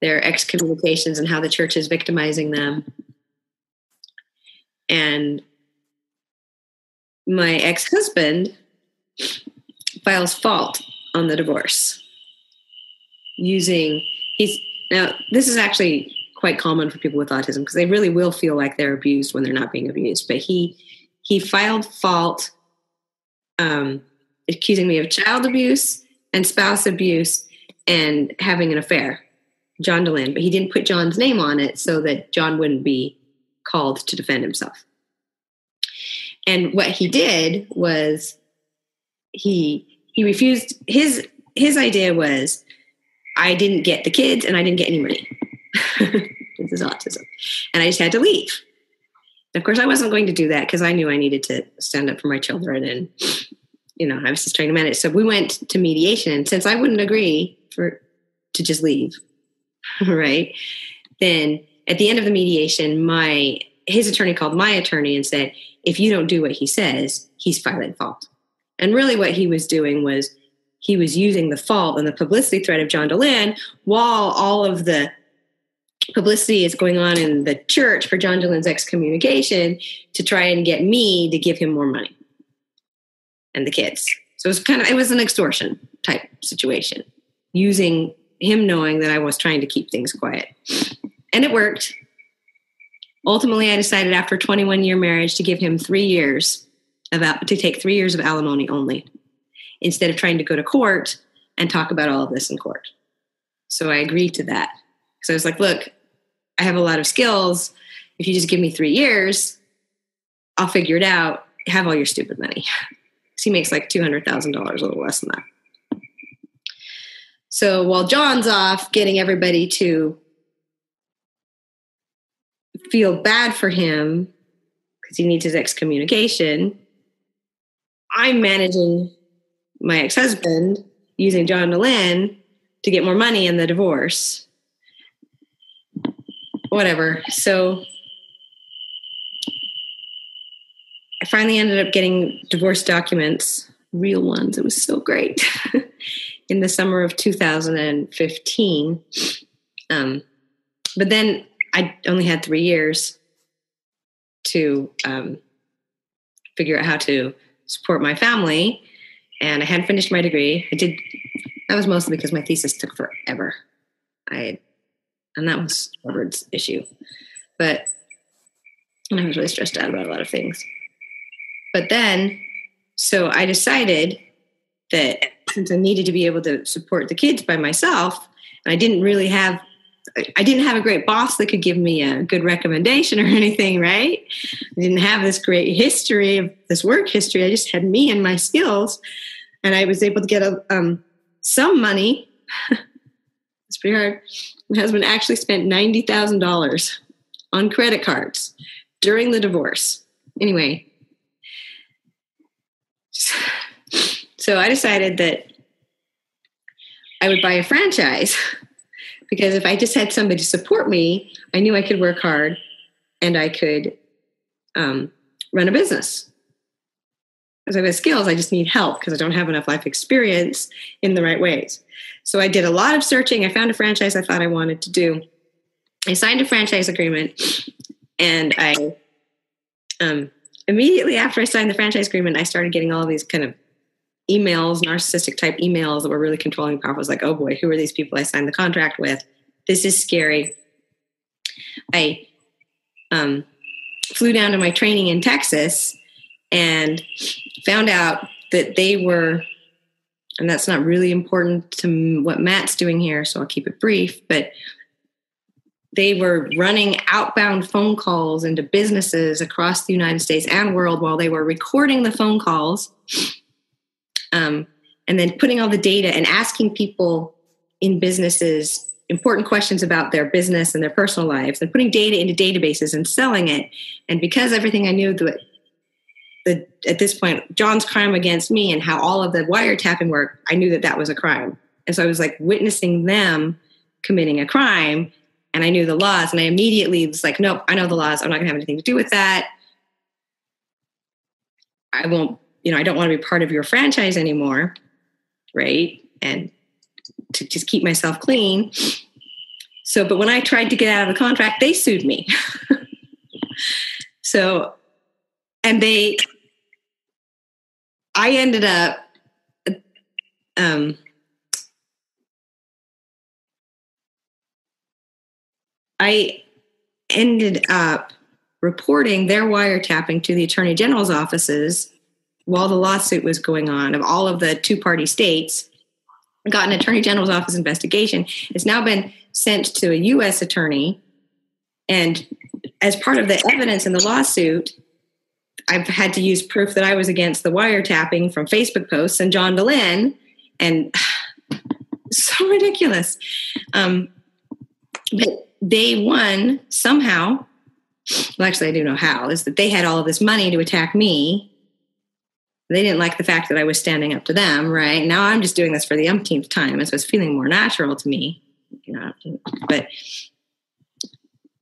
their excommunications and how the church is victimizing them. And my ex-husband files fault on the divorce. Now this is actually quite common for people with autism, because they really will feel like they're abused when they're not being abused. But he filed fault, accusing me of child abuse and spouse abuse and having an affair, John Dehlin. But he didn't put John's name on it so that John wouldn't be called to defend himself. And what he did was he refused. His idea was, I didn't get the kids and I didn't get any money. This is autism. And I just had to leave. And of course, I wasn't going to do that, because I knew I needed to stand up for my children. And, you know, I was just trying to manage. So we went to mediation. And since I wouldn't agree to just leave, right, then at the end of the mediation, his attorney called my attorney and said, if you don't do what he says, he's filing fault. And really what he was doing was, he was using the fault and the publicity threat of John Dehlin, while all of the publicity is going on in the church for John Dehlin excommunication, to try and get me to give him more money and the kids. So it was an extortion type situation, using him knowing that I was trying to keep things quiet. And it worked. Ultimately, I decided after a 21-year marriage to give him 3 years to take 3 years of alimony only, instead of trying to go to court and talk about all of this in court. So I agreed to that. So I was like, look, I have a lot of skills. If you just give me 3 years, I'll figure it out. Have all your stupid money. So he makes like $200,000, a little less than that. So while John's off getting everybody to feel bad for him because he needs his excommunication, I'm managing my ex-husband using John Dehlin to get more money in the divorce. Whatever. So I finally ended up getting divorce documents, real ones. It was so great. In the summer of 2015. But then I only had 3 years to figure out how to support my family. And I hadn't finished my degree. That was mostly because my thesis took forever. And that was Harvard's issue. And I was really stressed out about a lot of things. But then, so I decided that since I needed to be able to support the kids by myself, and I didn't have a great boss that could give me a good recommendation or anything, right? I didn't have this great history of this work history. I just had me and my skills, and I was able to get some money. It's pretty hard. My husband actually spent $90,000 on credit cards during the divorce. Anyway, so I decided that I would buy a franchise. Because if I just had somebody to support me, I knew I could work hard and I could run a business. Because I have skills, I just need help because I don't have enough life experience in the right ways. So I did a lot of searching. I found a franchise I thought I wanted to do. I signed a franchise agreement, and I immediately after I signed the franchise agreement, I started getting all these kind of emails, narcissistic type emails that were really controlling power. I was like, oh boy, who are these people I signed the contract with? This is scary. I flew down to my training in Texas and found out that they were, and that's not really important to what Matt's doing here, so I'll keep it brief, but they were running outbound phone calls into businesses across the United States and world while they were recording the phone calls. And then putting all the data and asking people in businesses important questions about their business and their personal lives and putting data into databases and selling it. And because everything I knew at this point, John's crime against me and how all of the wiretapping worked, I knew that that was a crime. And so I was like witnessing them committing a crime, and I knew the laws, and I immediately was like, nope, I know the laws. I'm not gonna have anything to do with that. I don't want to be part of your franchise anymore, right? And to just keep myself clean. So, but when I tried to get out of the contract, they sued me. I ended up, reporting their wiretapping to the attorney general's offices while the lawsuit was going on, of all of the two-party states, got an attorney general's office investigation. It's now been sent to a U.S. attorney. And as part of the evidence in the lawsuit, I've had to use proof that I was against the wiretapping from Facebook posts and John Dehlin. And so ridiculous. But they won somehow. Well, actually, I do know how, is that they had all of this money to attack me. They didn't like the fact that I was standing up to them, right? Now I'm just doing this for the umpteenth time, and so it's feeling more natural to me. But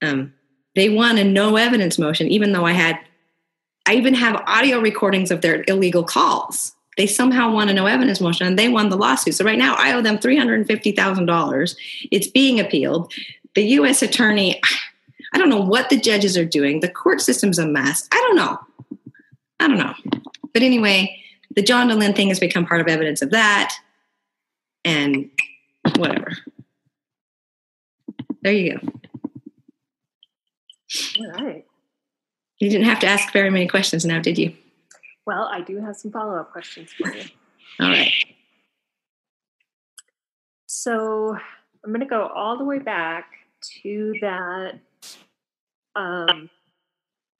they won a no evidence motion, even though I even have audio recordings of their illegal calls. They somehow won a no evidence motion, and they won the lawsuit. So right now I owe them $350,000. It's being appealed. The U.S. attorney, I don't know what the judges are doing. The court system's a mess. I don't know. But anyway, the John Dehlin thing has become part of evidence of that, and whatever. There you go. All right. You didn't have to ask very many questions now, did you? Well, I do have some follow-up questions for you. All right. So I'm going to go all the way back to that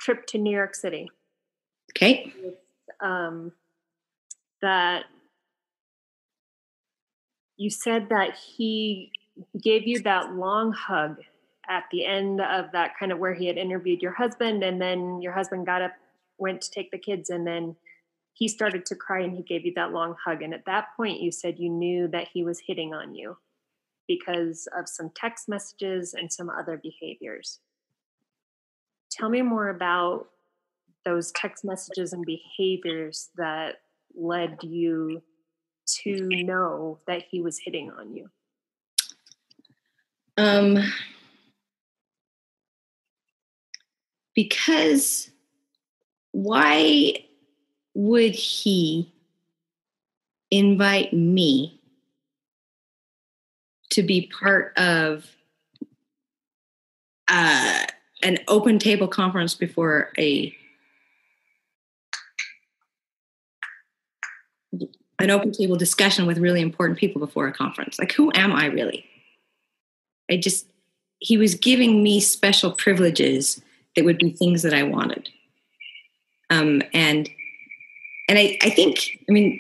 trip to New York City. Okay. That you said that he gave you that long hug at the end of that, kind of where he had interviewed your husband, and then your husband got up, went to take the kids, and then he started to cry and he gave you that long hug. And at that point you said you knew that he was hitting on you because of some text messages and some other behaviors. Tell me more about those text messages and behaviors that led you to know that he was hitting on you. Because why would he invite me to be part of an open table conference before an open table discussion with really important people before a conference? Like, who am I really? He was giving me special privileges that would be things that I wanted. And I think, I mean,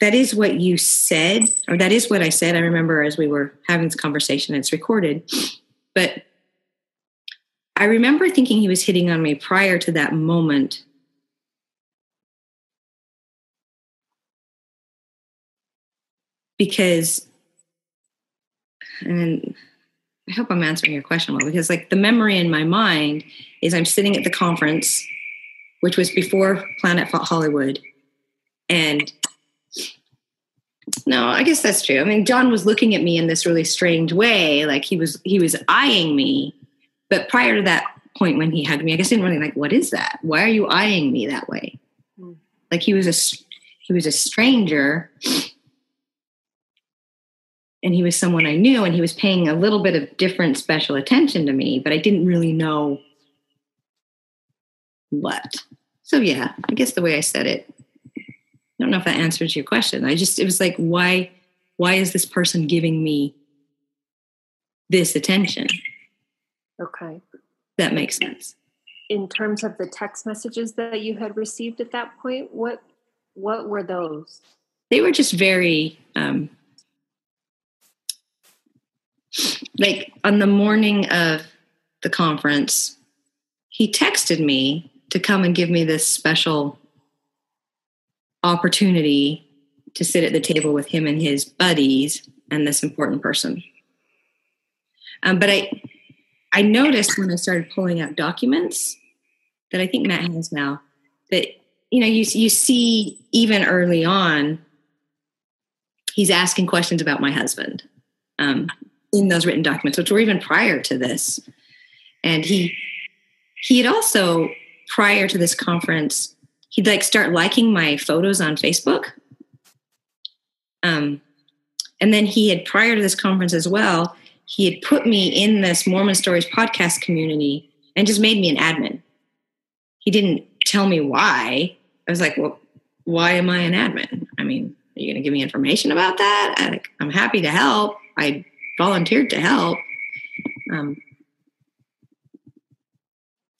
that is what you said, or that is what I said. I remember as we were having this conversation, it's recorded, but I remember thinking he was hitting on me prior to that moment. Because, and I hope I'm answering your question well, because like the memory in my mind is I'm sitting at the conference, which was before Planet Hollywood. And no, I guess that's true. I mean, John was looking at me in this really strange way. Like he was eyeing me, but prior to that point when he hugged me, I guess I didn't really like, what is that? Why are you eyeing me that way? Like he was a stranger and he was someone I knew and he was paying a little bit of different special attention to me, but I didn't really know what. So yeah, I guess the way I said it, I don't know if that answers your question. It was like, why is this person giving me this attention? Okay. That makes sense. In terms of the text messages that you had received at that point, what were those? They were just very, like on the morning of the conference, he texted me to come and give me this special opportunity to sit at the table with him and his buddies and this important person. But I noticed when I started pulling out documents that I think Matt has now that, you know, you see even early on, he's asking questions about my husband in those written documents, which were even prior to this. And he had also, prior to this conference, he'd like start liking my photos on Facebook. And then he had, prior to this conference as well, he had put me in this Mormon Stories podcast community and just made me an admin. He didn't tell me why. I was like, well, why am I an admin? I mean, are you going to give me information about that? I'm happy to help. I volunteered to help.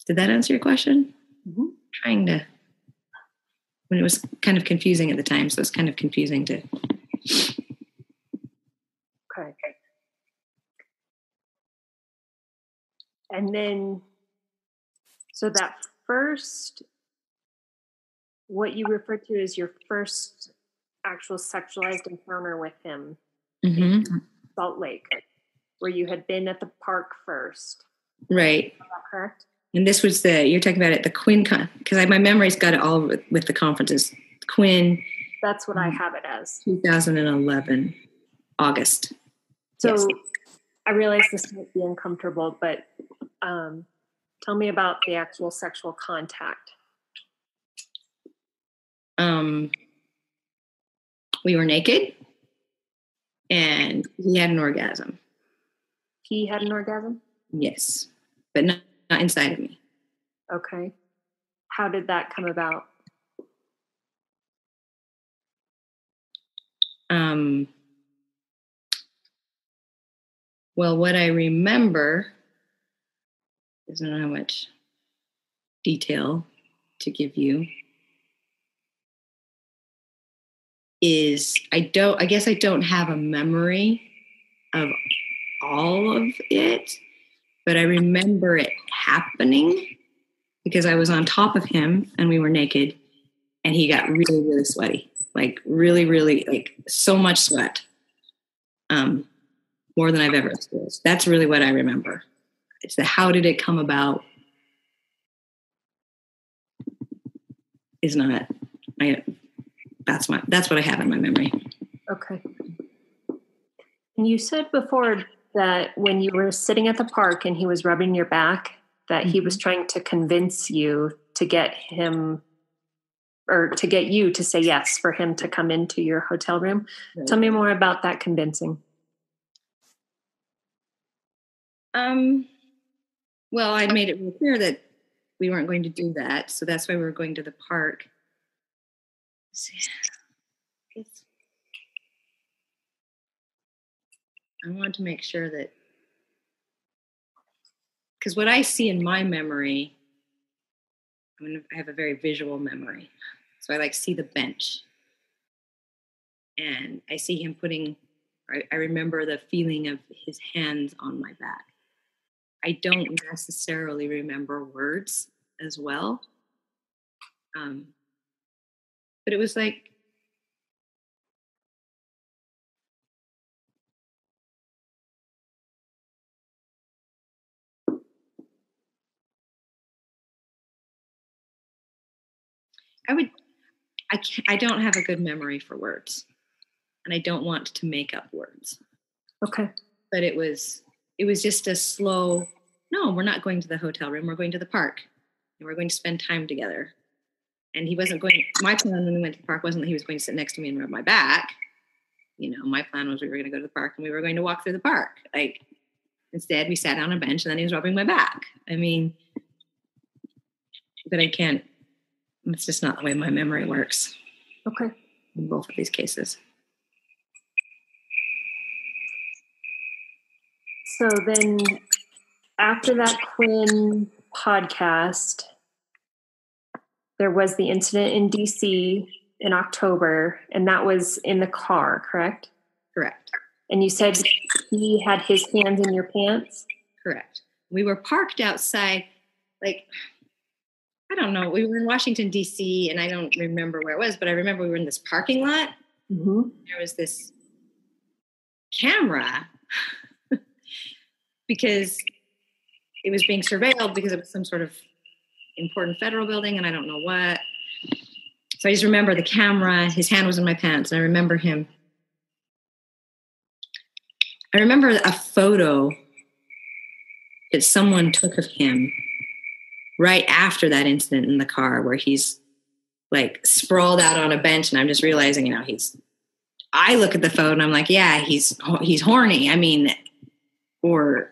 Did that answer your question? Mm-hmm. It was kind of confusing at the time, so it's kind of confusing to. Okay. And then, so that first, what you refer to as your first actual sexualized encounter with him, mm-hmm. Salt Lake, where you had been at the park first. Right. Is that correct? And this was you're talking about it, the Quinn, because my memory's got it all with the conferences. Quinn. That's what I have it as. 2011, August. So yes. I realize this might be uncomfortable, but tell me about the actual sexual contact. We were naked and he had an orgasm. He had an orgasm? Yes, but not inside of me. Okay. How did that come about? Well, what I remember is I don't know how much detail to give you. I don't have a memory of all of it. But I remember it happening because I was on top of him and we were naked and he got really, really sweaty, like really, really, like so much sweat, more than I've ever experienced. That's really what I remember. It's the how did it come about is not, that's what I have in my memory. Okay. And you said before that when you were sitting at the park and he was rubbing your back, that he was trying to convince you to get him, or to get you to say yes for him to come into your hotel room. Right. Tell me more about that convincing. Well, I made it real clear that we weren't going to do that. So that's why we were going to the park. I want to make sure that, because what I see in my memory, I have a very visual memory. So I see the bench. And I see him putting, I remember the feeling of his hands on my back. I don't necessarily remember words as well. But it was like, I don't have a good memory for words, and I don't want to make up words. Okay. But it was just a slow, no, we're not going to the hotel room. We're going to the park, and we're going to spend time together. And he wasn't going, my plan when we went to the park wasn't that he was going to sit next to me and rub my back. My plan was we were going to go to the park and we were going to walk through the park. Instead we sat down on a bench and then he was rubbing my back. But I can't. It's just not the way my memory works. Okay. In both of these cases. So then after that Quinn podcast, there was the incident in DC in October, and that was in the car, correct? Correct. And you said he had his hands in your pants? Correct. We were parked outside, I don't know. We were in Washington, D.C., and I don't remember where it was, but I remember we were in this parking lot. Mm-hmm. There was this camera because it was being surveilled because it was some sort of important federal building, and I don't know what. So I just remember the camera. His hand was in my pants, and I remember him. I remember a photo that someone took of him right after that incident in the car where he's sprawled out on a bench, and I'm just realizing, I look at the phone and I'm like, yeah, he's horny. Or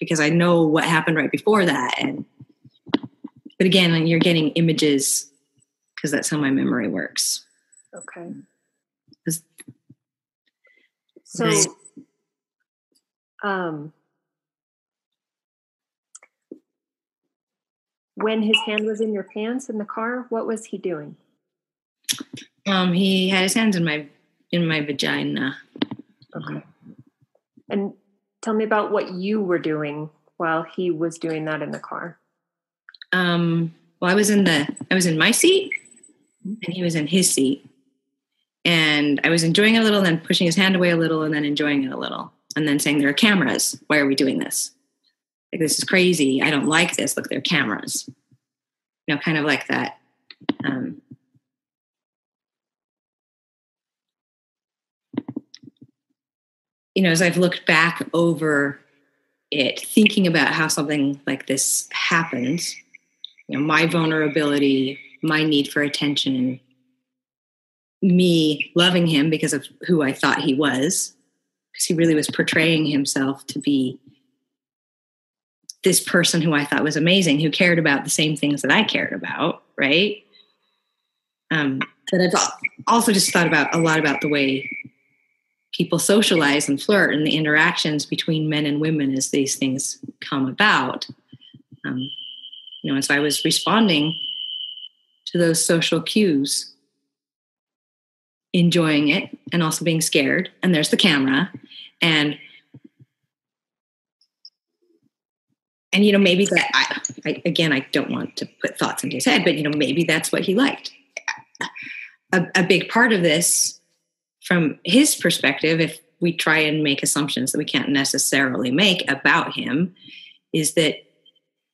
because I know what happened right before that. But again, you're getting images because that's how my memory works. Okay. So, when his hand was in your pants in the car, what was he doing? He had his hands in my vagina. Okay. And tell me about what you were doing while he was doing that in the car. Well, I was in my seat, and he was in his seat, and I was enjoying it a little, then pushing his hand away a little, and then enjoying it a little, and then saying, "There are cameras. Why are we doing this? This is crazy. I don't like this. Look, there are cameras." Kind of like that. As I've looked back over it, thinking about how something like this happens, my vulnerability, my need for attention, me loving him because of who I thought he was, because he really was portraying himself to be this person who I thought was amazing, who cared about the same things that I cared about, right? But I've also just thought about a lot about the way people socialize and flirt and the interactions between men and women as these things come about. And so I was responding to those social cues, enjoying it and also being scared. And there's the camera. And, maybe that, I don't want to put thoughts into his head, but, maybe that's what he liked. A big part of this, from his perspective, if we try and make assumptions that we can't necessarily make about him, is that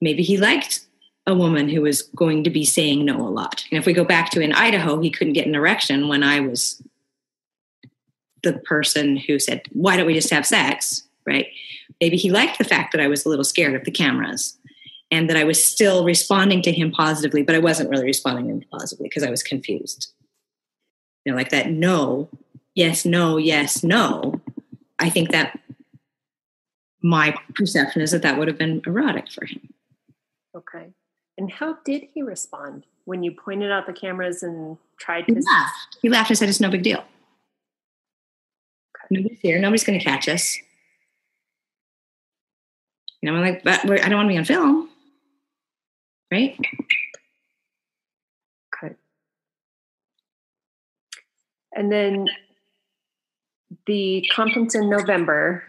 maybe he liked a woman who was going to be saying no a lot. And if we go back to in Idaho, he couldn't get an erection when I was the person who said, why don't we just have sex, right? maybe he liked the fact that I was a little scared of the cameras and that I was still responding to him positively, but I wasn't really responding to him positively because I was confused. You know, like that no, yes, no, yes, no. I think that my perception is that that would have been erotic for him. Okay. And how did he respond when you pointed out the cameras and tried to... He laughed. He laughed and said, it's no big deal. Nobody's here. Nobody's going to catch us. You know, I'm like, but I don't want to be on film. Right? Okay. And then the conference in November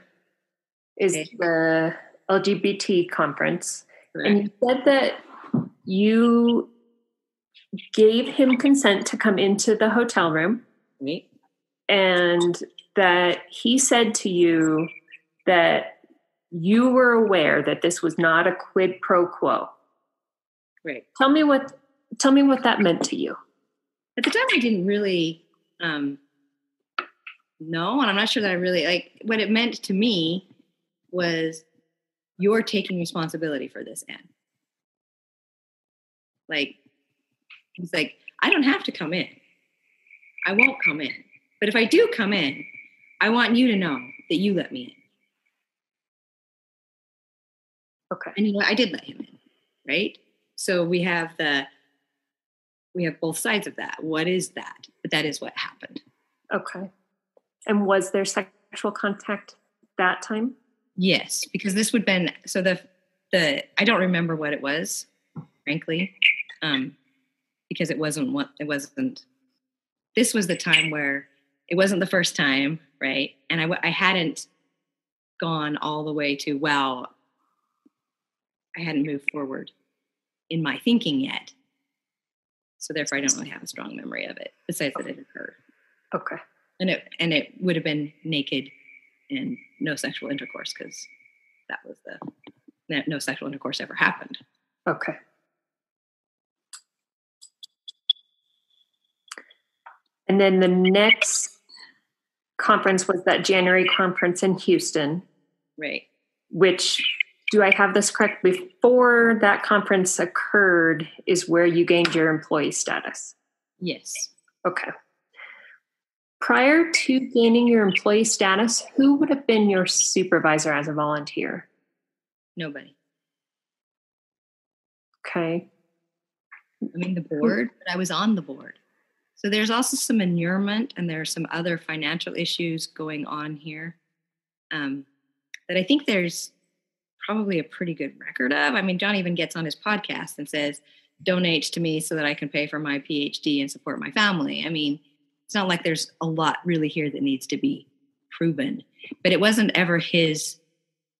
is the LGBT conference. Correct. And you said that you gave him consent to come into the hotel room. Right. And that he said to you that you were aware that this was not a quid pro quo. Right. Tell me what that meant to you. At the time, I didn't really know, and I'm not sure that I really, like, what it meant to me was you're taking responsibility for this, Anne. Like, he's like, I don't have to come in. I won't come in. But if I do come in, I want you to know that you let me in. Okay. And I did let him in, right? So we have both sides of that. What is that? But that is what happened. Okay. And was there sexual contact that time? Yes, because this would have been, so the I don't remember what it was, frankly, because it wasn't, this was the time where it wasn't the first time, right? And I hadn't gone all the way to, well, I hadn't moved forward in my thinking yet. So therefore, I don't really have a strong memory of it, besides that it occurred. Okay. And it would have been naked and no sexual intercourse, because that was no sexual intercourse ever happened. Okay. And then the next conference was that January conference in Houston. Right. Which, do I have this correct? Before that conference occurred is where you gained your employee status. Yes. Okay. Prior to gaining your employee status, who would have been your supervisor as a volunteer? Nobody. Okay. I mean, the board, but I was on the board. So there's also some inurement, and there are some other financial issues going on here that I think there's probably a pretty good record of. I mean, John even gets on his podcast and says, donate to me so that I can pay for my PhD and support my family. I mean, it's not like there's a lot really here that needs to be proven, but it wasn't ever his.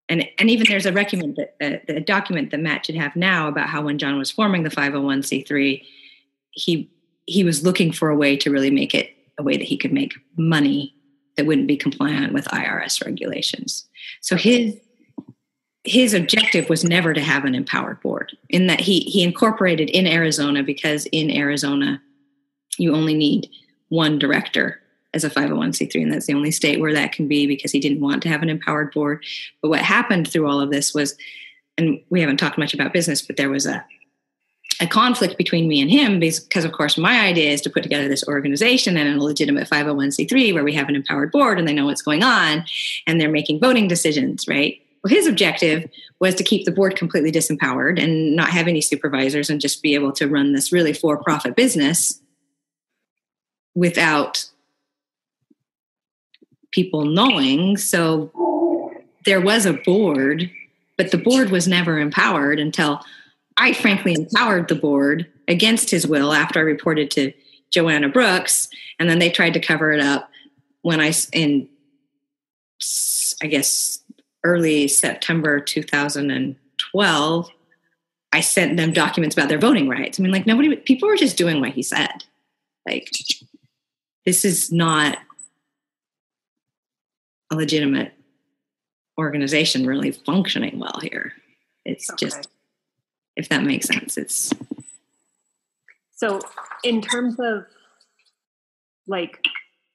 And even there's a document that Matt should have now about how when John was forming the 501c3, he was looking for a way to really make it a way that he could make money that wouldn't be compliant with IRS regulations. So his objective was never to have an empowered board, in that he incorporated in Arizona, because in Arizona you only need one director as a 501c3, and that's the only state where that can be, because he didn't want to have an empowered board. But what happened through all of this was, and we haven't talked much about business, but there was a conflict between me and him, because of course my idea is to put together this organization and a legitimate 501c3 where we have an empowered board and they know what's going on and they're making voting decisions, right? Well, his objective was to keep the board completely disempowered and not have any supervisors and just be able to run this really for-profit business without people knowing. So there was a board, but the board was never empowered until I frankly empowered the board against his will after I reported to Joanna Brooks, and then they tried to cover it up when I guess, early September 2012, I sent them documents about their voting rights. I mean, like, people were just doing what he said. Like, this is not a legitimate organization really functioning well here. It's okay. Just... if that makes sense. It's so, in terms of like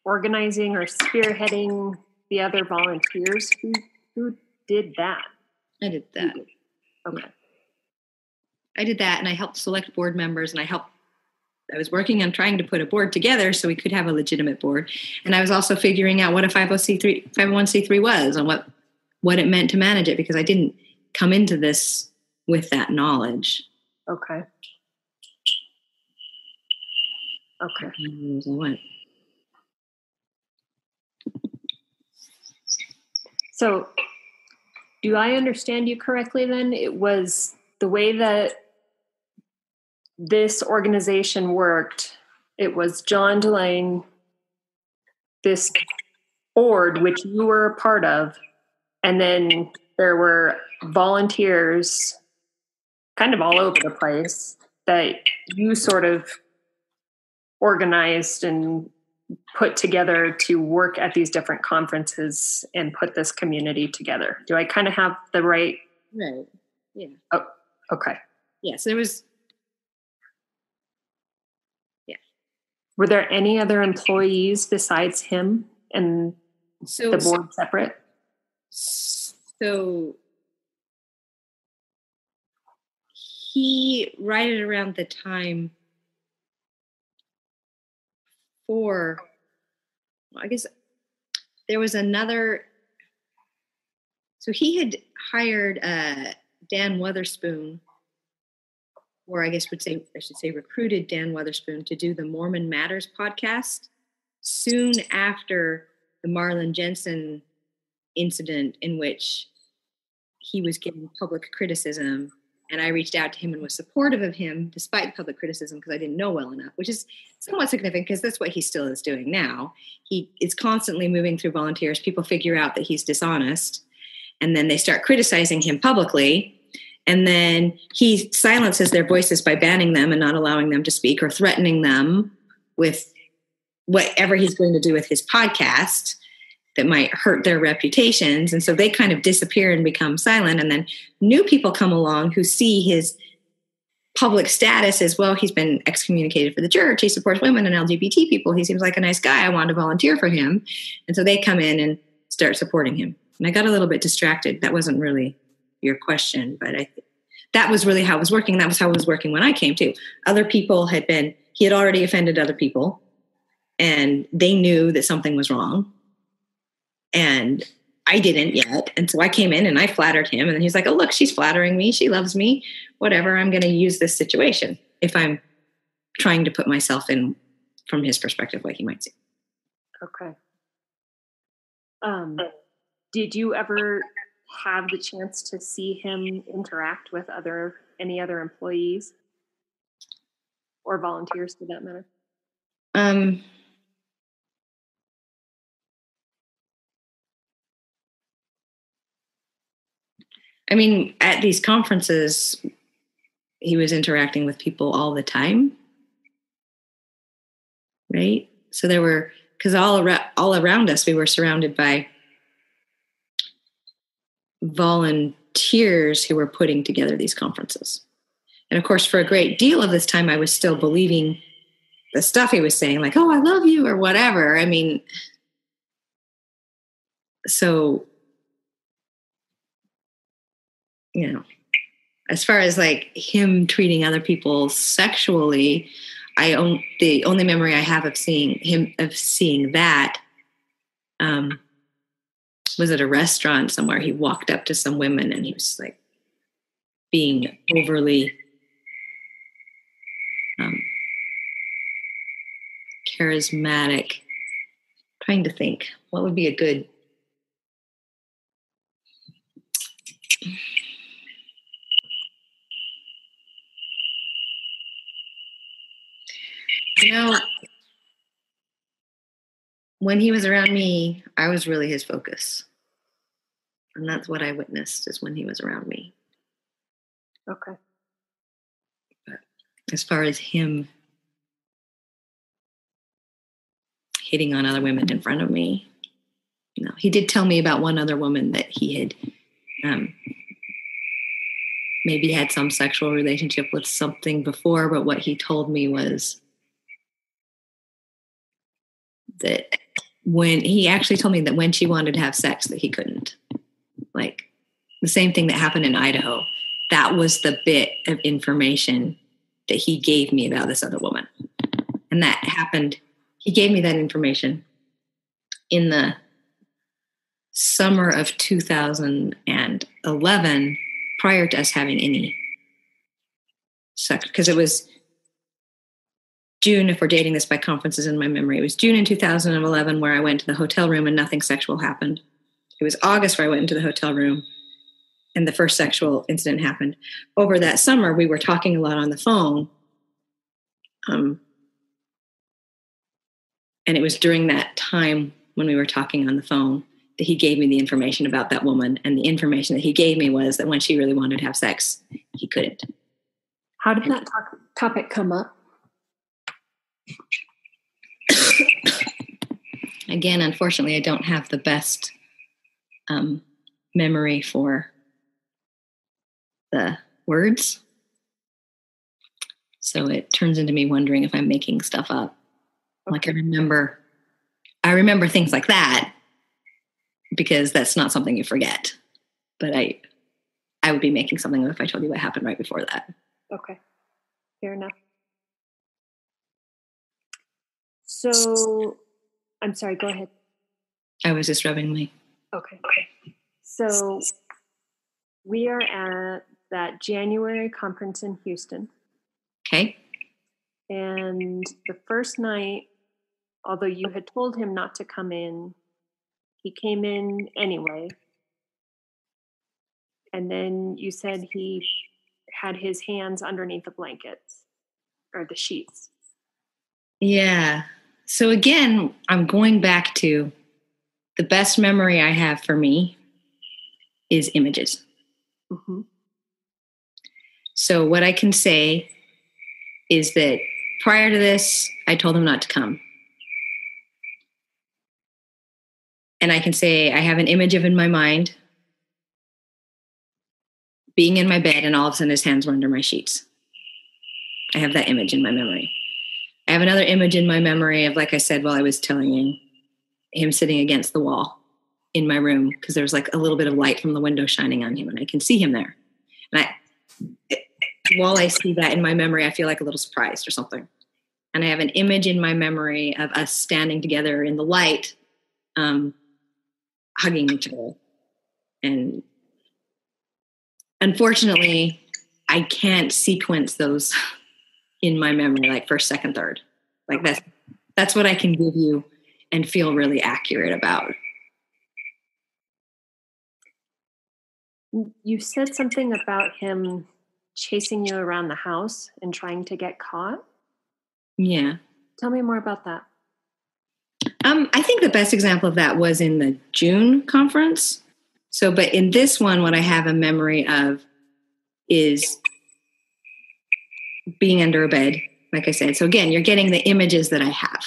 organizing or spearheading the other volunteers, who did that. I did that. Did. Okay. I did that, and I helped select board members, and I was working on trying to put a board together so we could have a legitimate board. And I was also figuring out what a 501c3 was and what it meant to manage it, because I didn't come into this with that knowledge. Okay. Okay. So do I understand you correctly then? It was the way that this organization worked, it was John Dehlin, this board, which you were a part of, and then there were volunteers kind of all over the place that you sort of organized and put together to work at these different conferences and put this community together. Do I kind of have the right? Right. Yeah. Oh, okay. Yes, there was. Were there any other employees besides him and the board separate? So he, right at around the time for, well, I guess there was another, so he had hired Dan Wutherspoon, or I should say recruited Dan Wutherspoon to do the Mormon Matters podcast soon after the Marlon Jensen incident, in which he was getting public criticism. And I reached out to him and was supportive of him despite public criticism because I didn't know well enough, which is somewhat significant because that's what he still is doing now. He is constantly moving through volunteers. People figure out that he's dishonest, and then they start criticizing him publicly. And then he silences their voices by banning them and not allowing them to speak, or threatening them with whatever he's going to do with his podcast that might hurt their reputations. And so they kind of disappear and become silent. And then new people come along who see his public status as, well, he's been excommunicated for the church, he supports women and LGBT people, he seems like a nice guy, I want to volunteer for him. And so they come in and start supporting him. And I got a little bit distracted. That wasn't really your question, but that was really how it was working. That was how it was working when I came to. Other people he had already offended other people, and they knew that something was wrong, and I didn't yet. And so I came in and I flattered him, and then he's like, oh, look, she's flattering me, she loves me, whatever, I'm going to use this situation if I'm trying to put myself in from his perspective, what he might see. Okay. Did you ever have the chance to see him interact with any other employees or volunteers, for that matter? I mean, at these conferences, he was interacting with people all the time, right? So there were, because all around us, we were surrounded by volunteers who were putting together these conferences. And of course, for a great deal of this time, I was still believing the stuff he was saying, like, oh, I love you, or whatever. I mean, so, you know, as far as like him treating other people sexually, the only memory I have of seeing that, was at a restaurant somewhere. He walked up to some women and he was like being overly charismatic. I'm trying to think what would be a good. You know, when he was around me, I was really his focus. And that's what I witnessed, is when he was around me. Okay. But as far as him hitting on other women in front of me, no. He did tell me about one other woman that he had maybe had some sexual relationship with something before, but what he told me was that when she wanted to have sex, that he couldn't. Like, The same thing that happened in Idaho. That was the bit of information that he gave me about this other woman. And that happened. He gave me that information in the summer of 2011, prior to us having any sex, because it was June, if we're dating this by conferences in my memory, it was June in 2011 where I went to the hotel room and nothing sexual happened. It was August where I went into the hotel room and the first sexual incident happened. Over that summer, we were talking a lot on the phone. And it was during that time when we were talking on the phone that he gave me the information about that woman. And the information that he gave me was that when she really wanted to have sex, he couldn't. How did that topic come up? Again, unfortunately, I don't have the best memory for the words. So it turns into me wondering if I'm making stuff up. Okay. Like I remember things like that, because that's not something you forget. But I would be making something up if I told you what happened right before that. Okay. Fair enough. So, I'm sorry, go ahead. I was just rubbing my... Okay. So, we are at that January conference in Houston. Okay. And the first night, although you had told him not to come in, he came in anyway. And then you said he had his hands underneath the blankets or the sheets. Yeah. So again, I'm going back to the best memory I have for me is images. Mm-hmm. So what I can say is that prior to this, I told him not to come. And I can say I have an image of in my mind being in my bed and all of a sudden his hands were under my sheets. I have that image in my memory. I have another image in my memory of, like I said, while I was telling you, him sitting against the wall in my room because there was like a little bit of light from the window shining on him and I can see him there. And while I see that in my memory, I feel like a little surprised or something. And I have an image in my memory of us standing together in the light, hugging each other. And unfortunately, I can't sequence those in my memory, like first, second, third. Like that's what I can give you and feel really accurate about. You said something about him chasing you around the house and trying to get caught. Yeah. Tell me more about that. I think the best example of that was in the June conference. So, but in this one, what I have a memory of is being under a bed, like I said. So again, you're getting the images that I have,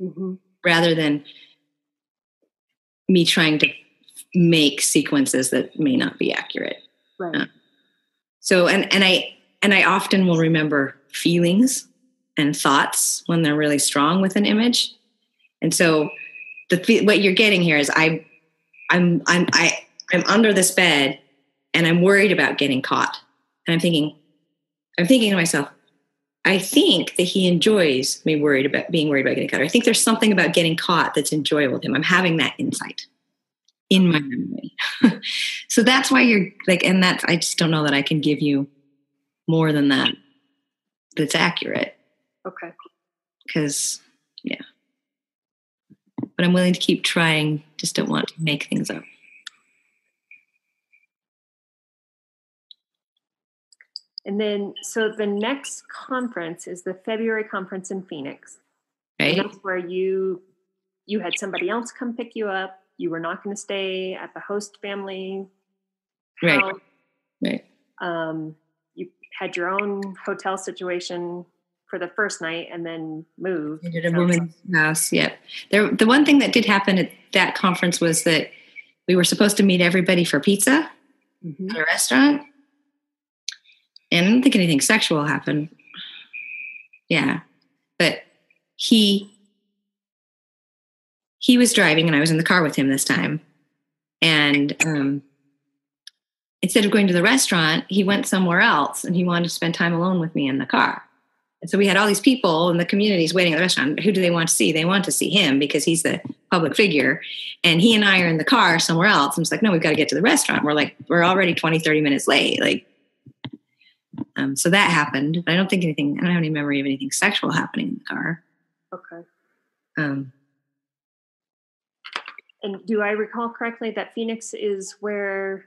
mm-hmm. rather than me trying to make sequences that may not be accurate. Right. So, and I often will remember feelings and thoughts when they're really strong with an image. And so what you're getting here is I'm under this bed and I'm worried about getting caught. And I'm thinking to myself, I think that he enjoys me being worried about getting caught. Or I think there's something about getting caught that's enjoyable to him. I'm having that insight in my memory. So that's why you're like, and that I just don't know that I can give you more than that that's accurate. Okay. Because, yeah. But I'm willing to keep trying, just don't want to make things up. And then, so the next conference is the February conference in Phoenix. Right. And that's where you had somebody else come pick you up. You were not going to stay at the host family house. Right. You had your own hotel situation for the first night and then moved. At a woman's house, yep. The one thing that did happen at that conference was that we were supposed to meet everybody for pizza mm-hmm. at a restaurant. And I don't think anything sexual happened. Yeah. But he was driving and I was in the car with him this time. And instead of going to the restaurant, he went somewhere else and he wanted to spend time alone with me in the car. And so we had all these people in the communities waiting at the restaurant. Who do they want to see? They want to see him because he's the public figure. And he and I are in the car somewhere else. I'm just like, no, we've got to get to the restaurant. We're like, we're already 20, 30 minutes late. Like, so that happened. But I don't think anything, I don't have any memory of anything sexual happening in the car. Okay. And do I recall correctly that Phoenix is where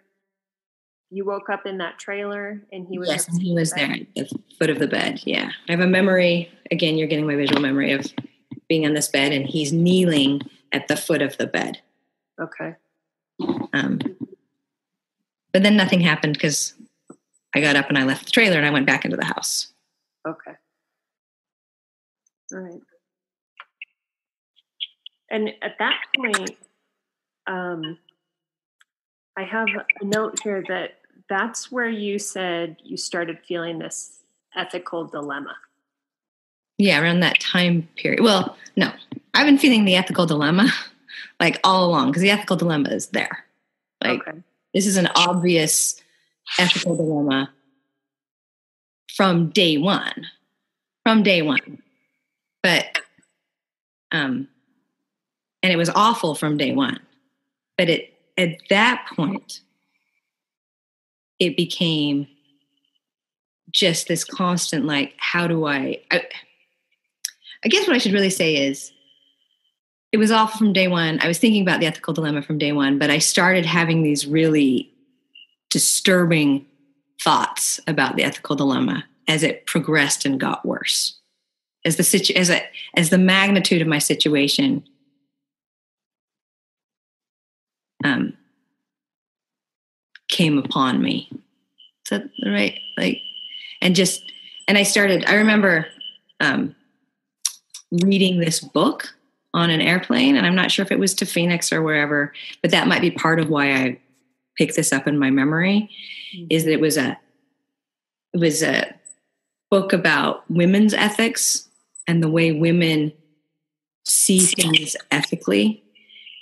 you woke up in that trailer and he was? Yes, and he was there at the foot of the bed. Yeah. I have a memory. Again, you're getting my visual memory of being on this bed and he's kneeling at the foot of the bed. Okay. But then nothing happened because I got up and I left the trailer and I went back into the house. Okay. All right. And at that point, I have a note here that that's where you said you started feeling this ethical dilemma. Yeah, around that time period. Well, no, I've been feeling the ethical dilemma like all along because the ethical dilemma is there. Like, okay. This is an obvious ethical dilemma from day one. But, and it was awful from day one. But it, at that point, it became just this constant, like, how do I guess what I should really say is it was awful from day one. I was thinking about the ethical dilemma from day one, but I started having these really disturbing thoughts about the ethical dilemma as it progressed and got worse. As the as the magnitude of my situation came upon me. Is that right? Like, and I started, I remember reading this book on an airplane, and I'm not sure if it was to Phoenix or wherever, but that might be part of why I picked this up in my memory, is that it was a book about women's ethics and the way women see things ethically.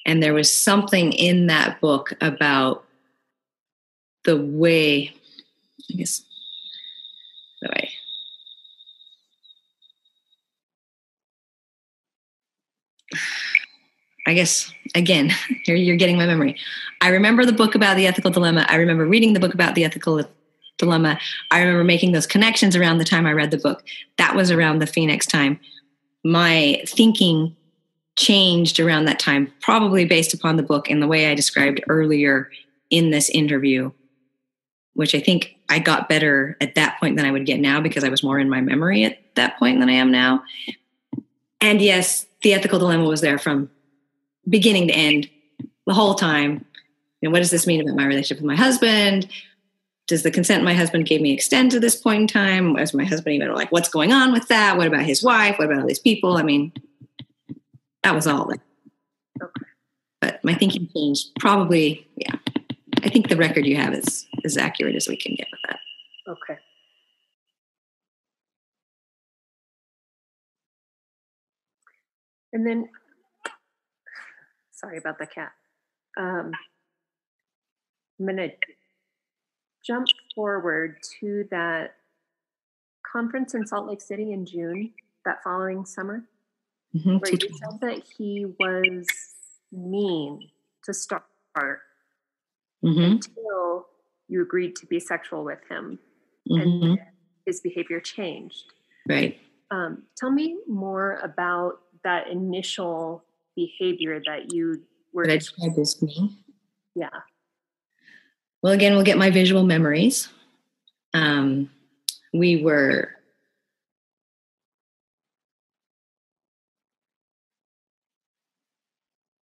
And there was something in that book about the way, I guess, the way. I guess, again, here you're getting my memory. I remember the book about the ethical dilemma. I remember reading the book about the ethical dilemma. I remember making those connections around the time I read the book. That was around the Phoenix time. My thinking changed around that time, probably based upon the book and the way I described earlier in this interview, which I think I got better at that point than I would get now because I was more in my memory at that point than I am now. And yes, the ethical dilemma was there from beginning to end the whole time. And what does this mean about my relationship with my husband? Does the consent my husband gave me extend to this point in time? Was my husband even like, what's going on with that? What about his wife? What about all these people? I mean, that was all. Okay. But my thinking changed probably, yeah. I think the record you have is as accurate as we can get with that. Okay. And then, sorry about the cat. I'm going to jump forward to that conference in Salt Lake City in June, that following summer, where you said that he was mean to start until you agreed to be sexual with him and his behavior changed. Right. Tell me more about that initial behavior that you were. Did I describe this to me? Yeah. Well, again, we'll get my visual memories. We were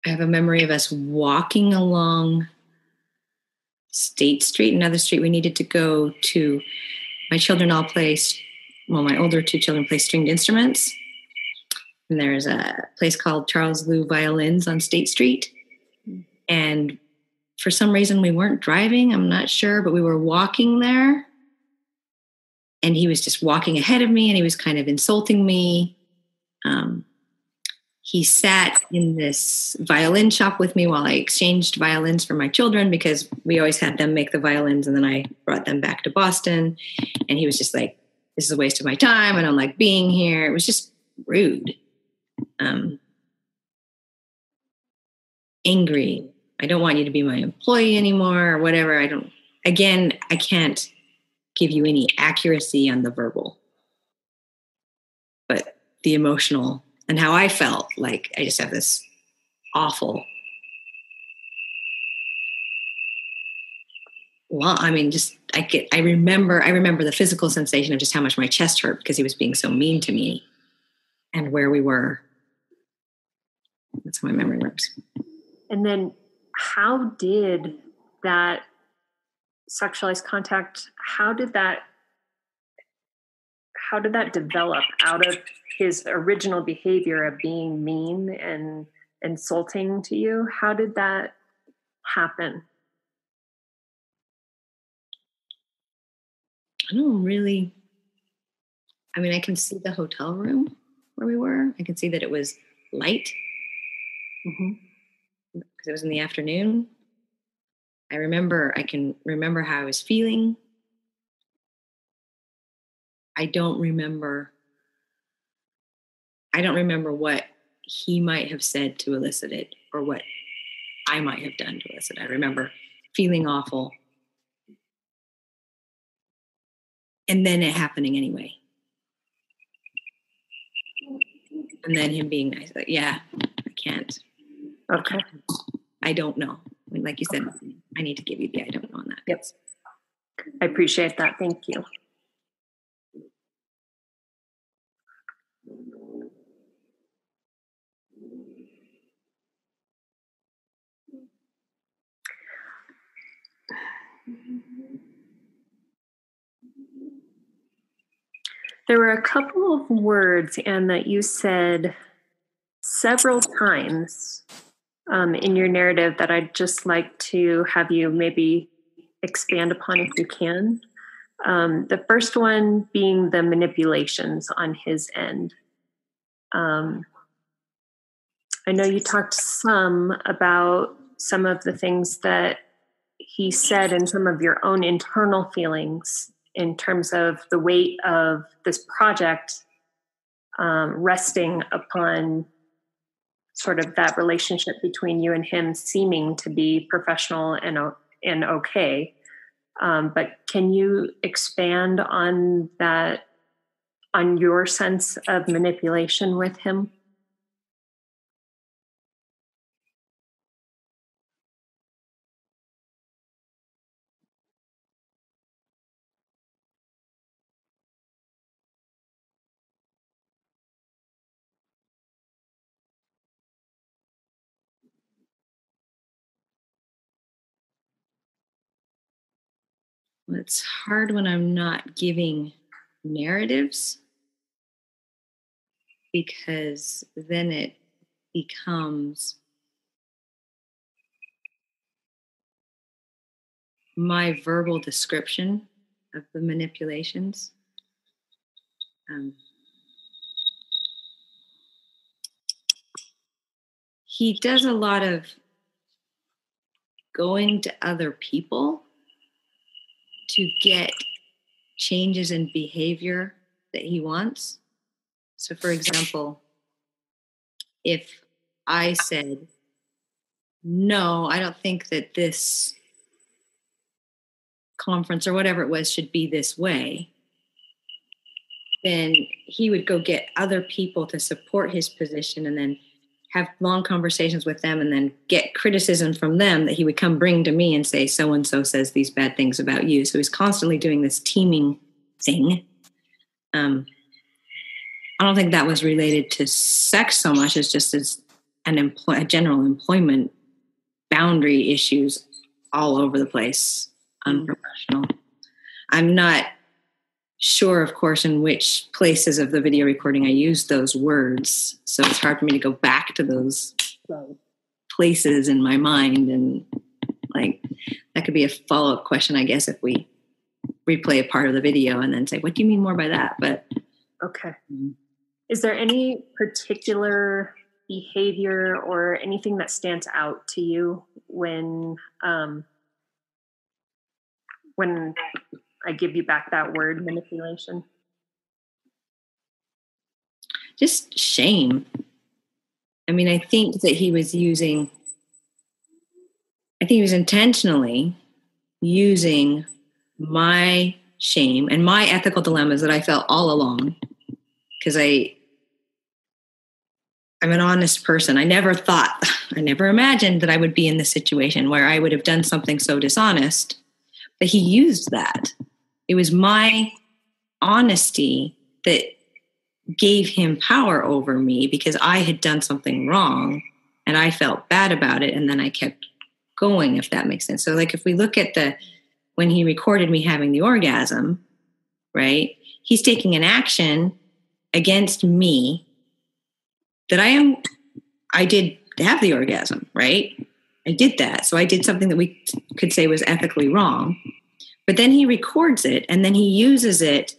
I have a memory of us walking along State Street, another street we needed to go to. My children all play, well, my older two children play stringed instruments. And there's a place called Charles Lou Violins on State Street. And for some reason we weren't driving, I'm not sure, but we were walking there. And he was just walking ahead of me and he was kind of insulting me. he sat in this violin shop with me while I exchanged violins for my children, because we always had them make the violins, and then I brought them back to Boston. And he was just like, this is a waste of my time. I don't like being here. It was just rude. Angry. I don't want you to be my employee anymore, or whatever. I can't give you any accuracy on the verbal, but the emotional and how I felt, like I just have this awful, I remember the physical sensation of just how much my chest hurt because he was being so mean to me and where we were. That's how my memory works. And then how did that sexualized contact, how did that develop out of his original behavior of being mean and insulting to you? How did that happen? I can see the hotel room where we were. I can see that it was light. Mm-hmm. Because it was in the afternoon. I can remember how I was feeling. I don't remember what he might have said to elicit it, or what I might have done to elicit. I remember feeling awful, and then it happening anyway. And then him being nice, like, yeah, I can't. Okay. I don't know. I mean, like you said, I need to give you the I don't know on that. Yep. I appreciate that. Thank you. There were a couple of words, Anne, that you said several times in your narrative that I'd just like to have you maybe expand upon if you can. The first one being the manipulations on his end. I know you talked some about some of the things that he said and some of your own internal feelings in terms of the weight of this project resting upon sort of that relationship between you and him seeming to be professional and okay. But can you expand on that, on your sense of manipulation with him? It's hard when I'm not giving narratives, because then it becomes my verbal description of the manipulations. He does a lot of going to other people to get changes in behavior that he wants. So for example, if I said, no, I don't think that this conference or whatever it was should be this way, then he would go get other people to support his position and then have long conversations with them and then get criticism from them that he would come bring to me and say, so-and-so says these bad things about you. So he's constantly doing this teaming thing. I don't think that was related to sex so much as just as a general employment boundary issues all over the place, unprofessional. I'm not sure, of course, in which places of the video recording I used those words. So it's hard for me to go back to those places in my mind. And like, that could be a follow-up question, I guess, if we replay a part of the video and then say, what do you mean more by that? But okay. Is there any particular behavior or anything that stands out to you when I give you back that word, manipulation? Just shame. I mean, I think that he was using, I think he was intentionally using my shame and my ethical dilemmas that I felt all along, because I'm an honest person. I never imagined that I would be in this situation where I would have done something so dishonest, but he used that. It was my honesty that gave him power over me, because I had done something wrong and I felt bad about it. And then I kept going, if that makes sense. So like, if we look at when he recorded me having the orgasm, right? He's taking an action against me that I did have the orgasm, right? I did that. So I did something that we could say was ethically wrong, but then he records it and then he uses it.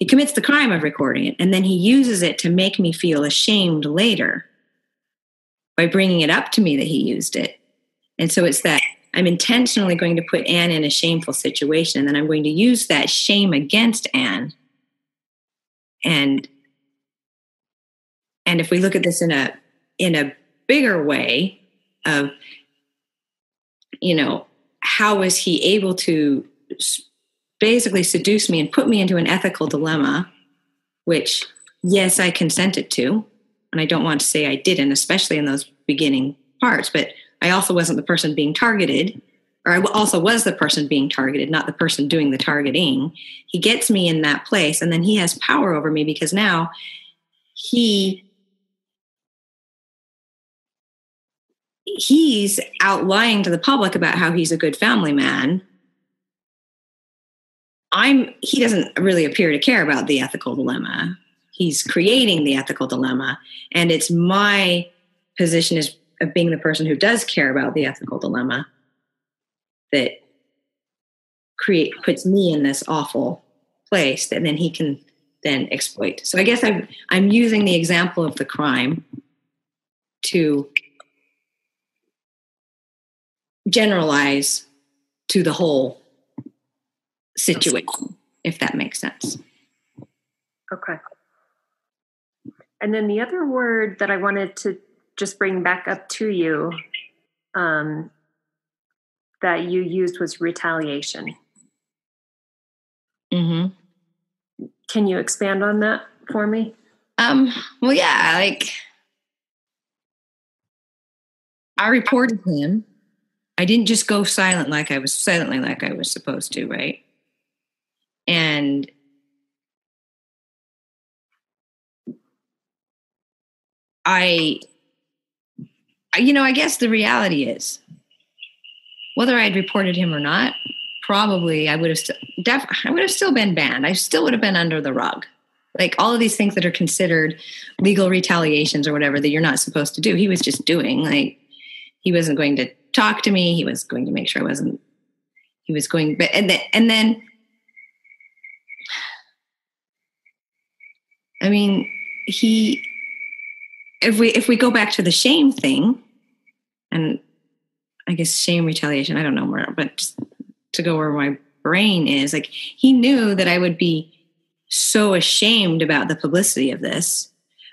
He commits the crime of recording it, and then he uses it to make me feel ashamed later by bringing it up to me that he used it. And so it's that I'm intentionally going to put Anne in a shameful situation, and then I'm going to use that shame against Anne. And if we look at this in a bigger way of, you know, how was he able to basically seduce me and put me into an ethical dilemma, which, yes, I consented to, and I don't want to say I didn't, especially in those beginning parts, but I also wasn't the person being targeted, or I also was the person being targeted, not the person doing the targeting. He gets me in that place, and then he has power over me, because now he's out lying to the public about how he's a good family man. He doesn't really appear to care about the ethical dilemma. He's creating the ethical dilemma, and it's my position is of being the person who does care about the ethical dilemma that puts me in this awful place that then he can then exploit. So I guess I'm using the example of the crime to generalize to the whole situation, if that makes sense. Okay. And then the other word that I wanted to just bring back up to you that you used was retaliation. Mm-hmm. Can you expand on that for me? Well, yeah, like I reported him. I didn't just go silent like I was silently like I was supposed to, right? And I guess the reality is, whether I had reported him or not, probably I would have still been banned. I still would have been under the rug. Like all of these things that are considered legal retaliations or whatever that you're not supposed to do, he was just doing. Like he wasn't going to talk to me. He was going to make sure I wasn't. He was going, but and then. I mean, if we go back to the shame thing, and I guess shame, retaliation, I don't know where, but just to go where my brain is, like he knew that I would be so ashamed about the publicity of this.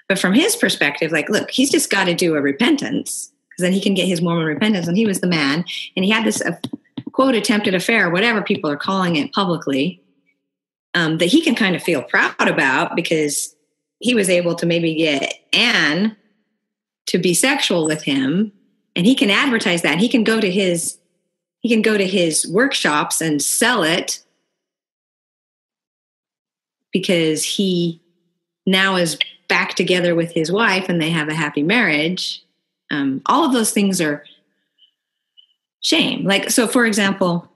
But from his perspective, like, look, he's just got to do a repentance, because then he can get his Mormon repentance. And he was the man, and he had this quote, attempted affair, whatever people are calling it publicly, that he can kind of feel proud about, because he was able to maybe get Anne to be sexual with him, and he can advertise that. He can go to his workshops and sell it, because he now is back together with his wife and they have a happy marriage. All of those things are shame. Like, so for example,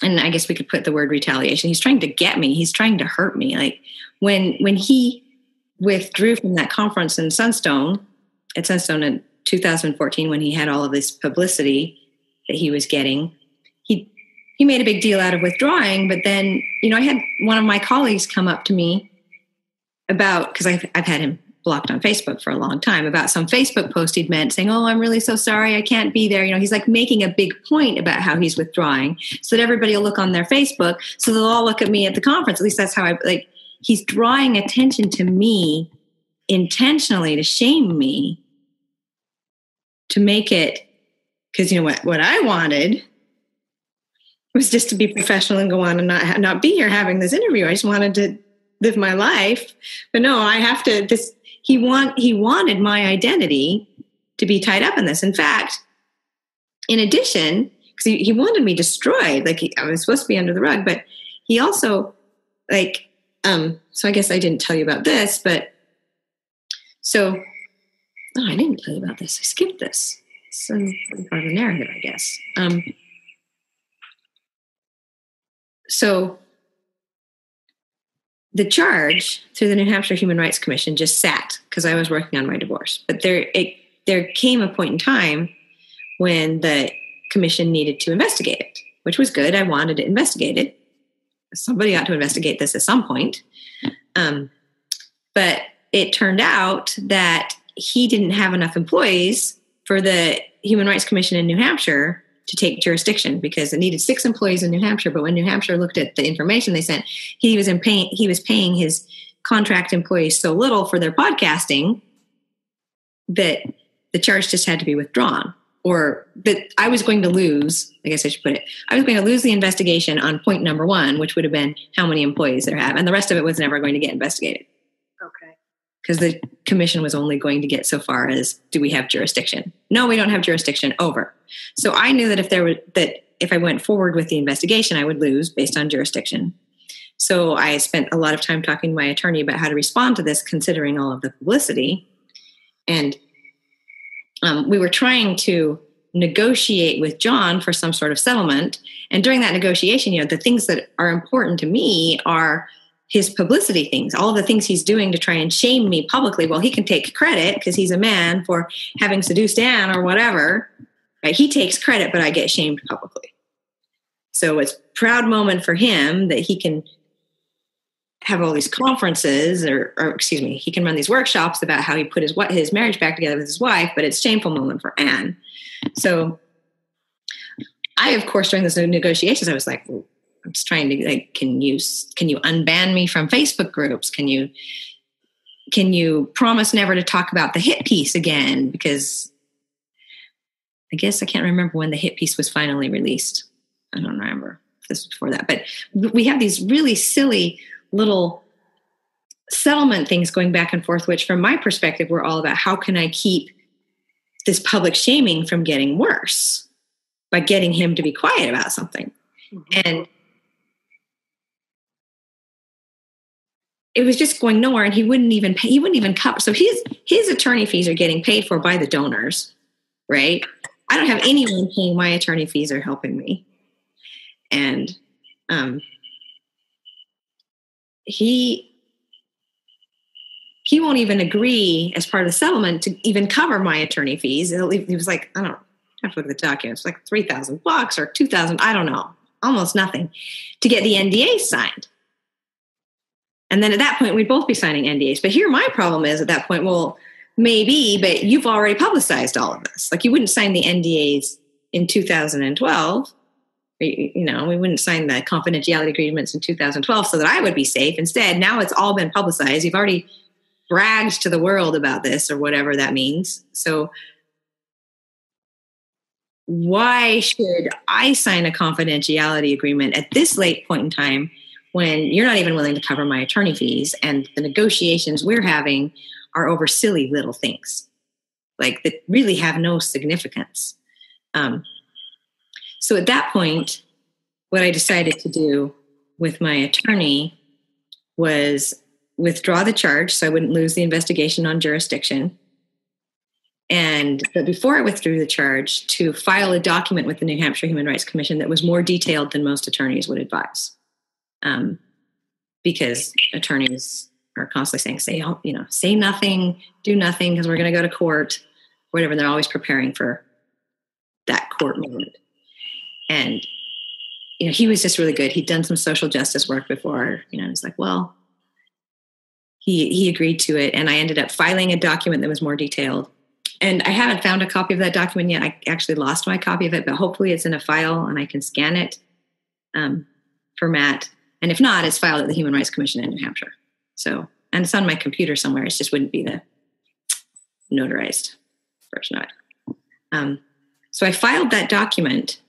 and I guess we could put the word retaliation. He's trying to get me. He's trying to hurt me. Like when he withdrew from that conference in Sunstone in 2014, when he had all of this publicity that he was getting, he made a big deal out of withdrawing. But then, you know, I had one of my colleagues come up to me about, because I've had him blocked on Facebook for a long time about some Facebook post he'd meant saying, oh, I'm really so sorry, I can't be there. You know, he's like making a big point about how he's withdrawing so that everybody will look on their Facebook. So they'll all look at me at the conference. At least that's how I, like, he's drawing attention to me intentionally to shame me, to make it, because, you know, what I wanted was just to be professional and go on and not be here having this interview. I just wanted to live my life. But no, I have to, this, he wanted my identity to be tied up in this. In fact, in addition, because he wanted me destroyed, like I was supposed to be under the rug, but he also, like, so I guess I didn't tell you about this, but so, oh, I didn't tell you about this. I skipped this. It's part of the narrative, I guess. So the charge through the New Hampshire Human Rights Commission just sat because I was working on my divorce. But there came a point in time when the commission needed to investigate it, which was good. I wanted it investigated. Somebody ought to investigate this at some point. But it turned out that he didn't have enough employees for the Human Rights Commission in New Hampshire to take jurisdiction, because it needed 6 employees in New Hampshire. But when New Hampshire looked at the information they sent, he was paying his contract employees so little for their podcasting that the charge just had to be withdrawn, or that I was going to lose, I guess I should put it, I was going to lose the investigation on point number 1, which would have been how many employees there have. And the rest of it was never going to get investigated. Okay. Because the commission was only going to get so far as, do we have jurisdiction? No, we don't have jurisdiction, over. So I knew that if I went forward with the investigation, I would lose based on jurisdiction. So I spent a lot of time talking to my attorney about how to respond to this, considering all of the publicity. And we were trying to negotiate with John for some sort of settlement. And during that negotiation, you know, the things that are important to me are his publicity things, all the things he's doing to try and shame me publicly. Well, he can take credit because he's a man for having seduced Anne or whatever. Right? He takes credit, but I get shamed publicly. So it's a proud moment for him that he can have all these conferences or he can run these workshops about how he put his marriage back together with his wife, but it's a shameful moment for Anne. So I, of course, during those negotiations, I was like, I'm just trying to, like, can you unban me from Facebook groups? Can you promise never to talk about the hit piece again? Because I guess I can't remember when the hit piece was finally released. I don't remember if this was before that, but we have these really silly little settlement things going back and forth, which from my perspective, were all about how can I keep this public shaming from getting worse by getting him to be quiet about something. Mm-hmm. And it was just going nowhere, and he wouldn't even pay. He wouldn't even cover. So his attorney fees are getting paid for by the donors, right? I don't have anyone paying my attorney fees or helping me. And he won't even agree as part of the settlement to even cover my attorney fees. He was like, I don't know, I have to look at the documents, like $3,000 or $2,000. I don't know, almost nothing to get the NDA signed. And then at that point, we'd both be signing NDAs. But here my problem is at that point, well, maybe, but you've already publicized all of this. Like, you wouldn't sign the NDAs in 2012. You know, we wouldn't sign the confidentiality agreements in 2012 so that I would be safe. Instead, now it's all been publicized. You've already bragged to the world about this or whatever that means. So why should I sign a confidentiality agreement at this late point in time, when you're not even willing to cover my attorney fees, and the negotiations we're having are over silly little things, like, that really have no significance. So at that point, what I decided to do with my attorney was withdraw the charge so I wouldn't lose the investigation on jurisdiction. But before I withdrew the charge, to file a document with the New Hampshire Human Rights Commission that was more detailed than most attorneys would advise. Because attorneys are constantly saying, say nothing, do nothing, because we're going to go to court, whatever. And they're always preparing for that court moment. And, you know, he was just really good. He'd done some social justice work before, you know, and he's like, well, he agreed to it, and I ended up filing a document that was more detailed. And I haven't found a copy of that document yet. I actually lost my copy of it, but hopefully it's in a file and I can scan it for Matt. And if not, it's filed at the Human Rights Commission in New Hampshire. So, and it's on my computer somewhere. It just wouldn't be the notarized version of it. So I filed that document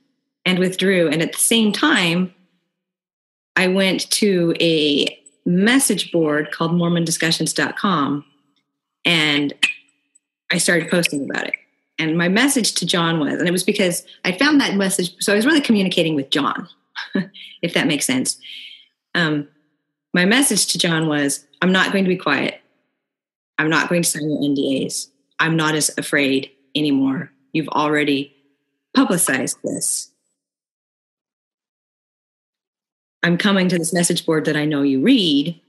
and withdrew. And at the same time, I went to a message board called MormonDiscussions.com and I started posting about it. And my message to John was, and it was because I found that message, so I was really communicating with John, if that makes sense. My message to John was, I'm not going to be quiet. I'm not going to sign your NDAs. I'm not as afraid anymore. You've already publicized this. I'm coming to this message board that I know you read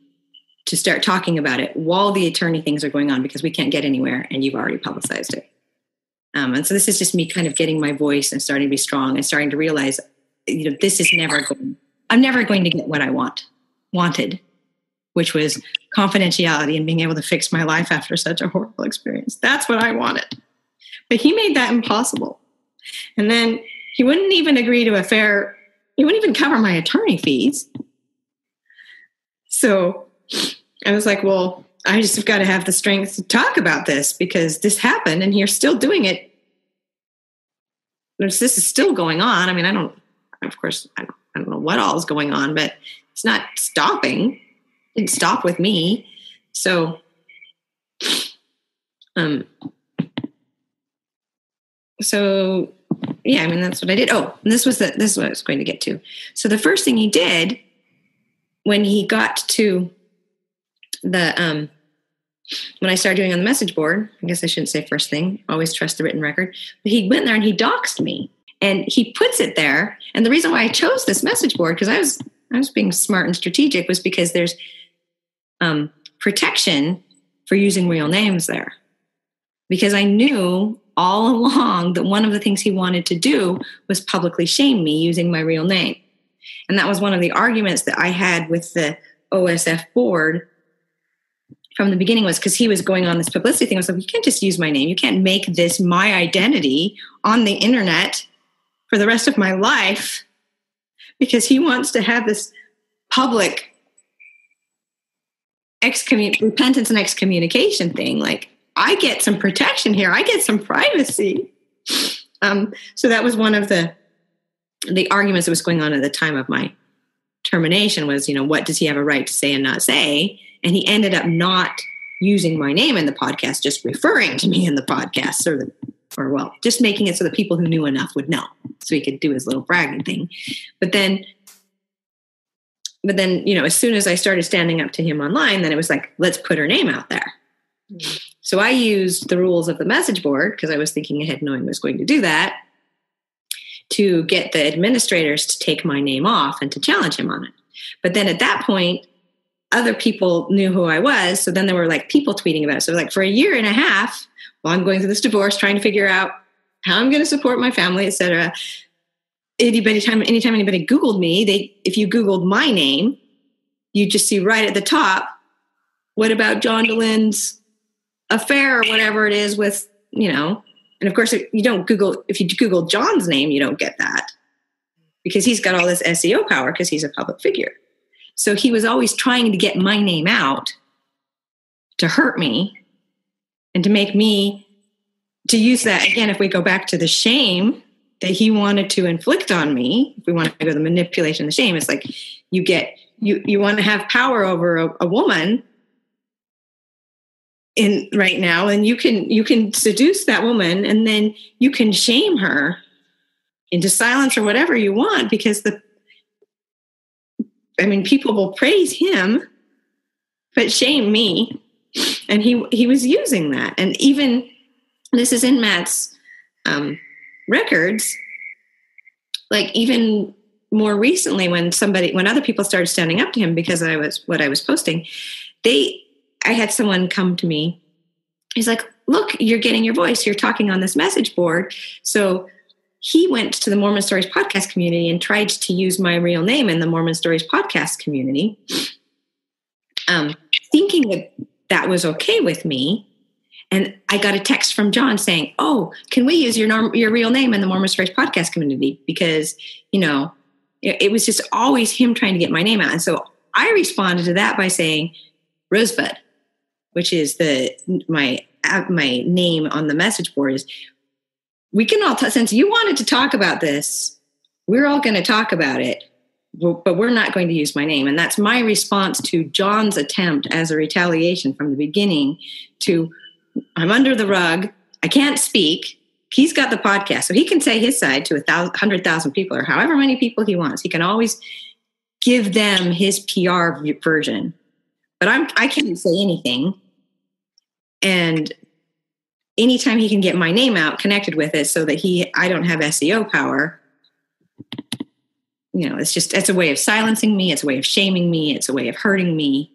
to start talking about it while the attorney things are going on, because we can't get anywhere and you've already publicized it. And so this is just me kind of getting my voice and starting to be strong and starting to realize, you know, this is never going, I'm never going to get what I wanted, which was confidentiality and being able to fix my life after such a horrible experience. That's what I wanted. But he made that impossible. And then he wouldn't even agree to a fair, he wouldn't even cover my attorney fees. So I was like, well, I just have got to have the strength to talk about this, because this happened and you're still doing it. This is still going on. I mean, I don't know what all is going on, but it's not stopping. It didn't stop with me. So, yeah, I mean, that's what I did. Oh, and this is what I was going to get to. So the first thing he did when he got to the, when I started doing on the message board, I guess I shouldn't say first thing, always trust the written record. But he went there and he doxed me and he puts it there. And the reason why I chose this message board, because I was being smart and strategic, was because there's protection for using real names there. Because I knew all along that one of the things he wanted to do was publicly shame me using my real name. And that was one of the arguments that I had with the OSF board from the beginning, was because he was going on this publicity thing. I was like, you can't just use my name. You can't make this my identity on the internet for the rest of my life, because he wants to have this public repentance and excommunication thing. Like, I get some protection here. I get some privacy. So that was one of the arguments that was going on at the time of my termination, was, you know, what does he have a right to say and not say? And he ended up not using my name in the podcast, just referring to me in the podcast, or just making it so that people who knew enough would know, so he could do his little bragging thing. But then, you know, as soon as I started standing up to him online, then it was like, let's put her name out there. So I used the rules of the message board, because I was thinking ahead, knowing I was going to do that, to get the administrators to take my name off and to challenge him on it. But then at that point, other people knew who I was. So then there were like people tweeting about it. So like for a year and a half, while I'm going through this divorce, trying to figure out how I'm going to support my family, et cetera, anytime anybody Googled me, if you Googled my name, you just see right at the top, what about John Dehlin's affair or whatever it is with, you know. And of course, if you Google John's name, you don't get that, because he's got all this SEO power because he's a public figure. So he was always trying to get my name out to hurt me and to make me, to use that again, if we go back to the shame that he wanted to inflict on me, if we want to go to the manipulation and the shame, it's like you want to have power over a woman in right now, and you can seduce that woman, and then you can shame her into silence or whatever you want, because people will praise him but shame me. And he was using that. And even this is in Matt's records, like even more recently, when other people started standing up to him because I was posting, I had someone come to me. He's like, look, you're getting your voice. You're talking on this message board. So he went to the Mormon Stories podcast community and tried to use my real name in the Mormon Stories podcast community, thinking that that was okay with me. And I got a text from John saying, oh, can we use your real name in the Mormon Stories podcast community? Because, you know, it was just always him trying to get my name out. And so I responded to that by saying Rosebud, which is my name on the message board. Is we can all, since you wanted to talk about this, we're all going to talk about it, but we're not going to use my name. And that's my response to John's attempt as a retaliation from the beginning to, I'm under the rug. I can't speak. He's got the podcast, so he can say his side to 100,000 people or however many people he wants. He can always give them his PR version. But I can't say anything. And anytime he can get my name out connected with it so that I don't have SEO power, you know, it's a way of silencing me. It's a way of shaming me. It's a way of hurting me,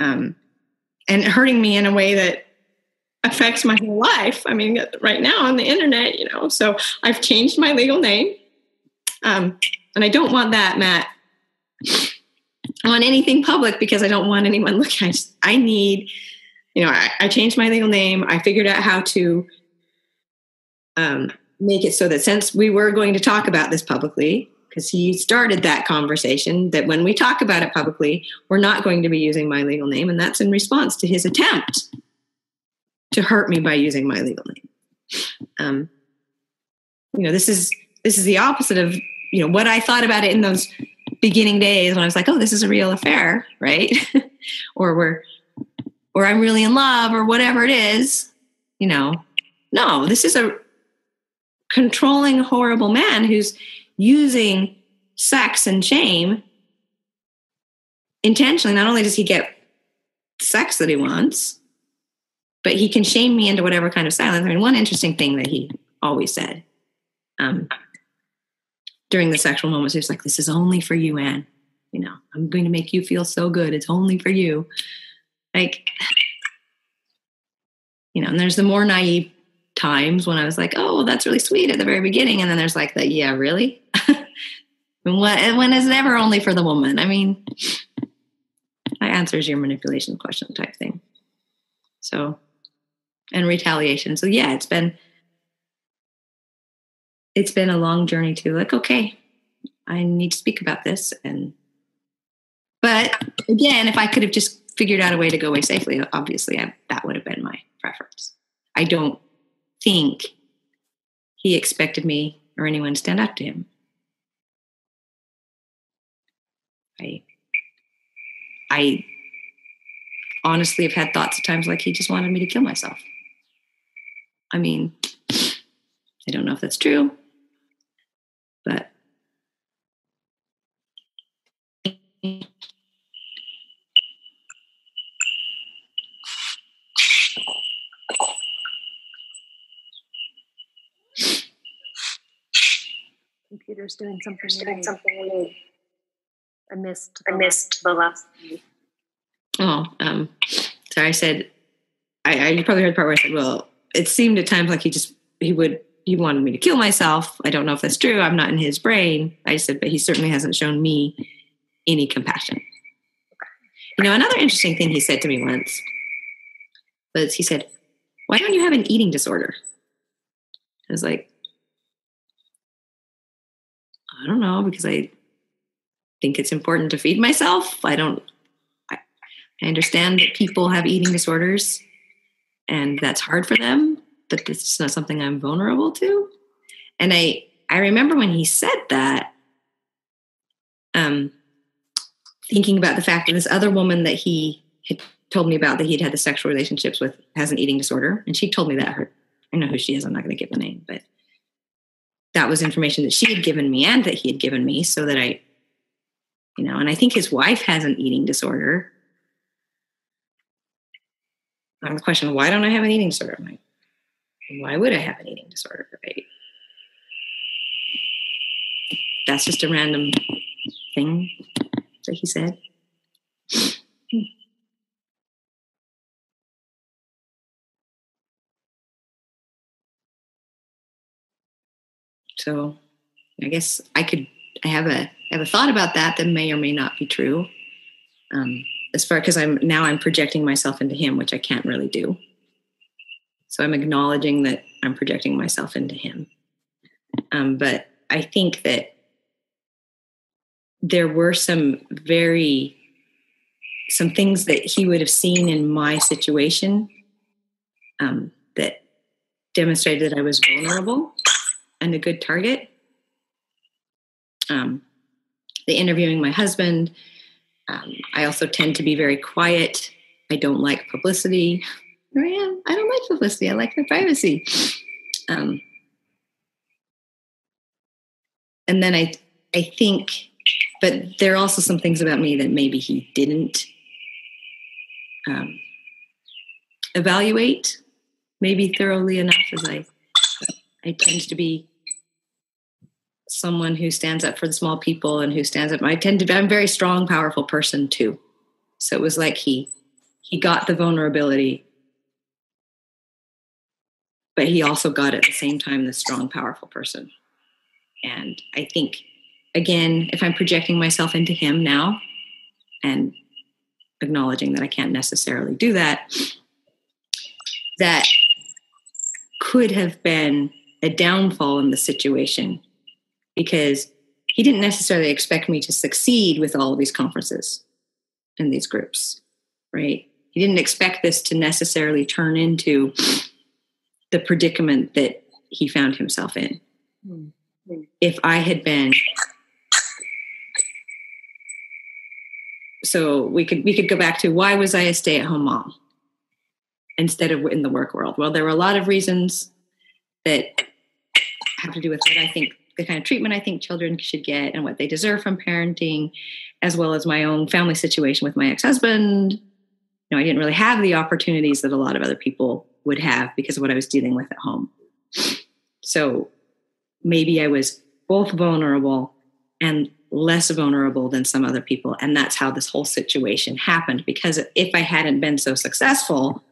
and hurting me in a way that affects my whole life. I mean, right now on the internet, you know, so I've changed my legal name. And I don't want that, Matt, on anything public because I don't want anyone looking. I need, you know, I changed my legal name. I figured out how to make it so that since we were going to talk about this publicly, because he started that conversation, that when we talk about it publicly, we're not going to be using my legal name. And that's in response to his attempt to hurt me by using my legal name. You know, this is the opposite of, you know, what I thought about it in those beginning days when I was like, oh, this is a real affair, right? or I'm really in love or whatever it is, you know. No, this is a controlling, horrible man who's using sex and shame intentionally. Not only does he get sex that he wants, but he can shame me into whatever kind of silence. I mean, one interesting thing that he always said during the sexual moments, he was like, this is only for you, Anne. You know, I'm going to make you feel so good. It's only for you. Like, you know, and there's the more naive times when I was like, oh, well, that's really sweet at the very beginning. And then there's like the, yeah, really? When is it ever only for the woman? I mean, that answers your manipulation question type thing. So, and retaliation. So yeah, it's been a long journey to like, okay, I need to speak about this. But again, if I could have just figured out a way to go away safely, obviously that would have been my preference. I don't think he expected me or anyone to stand up to him. I honestly have had thoughts at times like he just wanted me to kill myself. I mean, I don't know if that's true, but computer's doing something. Weird. I missed the last thing. Oh, sorry. I said, you probably heard the part where I said, well, it seemed at times like he wanted me to kill myself. I don't know if that's true. I'm not in his brain. I said, but he certainly hasn't shown me any compassion. You know, another interesting thing he said to me once was he said, why don't you have an eating disorder? I was like, I don't know, because I think it's important to feed myself. I understand that people have eating disorders and that's hard for them, but it's not something I'm vulnerable to. And I remember when he said that, thinking about the fact that this other woman that he had told me about that he'd had the sexual relationships with has an eating disorder. And she told me that I know who she is. I'm not going to give the name, but that was information that she had given me and that he had given me so that I, you know, and I think his wife has an eating disorder. On the question, why don't I have an eating disorder? I'm like, why would I have an eating disorder? Right? That's just a random thing that he said. So I guess I have a thought about that may or may not be true. as far, because I'm projecting myself into him, which I can't really do. So I'm acknowledging that I'm projecting myself into him. But I think that there were some things that he would have seen in my situation that demonstrated that I was vulnerable and a good target. The interviewing my husband. I also tend to be very quiet. I don't like publicity. Here I am. I don't like publicity. I like my privacy. And then I think, but there are also some things about me that maybe he didn't evaluate maybe thoroughly enough, as I tend to be someone who stands up for the small people and who stands up. I'm a very strong, powerful person too. So it was like he got the vulnerability, but he also got at the same time the strong, powerful person. And I think, again, if I'm projecting myself into him now and acknowledging that I can't necessarily do that, that could have been a downfall in the situation, because he didn't necessarily expect me to succeed with all of these conferences and these groups, right? He didn't expect this to necessarily turn into the predicament that he found himself in. If I had been, so we could go back to, why was I a stay-at-home mom instead of in the work world? Well, there were a lot of reasons that have to do with what I think, the kind of treatment I think children should get and what they deserve from parenting, as well as my own family situation with my ex-husband. You know, I didn't really have the opportunities that a lot of other people would have because of what I was dealing with at home. So maybe I was both vulnerable and less vulnerable than some other people. And that's how this whole situation happened, because if I hadn't been so successful,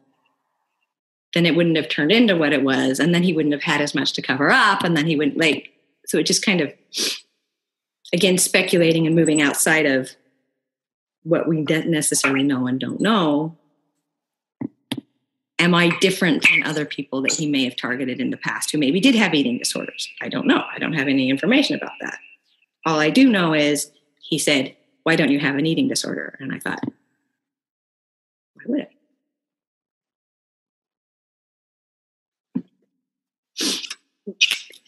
then it wouldn't have turned into what it was. And then he wouldn't have had as much to cover up. And then he wouldn't like, so it just kind of, again, speculating and moving outside of what we necessarily know and don't know. Am I different than other people that he may have targeted in the past who maybe did have eating disorders? I don't know. I don't have any information about that. All I do know is he said, why don't you have an eating disorder? And I thought, why would I?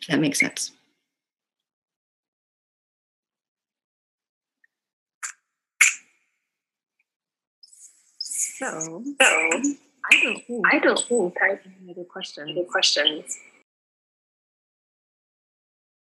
That makes sense. So I don't think I have any other questions.